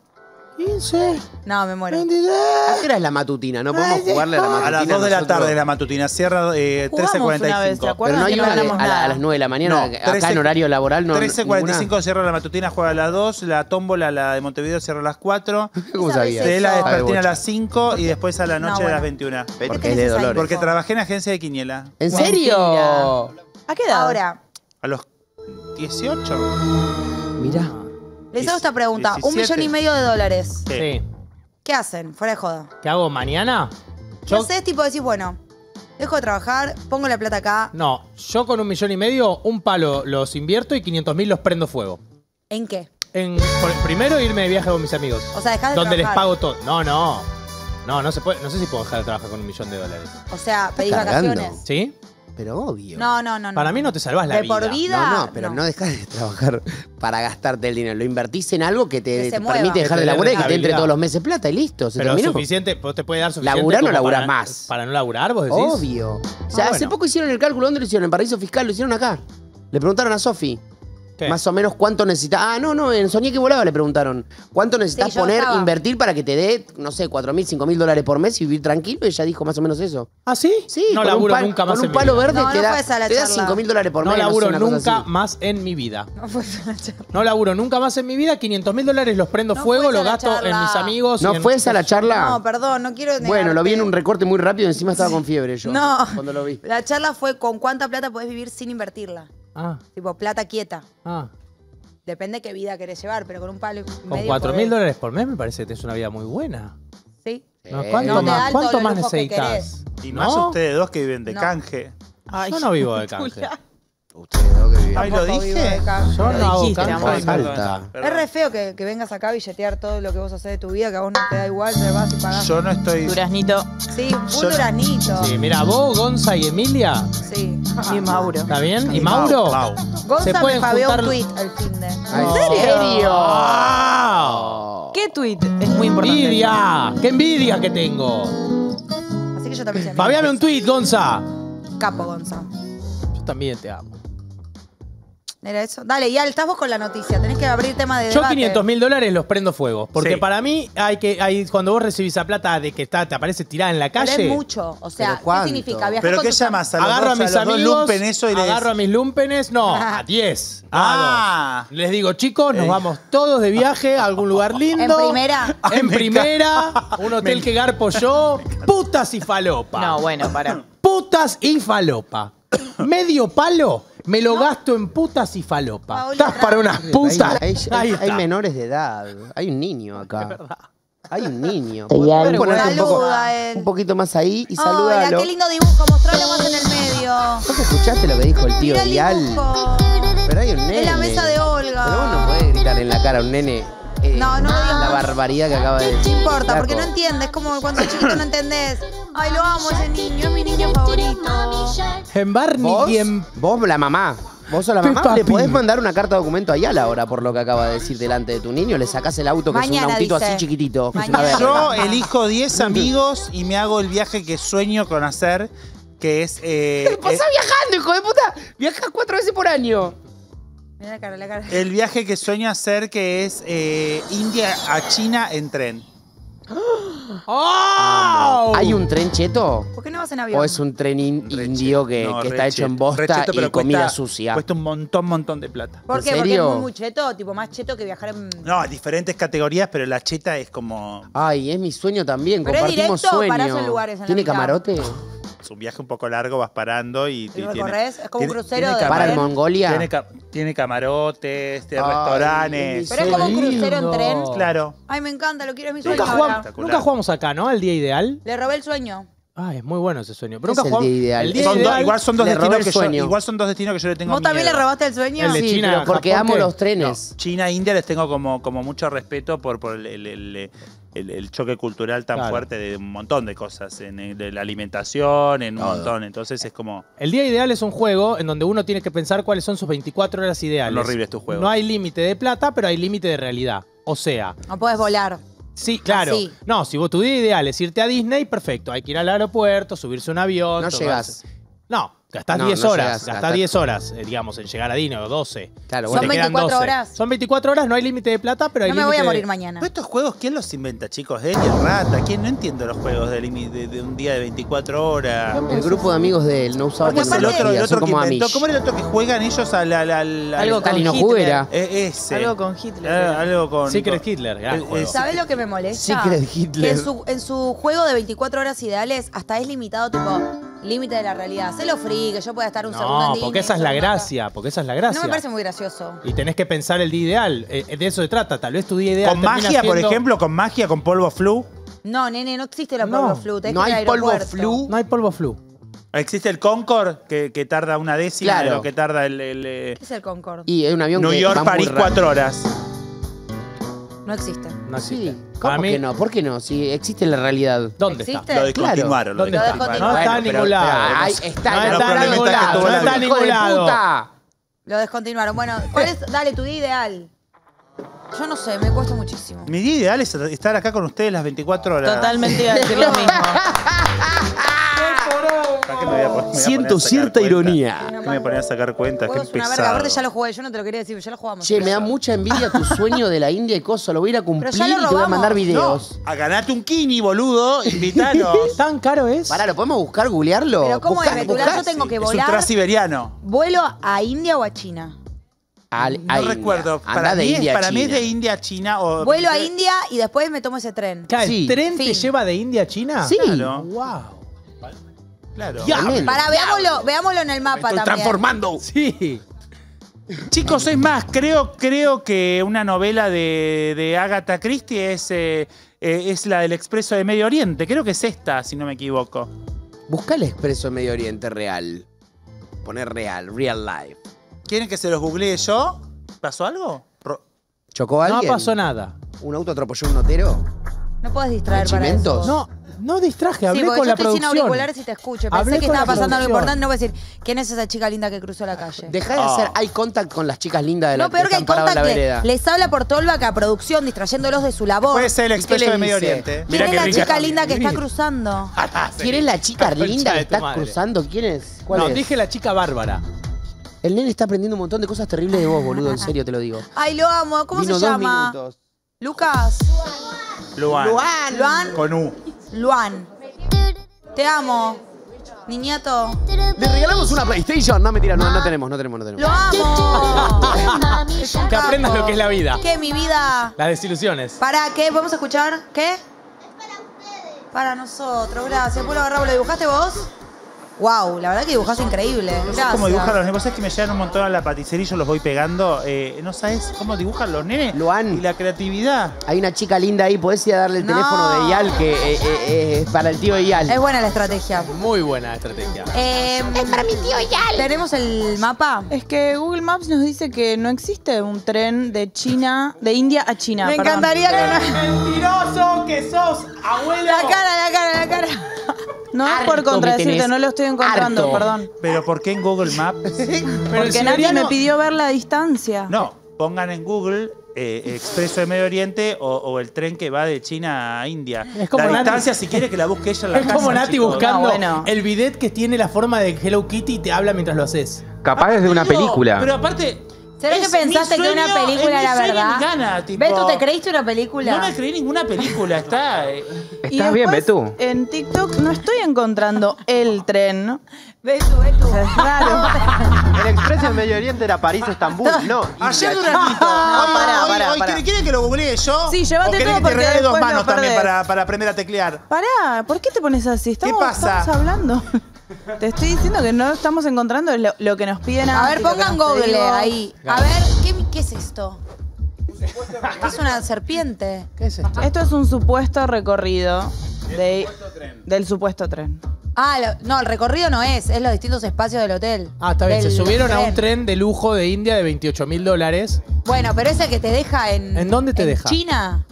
quince. No, me muero. veintidós. ¿A qué hora es la matutina? No podemos Ay, jugarle a la matutina. A las dos de la nosotros. tarde la matutina. Cierra eh, trece cuarenta y cinco. Pero no hay no una de, a, a las nueve de la mañana. No, trece, acá en horario laboral no. trece cuarenta y cinco cierra la matutina, juega a las dos. La tómbola, la de Montevideo, cierra a las cuatro. ¿Cómo sabías? De la despertina a las cinco y después a la noche no, bueno. a las veintiuna. Porque es de dolor. Porque trabajé en agencia de quiniela. ¿En wow. serio? ¿A qué edad? Ahora. A los dieciocho. Mirá. Les hago esta pregunta. diecisiete. Un millón y medio de dólares. Sí. ¿Qué hacen? Fuera de joda. ¿Qué hago mañana? Yo sé, tipo decís, bueno, dejo de trabajar, pongo la plata acá. No, yo con un millón y medio, un palo los invierto y quinientos mil los prendo fuego. ¿En qué? En por, primero irme de viaje con mis amigos. O sea, dejás de donde trabajar. Donde les pago todo. No, no. No, no se puede. No sé si puedo dejar de trabajar con un millón de dólares. O sea, pedís cargando? vacaciones. ¿Sí? Pero obvio. No, no, no. Para mí no te salvás la de vida. ¿De por vida? No, no, pero no, no dejas de trabajar para gastarte el dinero. Lo invertís en algo que te, que te permite dejar de laburar y que te entre todos los meses plata y listo. Se pero terminó. suficiente, vos te puede dar suficiente. Laburar no laburás más. Para no laburar, vos decís. Obvio. O sea, ah, bueno. hace poco hicieron el cálculo. ¿Dónde lo hicieron? En Paraíso Fiscal, lo hicieron acá. Le preguntaron a Sofi. ¿Qué? Más o menos cuánto necesitas. Ah, no, no, en Soñé que volaba le preguntaron. ¿Cuánto necesitas sí, poner, estaba. invertir para que te dé, no sé, cuatro mil, cinco mil dólares por mes y vivir tranquilo? Y ella dijo más o menos eso. ¿Ah, sí? Sí, no con laburo un palo, nunca más con un palo verde no, te, no da, te da cinco mil dólares por no mes. Laburo no laburo nunca más en mi vida. No fue esa la charla. No laburo nunca más en mi vida. quinientos mil dólares los prendo no fuego, los gasto charla. en mis amigos. ¿No fue esa la charla? No, perdón, no quiero negarte. Bueno, lo vi en un recorte muy rápido, encima estaba con fiebre yo. No. Cuando lo vi. La charla fue con cuánta plata podés vivir sin invertirla. Ah. Tipo, plata quieta. Ah. Depende qué vida querés llevar, pero con un palo y con cuatro mil dólares por mes me parece que es una vida muy buena. Sí. No, ¿Cuánto no más, ¿cuánto más necesitas? Que y más ¿No? ustedes dos que viven de no. canje. Ay, yo no vivo de canje. Ustedes dos que viven Ay, lo dije. Yo no hago canje. Falta. Es re feo que, que vengas acá a billetear todo lo que vos hacés de tu vida, que a vos no te da igual, te vas y pagás. Yo no estoy... Duraznito. Sí, un yo... duraznito. Sí, mira, vos, Gonza y Emilia. Sí. Y Mauro. ¿Está bien? ¿Y Mauro? Mau. Gonza ¿Se me fabeó juntar... un tweet al fin de... ¿En serio? Oh. ¿Qué tweet? Es muy importante. ¡Envidia! ¡Qué envidia que tengo! Así que yo también... ¡Fabeame un tweet, Gonza! Capo, Gonza. Yo también te amo. ¿Era eso? Dale, ya estás vos con la noticia. Tenés que abrir tema de debate. Yo quinientos mil dólares los prendo fuego. Porque sí. para mí, hay que hay, cuando vos recibís esa plata de que está, te aparece tirada en la calle... Pero es mucho. O sea, ¿qué significa? Viajar ¿Pero qué llamas? A agarro dos, a mis a amigos, lumpenes, hoy agarro les... a mis lumpenes, no, a diez. Ah. A dos. Les digo, chicos, nos vamos todos de viaje a algún lugar lindo. ¿En primera? Ay, en primera, un hotel que garpo yo. Putas y falopa. No, bueno, para. Putas y falopa. Medio palo... Me lo ¿No? gasto en putas y falopa. Paola, Estás para unas putas. Hay, hay, hay menores de edad. Hay un niño acá. Es verdad. Hay un niño. Podés ponerte un, poco, un poquito más ahí y oh, salúdalo. Mira, qué lindo dibujo. Mostralo más en el medio. ¿Vos escuchaste lo que dijo el tío mira Dial? El Pero hay un nene. En la mesa de Olga. Pero vos no podés gritar en la cara a un nene. Eh, no, no digas. La barbaridad que acaba de decir. No importa, porque no entiendes. Como cuando sos chiquito no entendés. Ay, lo amo ese niño, es mi niño favorito. En Barney ¿Vos? y en... Vos, la mamá. Vos o la mamá le podés mandar una carta de documento ahí a la hora por lo que acaba de decir delante de tu niño. Le sacás el auto que Mañana, es un autito dice. así chiquitito. Mañana. Yo elijo diez amigos y me hago el viaje que sueño con hacer, que es... Eh, ¿Qué pasa es... viajando, hijo de puta? Viajás cuatro veces por año. Mira la cara, la cara. El viaje que sueño hacer que es eh, India a China en tren. ¡Oh! ¿Hay un tren cheto? ¿Por qué no vas en avión? ¿O es un tren in indio que, no, que está hecho en bosta cheto, pero y comida cuesta, sucia? Cuesta un montón, montón de plata. ¿Por qué? ¿Porque es muy, muy cheto? ¿Tipo más cheto que viajar en...? No, diferentes categorías, pero la cheta es como... Ay, es mi sueño también. Pero compartimos es directo, parás en lugares en ¿Tiene la camarote? Es un viaje un poco largo, vas parando y... ¿Y lo recorres? Es como un crucero de... ¿Para en Mongolia? Tiene, ca tiene camarotes, tiene Ay, restaurantes. ¿Pero es como un crucero en tren? Claro. Ay, me encanta, lo quiero, es mi sueño. Nunca jugamos, nunca jugamos acá, ¿no? Al día ideal. Le robé el sueño. Ah, es muy bueno ese sueño. Pero nunca jugamos. El día ideal. El día son ideal. Do, igual, son dos destinos que yo, igual son dos destinos que yo le tengo ¿Vos miedo. ¿Vos también le robaste el sueño? El de sí, China, pero porque Japón, amo ¿qué? los trenes. No, China e India les tengo como, como mucho respeto por, por el... el, el El, el choque cultural tan claro. fuerte de un montón de cosas, en, en, de la alimentación, en un Todo. montón, entonces es como... El día ideal es un juego en donde uno tiene que pensar cuáles son sus veinticuatro horas ideales. Lo horrible es tu juego. No hay límite de plata, pero hay límite de realidad, o sea... No podés volar. Sí, claro. Así. No, si vos tu día ideal es irte a Disney, perfecto, hay que ir al aeropuerto, subirse a un avión... No llegás. No. Gastás no, diez no horas, llegas, gastás gastar... diez horas, eh, digamos, en llegar a Dino, doce. Claro, bueno. Son veinticuatro horas. Son veinticuatro horas, no hay límite de plata, pero hay límite. No me voy a morir de... mañana. Estos juegos, ¿quién los inventa, chicos? Él y Rata, ¿quién? No entiendo los juegos de, de, de un día de veinticuatro horas. El grupo de amigos de él no usaba tecnología, el otro, el otro que inventó, ¿Cómo era el otro que juegan ellos a la... la, la algo con Hitler. Juguera. E ese. Algo con Hitler. Ah, algo con... Secret con... Hitler, gran juego. ¿Sabés lo que me molesta? Secret Hitler. Que en, su, en su juego de veinticuatro horas ideales hasta es limitado, tipo... Límite de la realidad. Se lo free, que yo pueda estar un no, segundo en Disney. No, porque esa es la gracia, porque esa es la gracia. No me parece muy gracioso. Y tenés que pensar el día ideal. Eh, de eso se trata. Tal vez tu día ideal... ¿Con magia, siendo... por ejemplo? ¿Con magia, con polvo flu? No, nene, no existe la polvo no, flu. Tenés no hay polvo flu. No hay polvo flu. Existe el Concorde, que, que tarda una décima claro. de lo que tarda el... el eh... ¿Qué es el Concorde? Y es un avión New que York, París, cuatro horas. No existe. No existe. Sí. ¿Cómo que no? ¿Por qué no? Si existe la realidad. ¿Dónde está? Lo descontinuaron. Claro. ¿Dónde está? No está en ningún lado. No está en ningún lado. No está en ningún lado. Lo descontinuaron. Bueno, ¿cuál es? Dale, tu día ideal. Yo no sé, me cuesta muchísimo. Mi día ideal es estar acá con ustedes las veinticuatro horas. Totalmente iba a decir lo mismo. siento cierta ironía. ¿Qué me ponía a sacar cuenta? Qué pesado. Aparte ya lo jugué, yo no te lo quería decir, ya lo jugamos. Che, me da mucha envidia tu sueño de la India y coso. Lo voy a ir a cumplir y te voy a mandar videos. A ganarte un kini, boludo. Invítanos. ¿Tan caro es? Pará, ¿lo podemos buscar, googlearlo? Pero ¿cómo es? Yo tengo que volar. Es un transiberiano. ¿Vuelo a India o a China? A, no a recuerdo. Para, mí, India, para mí es de India a China. O vuelo a India y después me tomo ese tren. Claro, sí. ¿El tren fin. te lleva de India a China? Sí. Claro. Wow. Claro. Para, veámoslo, veámoslo en el mapa. Me estoy también. transformando. Sí. Chicos, es más, creo, creo que una novela de, de Agatha Christie es, eh, eh, es la del Expreso de Medio Oriente. Creo que es esta, si no me equivoco. Busca el Expreso de Medio Oriente real. Poner real, real life. ¿Quieren que se los googlee yo? ¿Pasó algo? ¿Chocó alguien? No pasó nada. ¿Un auto atropelló a un notero? No puedes distraer para eso. No, no distraje, hablé sí, con yo la estoy producción. Sin auriculares y te escucho. Pensé hablé que estaba pasando algo importante, no voy a decir, ¿quién es esa chica linda que cruzó la calle? Dejá de hacer oh. eye contact con las chicas lindas de la, no, peor que, que están paradas en la vereda. Les habla por Tolvaca, producción, distrayéndolos de su labor. Puede ser el Expreso de Medio Oriente. ¿Quién es la chica linda que está cruzando? ¿Quién es la chica linda que está cruzando? ¿Quién es? No, dije la chica bárbara. El nene está aprendiendo un montón de cosas terribles de vos, boludo. En serio, te lo digo. Ay, lo amo. ¿Cómo Vino se llama? Minutos. Lucas. Luan. Luan. Luan. Con U. Luan. Te amo. Niñato. Le regalamos una PlayStation. No, mentira. No, no tenemos, no tenemos, no tenemos. Lo amo. Que aprendas lo que es la vida. ¿Qué? Mi vida. Las desilusiones. ¿Para qué? ¿Vamos a escuchar? ¿Qué? Es para ustedes. Para nosotros. Gracias. ¿Puedo agarrarlo? ¿Lo dibujaste vos? Wow, la verdad que dibujas increíble. Gracias. ¿Cómo dibujan los nenes? Vos sabés que me llegan un montón a la paticería y yo los voy pegando. Eh, ¿No sabés cómo dibujan los nenes? Luan. Y la creatividad. Hay una chica linda ahí, podés ir a darle el no. teléfono de Ial, que eh, eh, es para el tío Ial. Es buena la estrategia. Muy buena la estrategia. Eh, es para mi tío Ial. ¿Tenemos el mapa? Es que Google Maps nos dice que no existe un tren de China, de India a China. Me perdón. encantaría que no. ¡Mentiroso que sos, abuelo! La cara, la cara, la cara. No es por contradecirte, no lo estoy encontrando, harto. perdón. ¿Pero por qué en Google Maps? Porque nadie me pidió ver la distancia. No, pongan en Google eh, Expreso de Medio Oriente o, o el tren que va de China a India. Es como la Nati. distancia, si quiere que la busque ella en la Es casa, como Nati chicos. buscando no, bueno. el bidet que tiene la forma de Hello Kitty y te habla mientras lo haces. Capaz es de una película. Pero aparte... ¿Sabés que pensaste sueño, que una película era verdad? Gana, tipo, Betu, ¿te creíste una película? No me creí ninguna película, está... Eh. Estás y después, bien, Betu. En TikTok no estoy encontrando el tren. Betu, Betu. O sea, es raro. El Expreso del Medio Oriente era París-Estambul, no. Ayer un ratito. No, pará, pará, pará. ¿Quieren que lo googlee yo? Sí, llévate todo porque después no perdés. O querés que te regale dos manos también para, para aprender a teclear. Pará, ¿por qué te pones así? Estamos, ¿Qué pasa? Estamos hablando. Te estoy diciendo que no estamos encontrando lo, lo que nos piden. A ver, pongan Google ahí. A ver, ¿qué, qué es esto? Es una serpiente. ¿Qué es esto? Esto es un supuesto recorrido de, supuesto del supuesto tren. Ah, lo, no, el recorrido no es, es los distintos espacios del hotel. Ah, está bien, se subieron tren. a un tren de lujo de India de veintiocho mil dólares. Bueno, pero ese que te deja en... ¿En dónde te en deja? China.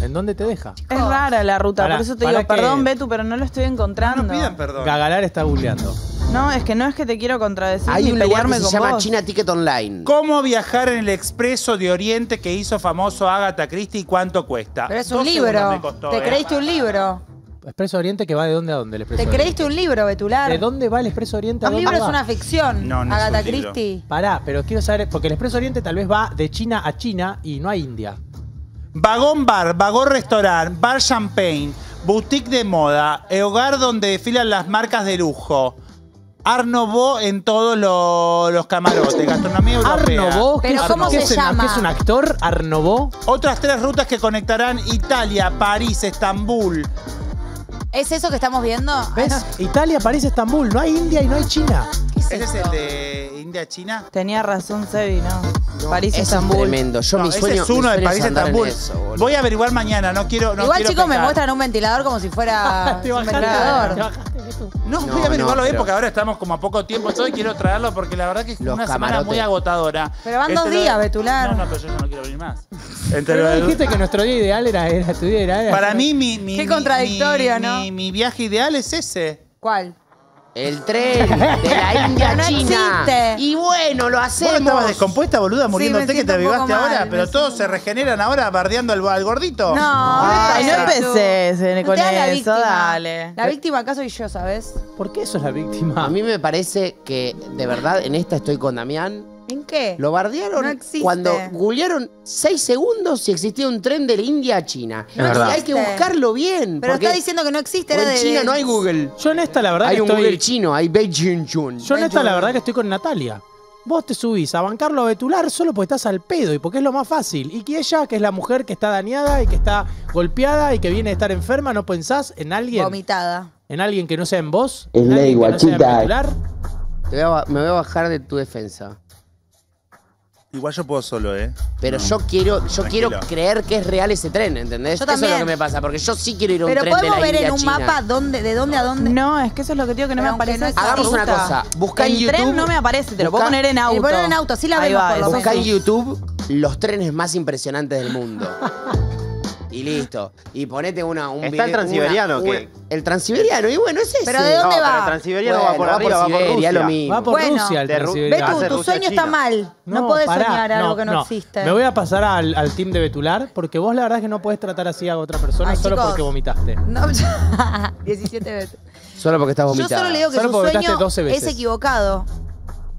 ¿En dónde te deja? Es rara la ruta, para, por eso te digo, que... perdón, Betu, pero no lo estoy encontrando. No, no pidan perdón. Gagalar está googleando. No, es que no es que te quiero contradecir. Hay un lugar que se llama vos. China Ticket Online. ¿Cómo viajar en el Expreso de Oriente que hizo famoso Agatha Christie y cuánto cuesta? Pero es un libro. Costó, te eh? creíste un libro. ¿Expreso de Oriente que va de dónde a dónde? El Expreso ¿Te creíste un libro, Betular? ¿De dónde va el Expreso de Oriente a dónde? Un libro va? es una ficción, no, no Agatha Christie. Pará, pero quiero saber, porque el Expreso de Oriente tal vez va de China a China y no a India. Vagón bar, vagón restaurant, bar champagne, boutique de moda, hogar donde desfilan las marcas de lujo. Art Nouveau en todos lo, los camarotes, gastronomía europea. Art Nouveau, ¿Pero cómo se llama? ¿Es un actor? Art Nouveau. Otras tres rutas que conectarán Italia, París, Estambul. ¿Es eso que estamos viendo? ¿Ves? Italia, París, Estambul. No hay India y no hay China. ¿Ese es el de India-China? Tenía razón, Sebi, ¿no? no París-Estambul. Es tremendo. Yo no, mi sueño, ese es uno de París-Estambul. Voy a averiguar mañana, no quiero no Igual, quiero chicos, pensar. me muestran un ventilador como si fuera un ventilador. No, no, voy a averiguarlo no, bien porque ahora estamos como a poco tiempo. Yo quiero traerlo porque la verdad que es Los una camarotes. semana muy agotadora. Pero van dos este días, lo... Betular. No, no, pero yo ya no quiero abrir más. Pero lo... dijiste que nuestro día ideal era, era tu día ideal. Para mí, mi... mi Qué mi, contradictorio, mi, ¿no? Mi, mi viaje ideal es ese. ¿Cuál? El tren de la India no China. Existe. Y bueno, lo hacemos. Vos estabas descompuesta, boluda, muriéndote sí, que te avivaste ahora, mal, pero todos se regeneran ahora bardeando al, al gordito. No, ay, no empecé con no eso, la dale. La víctima acá soy yo, ¿sabes? ¿Por qué sos la víctima? A mí me parece que, de verdad, en esta estoy con Damián. ¿En qué? Lo bardearon no cuando googlearon seis segundos si existía un tren de la India a China. No y hay que buscarlo bien. Pero está diciendo que no existe. Era en de China de... no hay Google. Yo en esta la verdad hay que estoy... Hay un Google chino, hay Beijing Chun. Yo en esta la verdad que estoy con Natalia. Vos te subís a bancarlo a Betular solo porque estás al pedo y porque es lo más fácil. Y que ella, que es la mujer que está dañada y que está golpeada y que viene a estar enferma, ¿no pensás en alguien? Vomitada. ¿En alguien que no sea en vos? Es ley, guachita. No me voy a bajar de tu defensa. Igual yo puedo solo, ¿eh? Pero no. yo quiero yo Tranquilo. quiero creer que es real ese tren, ¿entendés? Yo eso también. es lo que me pasa, porque yo sí quiero ir a un Pero tren de la India Pero podemos ver en un China. mapa dónde, de dónde no. a dónde. No, es que eso es lo que digo que no Pero me aparece. No Hagamos una cosa, busca en YouTube. El tren no me aparece, te lo puedo poner en auto. Lo poner en auto, sí la Ahí vemos. Va, busca en YouTube los trenes más impresionantes del mundo. Y listo. Y ponete una, un Está video, el Transiberiano, una, una, ¿qué? El Transiberiano, y bueno, es ese. ¿Pero de dónde no, va? El Transiberiano bueno, va por arriba, va por Siberia, Rusia. Lo mismo. Va por bueno, Rusia el Transiberiano. Betu, tu sueño está mal. No, no podés pará, soñar algo no, que no, no existe. Me voy a pasar al, al team de Betular, porque vos la verdad es que no podés tratar así a otra persona Ay, solo chicos, porque vomitaste. No, diecisiete veces. Solo porque estás vomitando. Yo solo le digo que solo su sueño doce veces. Es equivocado.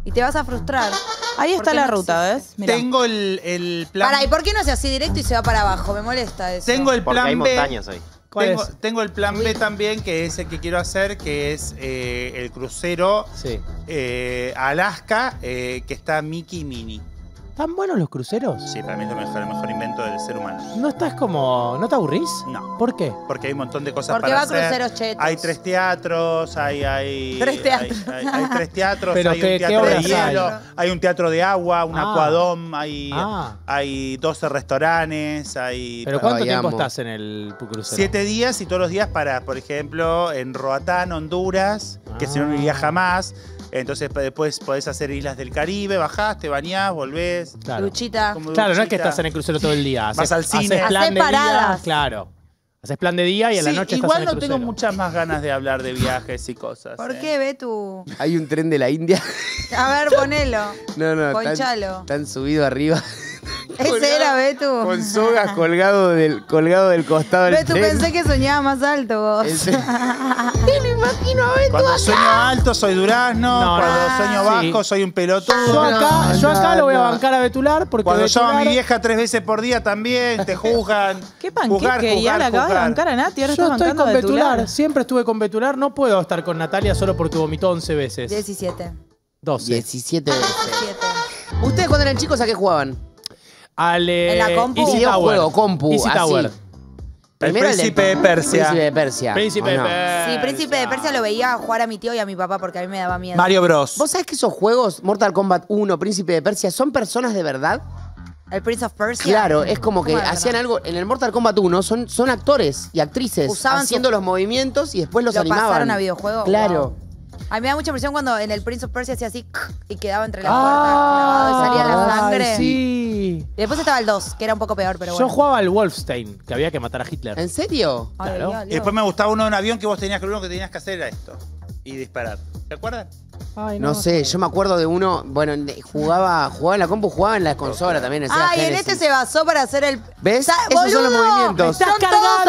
Y te vas a frustrar. Ahí está la no ruta, ¿ves? Mirá. Tengo el, el plan... Pará, ¿y por qué no se hace directo y se va para abajo? Me molesta eso. Tengo el plan Porque hay montañas B. Hoy. Tengo, tengo el plan B también, que es el que quiero hacer, que es eh, el crucero sí. eh, Alaska, eh, que está Mickey y Minnie. ¿Tan buenos los cruceros? Sí, para mí es lo mejor, el mejor invento del ser humano. ¿No estás como... ¿No te aburrís? No. ¿Por qué? Porque hay un montón de cosas Porque para hacer. Porque va a cruceros chetos. Hay tres teatros, hay... hay tres teatros. Hay, hay, hay tres teatros, Pero hay que, un teatro de hielo, hay? hay un teatro de agua, un ah. acuadón, hay, ah. hay doce restaurantes, hay... ¿Pero cuánto Ay, tiempo amo. estás en el crucero? Siete días y todos los días para, por ejemplo, en Roatán, Honduras, ah. que si no, no iría jamás. Entonces después podés hacer Islas del Caribe, bajás, te bañás, volvés. Claro. Luchita. Como claro, luchita. No es que estás en el crucero todo el día. Haces, Vas al cine. Haces plan Hacés de paradas. Día, claro. Haces plan de día y a sí, la noche estás en el no crucero. Igual no tengo muchas más ganas de hablar de viajes y cosas. ¿Por eh? qué, Betu? Hay un tren de la India. A ver, ponelo. No, no, Ponchalo. Están, están subido arriba. Ese era Betu. Con sogas colgado del, colgado del costado del Betu, tren. Pensé que soñaba más alto vos. Ese... Te lo imagino a Betu Cuando acá. sueño alto soy durazno, no, cuando no, sueño bajo sí. soy un pelotudo. Yo acá, no, yo acá no, lo voy a no. bancar a Betular porque Cuando Betular... llamo a mi vieja tres veces por día también, te juzgan. ¿Qué panqueque? Y ahora acabas de bancar a Nati, ahora yo estás estoy con Betular. Betular. Siempre estuve con Betular, no puedo estar con Natalia solo porque vomitó once veces. diecisiete. doce. diecisiete veces. ¿Ustedes cuando eran chicos a qué jugaban? Al, eh, en la compu. Easy Tower. Juego, compu, Easy Tower. El Príncipe de Persia. Príncipe de Persia. Príncipe de Persia. Sí, Príncipe de Persia lo veía jugar a mi tío y a mi papá porque a mí me daba miedo. Mario Bros. ¿Vos sabés que esos juegos, Mortal Kombat uno, Príncipe de Persia, son personas de verdad? El Prince of Persia. Claro, es como que hacían algo. En el Mortal Kombat uno son, son actores y actrices Usaban haciendo su... los movimientos y después los ¿Lo animaban. pasaron a videojuegos? Claro. Wow. A mí me da mucha impresión cuando en el Prince of Persia hacía así y quedaba entre las ah, puertas clavado y salía la sangre. Sí. Y después estaba el dos, que era un poco peor, pero bueno. Yo jugaba al Wolfenstein, que había que matar a Hitler. ¿En serio? Ay, claro. Dios, Dios. Y después me gustaba uno de un avión que vos tenías que lo único que tenías que hacer era esto. Y disparar. ¿Te acuerdas? Ay, no, no sé, yo me acuerdo de uno, bueno, jugaba, jugaba en la compu, jugaba en la consola también. Ah, y en este se basó para hacer el... ¿Ves? Esos son los movimientos. Son todos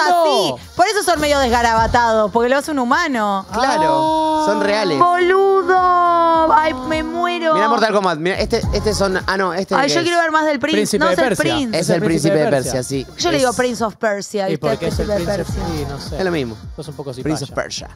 así. Por eso son medio desgarabatados, porque lo hace un humano. Claro, son reales. ¡Boludo! ¡Ay, me muero! Mirá Mortal Kombat, mirá, este, este son... Ah, no, este Ay, yo quiero ver más del Prince. No, es el Prince. Es el Príncipe de Persia, sí. Yo le digo Prince of Persia. ¿Y por qué es el Prince of Persia? Es lo mismo. Es un poco así. Prince of Persia.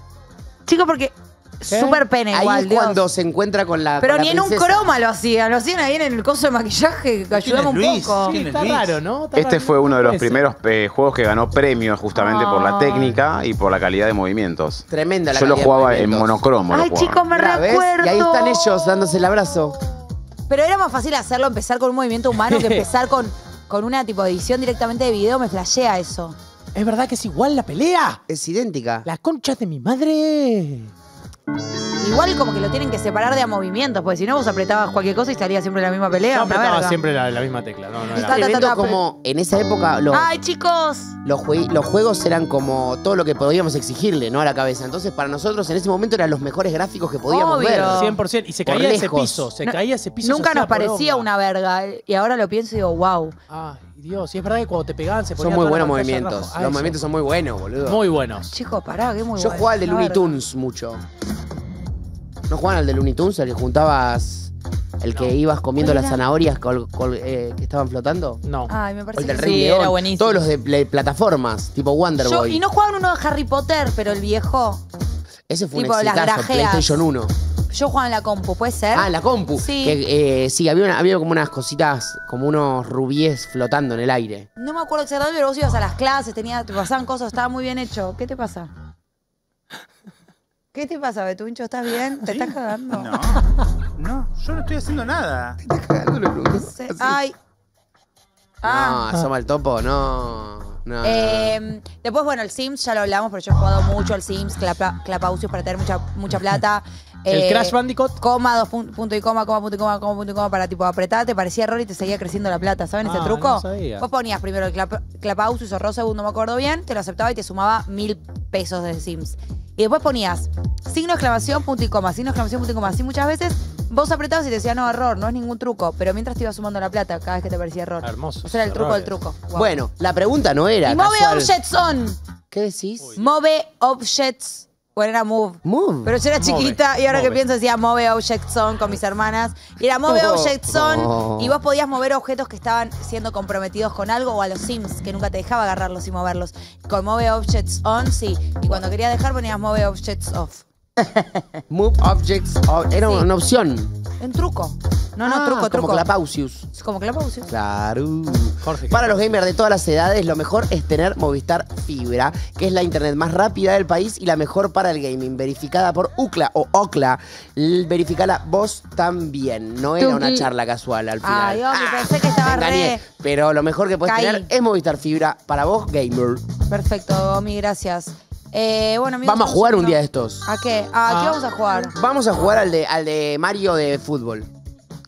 Chicos, porque... ¿Qué? Súper pena ahí igual, Ahí cuando Dios. se encuentra con la Pero con ni la princesa. en un croma lo hacían, lo hacían ahí en el coso de maquillaje, que ayudaba un Luis? poco. Sí, está raro, ¿no? Está este raro, fue uno de los primeros eh, juegos que ganó premios justamente ah. por la técnica y por la calidad de movimientos. Tremenda la Yo calidad lo jugaba de en monocromo. Ay, chicos, me Mira, recuerdo. ¿ves? Y ahí están ellos dándose el abrazo. Pero era más fácil hacerlo, empezar con un movimiento humano que empezar con, con una tipo de edición directamente de video, me flashea eso. Es verdad que es igual la pelea. Es idéntica. Las conchas de mi madre. Igual como que lo tienen que separar de a movimientos, porque si no vos apretabas cualquier cosa y salía siempre la misma pelea. Yo apretaba siempre la, la misma tecla. No, no era. Te meto como en esa época los, ¡ay, chicos! Los, jue, los juegos eran como todo lo que podíamos exigirle, ¿no? A la cabeza. Entonces para nosotros en ese momento eran los mejores gráficos que podíamos Obvio. ver. cien por ciento. Y se Por caía lejos. ese piso, se no, caía ese piso. Nunca nos parecía una verga. Y ahora lo pienso y digo, wow. Ah. Dios, y es verdad que cuando te pegaban se ponían... Son muy buenos movimientos. Ay, los movimientos son muy buenos, boludo. Muy buenos. Chicos, pará, que es muy bueno. Yo jugaba al de Looney Tunes mucho. ¿No jugaban al de Looney Tunes? El que juntabas... El no. que ibas comiendo las zanahorias col, col, eh, que estaban flotando. No. Ay, me parece el del que sí, era buenísimo. Todos los de play, plataformas, tipo Wonder Boy. Yo, y no jugaban uno de Harry Potter, pero el viejo. Ese fue tipo, un exitazo, PlayStation uno. Yo jugaba en la compu, ¿puede ser? Ah, en la compu. Sí. Que, eh, sí, había, una, había como unas cositas, como unos rubíes flotando en el aire. No me acuerdo exactamente, pero vos ibas a las clases, tenía, te pasaban cosas, estaba muy bien hecho. ¿Qué te pasa? ¿Qué te pasa, Betuncho? ¿Estás bien? ¿Te ¿Sí? estás cagando? No, no, yo no estoy haciendo nada. ¿Te estás cagando? Le pregunto. Ay. Ah. No, asoma el topo, no... No. Eh, después, bueno, el Sims, ya lo hablamos, pero yo he jugado mucho el Sims, clapa, clapaucios para tener mucha, mucha plata. Eh, el Crash Bandicoot. Coma, dos pun punto y coma, coma, punto y coma, coma, punto y coma, para tipo apretar, te parecía error y te seguía creciendo la plata. ¿Saben ah, ese truco? No sabía. Vos ponías primero el clap clapaucios o rosa, no me acuerdo bien, te lo aceptaba y te sumaba mil pesos de Sims. Y después ponías signo de exclamación, punto y coma, signo de exclamación, punto y coma. Así muchas veces vos apretabas y te decía, no, error, no es ningún truco. Pero mientras te ibas sumando la plata cada vez que te parecía error. Hermoso. Eso era el truco del truco. Wow. Bueno, la pregunta no era. Y move objects on. ¿Qué decís? Uy. Move objects. Bueno, era move. Move. Pero yo era chiquita move. y ahora move. que pienso decía move objects on con mis hermanas. Y era move oh. objects on. Oh. Y vos podías mover objetos que estaban siendo comprometidos con algo o a los Sims, que nunca te dejaba agarrarlos y moverlos. Con move objects on, sí. Y cuando querías dejar ponías move objects off. Move objects. Of, era sí. una opción. Un truco. No, no, ah, truco, truco. Como clapaucius. Como clapaucius. Claro. Jorge. Para los gamers de todas las edades, lo mejor es tener Movistar Fibra, que es la internet más rápida del país y la mejor para el gaming. Verificada por U C L A o O C L A. Verificala vos también. No era una charla casual al final. Ay, yo ah, pensé que estaba re... Pero lo mejor que puedes Caí. tener es Movistar Fibra para vos, gamer. Perfecto, Domi, gracias. Eh, bueno, amigos, vamos a jugar un día de estos. ¿A qué? ¿A ah. qué vamos a jugar? Vamos a jugar al de, al de Mario de fútbol.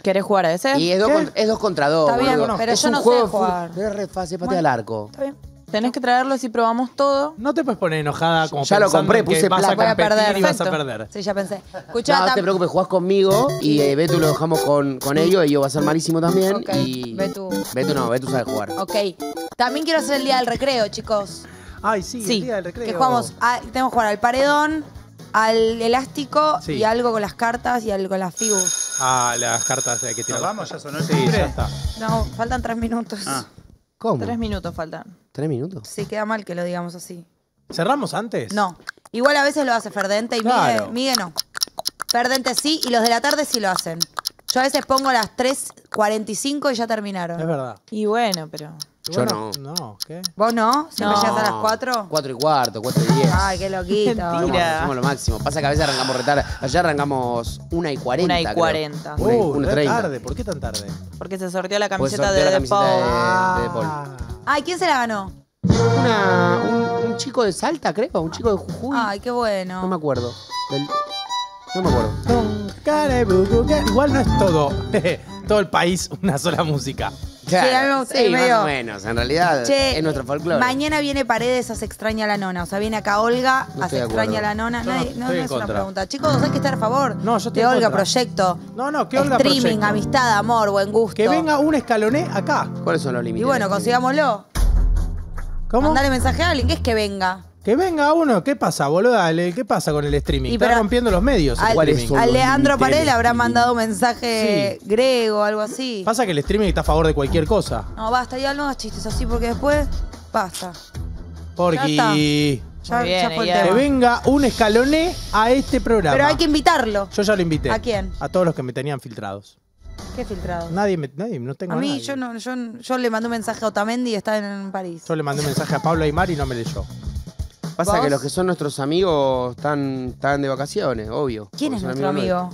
¿Querés jugar a ese? Y es, dos, con, es dos contra dos. Está bien, no, pero es yo no sé jugar. Es re fácil, patea bueno, al arco. Está bien. Tenés que traerlo si probamos todo. No te puedes poner enojada como ya lo compré, puse vas a, voy a perder y vas a perder. Sí, ya pensé. Escuchá, no, no te preocupes, jugás conmigo y eh, Betu lo dejamos con, con ellos y yo va a ser malísimo también. Okay. Y Betu. Betu no, Betu sabe jugar. Ok. También quiero hacer el día del recreo, chicos. Ay, sí, sí, el día del recreo. Que jugamos, a, tenemos que jugar al paredón, al elástico sí. y algo con las cartas y algo con las figuras. Ah, las cartas hay que tirar. ¿Nos vamos ya sonó? Sí, ya está. No, faltan tres minutos. Ah. ¿Cómo? Tres minutos faltan. ¿Tres minutos? Sí, queda mal que lo digamos así. ¿Cerramos antes? No. Igual a veces lo hace Ferdente y claro. Miguel, Miguel no. Ferdente sí y los de la tarde sí lo hacen. Yo a veces pongo las tres cuarenta y cinco y ya terminaron. Es verdad. Y bueno, pero... Yo no. No, ¿qué? ¿Vos no? ¿Siempre no. llegas a las cuatro? cuatro y cuarto, cuatro y diez. Ay, qué loquito. Mentira. Somos lo máximo. Pasa que a veces arrancamos retardo. Ayer arrancamos una y cuarenta. una y cuarenta. Uy, uh, una y treinta. Tarde. ¿Por qué tan tarde? Porque se sorteó la camiseta, sorteó de, la camiseta de, de, de Paul. Ay, ¿quién se la ganó? Una, un, un chico de Salta, creo. Un chico de Jujuy. Ay, qué bueno. No me acuerdo. Del, no me acuerdo. Igual no es todo. Todo el país, una sola música. Claro, sí, sí, más medio. o menos, en realidad che, es nuestro folclore. Mañana viene Paredes a Se extraña la nona. O sea, viene acá Olga no a Se extraña la nona. No, Nadie, no, no, no es una pregunta. Chicos, hay que estar a favor no, yo de Olga contra. Proyecto. No, no, que Olga Streaming, proyecto. amistad, amor, buen gusto. Que venga un escaloné acá. ¿Cuáles son los límites? Y bueno, consigámoslo. ¿Cómo? Mandale mensaje a alguien, que es que venga. Que venga uno, ¿qué pasa, boludo? ¿Qué pasa con el streaming? Y Está pero, rompiendo los medios. Al, el al Leandro Paredes le habrán mandado un mensaje sí. grego o algo así. Pasa que el streaming está a favor de cualquier cosa. No, basta, ya no hagas chistes así porque después basta. Porque... Ya, bien, ya fue el tema. Que venga un escaloné a este programa. Pero hay que invitarlo. Yo ya lo invité. ¿A quién? A todos los que me tenían filtrados. ¿Qué filtrado? Nadie, me, nadie no tengo a mí, a nadie. Yo, no, yo, yo le mandé un mensaje a Otamendi y está en París. Yo le mandé un mensaje a Pablo Aymar y no me leyó. Pasa ¿Vos? que los que son nuestros amigos están, están de vacaciones, obvio. ¿Quién es nuestro amigo?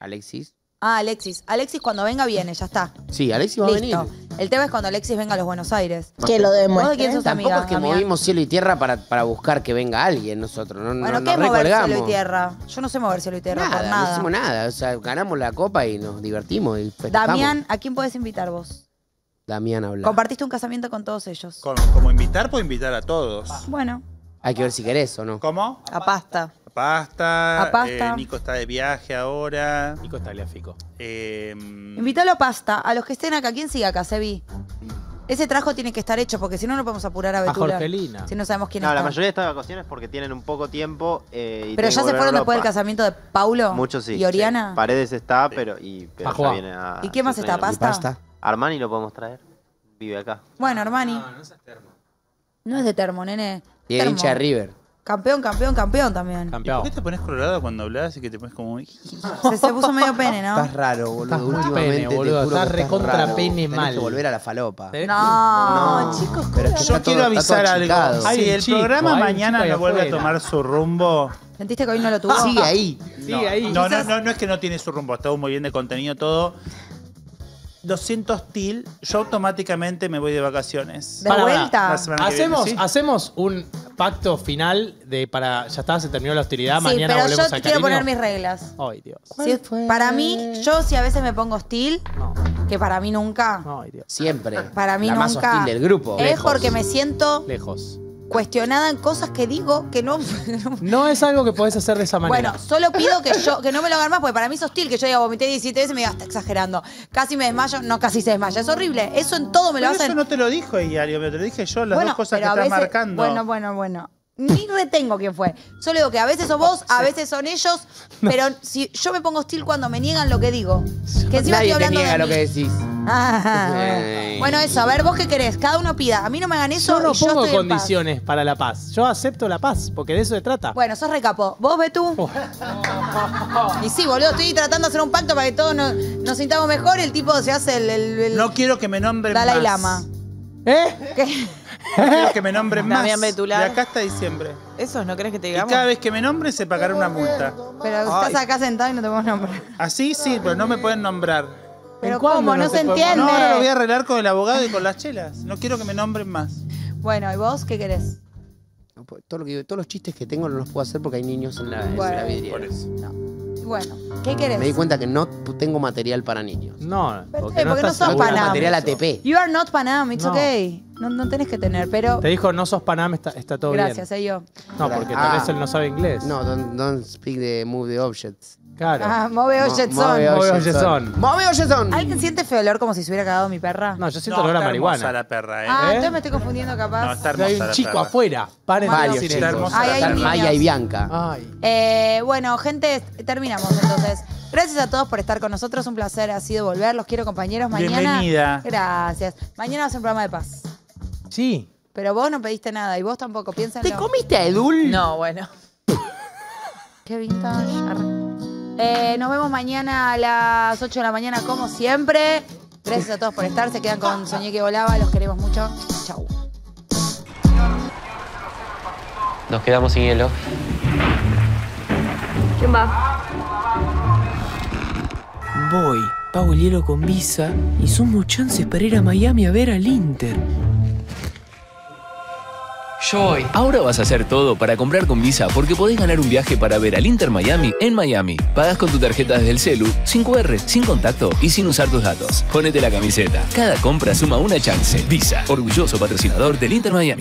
Alexis. Ah, Alexis. Alexis cuando venga viene, ya está. Sí, Alexis va Listo. a venir. El tema es cuando Alexis venga a los Buenos Aires. Que lo demuestre. ¿Quién sos, Tampoco amiga, es que amiga? movimos cielo y tierra para, para buscar que venga alguien nosotros. No, bueno, no, ¿qué nos mover recolgamos? cielo y tierra? Yo no sé mover cielo y tierra nada, por nada. No hicimos nada. O sea, ganamos la copa y nos divertimos y festejamos. Damián, ¿a quién podés invitar vos? Damián habla. Compartiste un casamiento con todos ellos. Con, como invitar, puedo invitar a todos. Ah. Bueno. Hay que ver si querés o no. ¿Cómo? A pasta. A pasta. A pasta. Eh, Nico está de viaje ahora. Nico está gráfico. Eh, Invítalo a pasta. A los que estén acá. ¿Quién sigue acá? Sebi. Ese trabajo tiene que estar hecho porque si no, no podemos apurar a Betular. A Jorgelina. Si no sabemos quién es. No, está. La mayoría de estas vacaciones porque tienen un poco tiempo. Eh, y pero ya se fueron después del casamiento de Paulo. Muchos sí. Y Oriana. Sí. Paredes está, pero. Y, pero ya viene a, ¿Y quién más está? ¿Pasta? ¿Pasta? Armani lo podemos traer. Vive acá. Bueno, Armani. No, no es de termo. No es de termo, nene. Y el hincha de River. Campeón, campeón, campeón también. Campeón. ¿Por qué te pones colorado cuando hablas y que te pones como... Se, se puso medio pene, ¿no? Estás raro, boludo. Estás últimamente pene, boludo. Estás recontra pene mal. Tenés que volver a la falopa. No, no chicos. Pero es que yo quiero todo, avisar algo. Si sí, el chico, programa mañana no vuelve a tomar su rumbo... ¿Sentiste que hoy no lo tuvo? Sigue ahí. No, sigue ahí. No, no, no, no es que no tiene su rumbo. Está muy bien de contenido todo. doscientos til, yo automáticamente me voy de vacaciones. ¿De para, vuelta? Hacemos, viene, ¿sí? hacemos un pacto final de para... Ya está, se terminó la hostilidad, sí, mañana volvemos a cariño. pero yo quiero poner mis reglas. Ay, Dios. Si, para mí, yo si a veces me pongo hostil, no. que para mí nunca... Ay, Dios. Siempre. Para mí la nunca. Más hostil del grupo. Es lejos. Porque me siento... Lejos. Cuestionada en cosas que digo que no... No es algo que podés hacer de esa manera. Bueno, solo pido que yo que no me lo hagan más, porque para mí es hostil que yo diga vomité diecisiete veces y me diga, está exagerando. Casi me desmayo. No, casi se desmaya. Es horrible. Eso en todo me pero lo hacen. Eso no te lo dijo ella, me te lo dije yo, las bueno, dos cosas que estás marcando. Bueno, bueno, bueno. Ni retengo quién fue. Solo digo que a veces sos vos, a veces son ellos, no. pero si yo me pongo hostil cuando me niegan lo que digo. Que encima Nadie estoy hablando te niega de lo que decís. Ah, bueno, eso, a ver, vos qué querés, cada uno pida. A mí no me hagan eso. Yo no y pongo yo estoy condiciones en paz. para la paz. Yo acepto la paz, porque de eso se trata. Bueno, sos recapo. ¿Vos, Betú? Oh. Y sí, boludo, estoy tratando de hacer un pacto para que todos nos, nos sintamos mejor y el tipo se hace el... el, el no quiero que me nombren Dalai más. Lama. ¿Eh? ¿Qué? No quiero que me nombren más. De acá hasta diciembre. ¿Esos no crees que te digamos? Y cada vez que me nombres se pagará una multa. Pero estás acá sentado y no te podemos nombrar. Así sí, pero no me pueden nombrar. ¿Pero cómo? No se entiende. No, ahora lo voy a arreglar con el abogado y con las chelas. No quiero que me nombren más. Bueno, ¿y vos qué querés? Todo lo que, todos los chistes que tengo no los puedo hacer porque hay niños en la, bueno, en la vidriera. Por eso. No. Bueno, ¿qué querés? Me di cuenta que no tengo material para niños. No, porque, eh, porque no sos Panam. Material A T P. You are not Panam, it's no. okay. No, no tenés que tener, pero... Te dijo, no sos Panam, está, está todo Gracias, bien. Gracias, soy yo. No, porque ah. tal vez él no sabe inglés. No, don't, don't speak the move the objects. Claro. Ah, move objects on. Move objects on. Move objects on. ¿Alguien siente feo olor como si se hubiera cagado mi perra? No, yo siento no, olor a marihuana. Está hermosa la perra, ¿eh? Ah, entonces me estoy confundiendo capaz. No, está hermosa Hay un la chico perra. afuera. Paren varios chicos. Está hermosa Ay, la perra. Maya y Bianca. Ay. Eh, bueno, gente, terminamos entonces. Gracias a todos por estar con nosotros. Un placer ha sido volver. Los quiero, compañeros. Mañana. Bienvenida. Gracias. Mañana va a ser un programa de paz. Sí. Pero vos no pediste nada y vos tampoco. Piénsalo. ¿Te comiste a Edul? No, bueno. Qué vintage. Eh, nos vemos mañana a las ocho de la mañana, como siempre. Gracias a todos por estar. Se quedan con Soñé que Volaba. Los queremos mucho. Chau. Nos quedamos sin hielo. ¿Quién va? Voy, pago el hielo con Visa y sumo chances para ir a Miami a ver al Inter. Joy. Ahora vas a hacer todo para comprar con Visa porque podés ganar un viaje para ver al Inter Miami en Miami. Pagas con tu tarjeta desde el celu, sin Q R, sin contacto y sin usar tus datos. Ponete la camiseta. Cada compra suma una chance. Visa, orgulloso patrocinador del Inter Miami.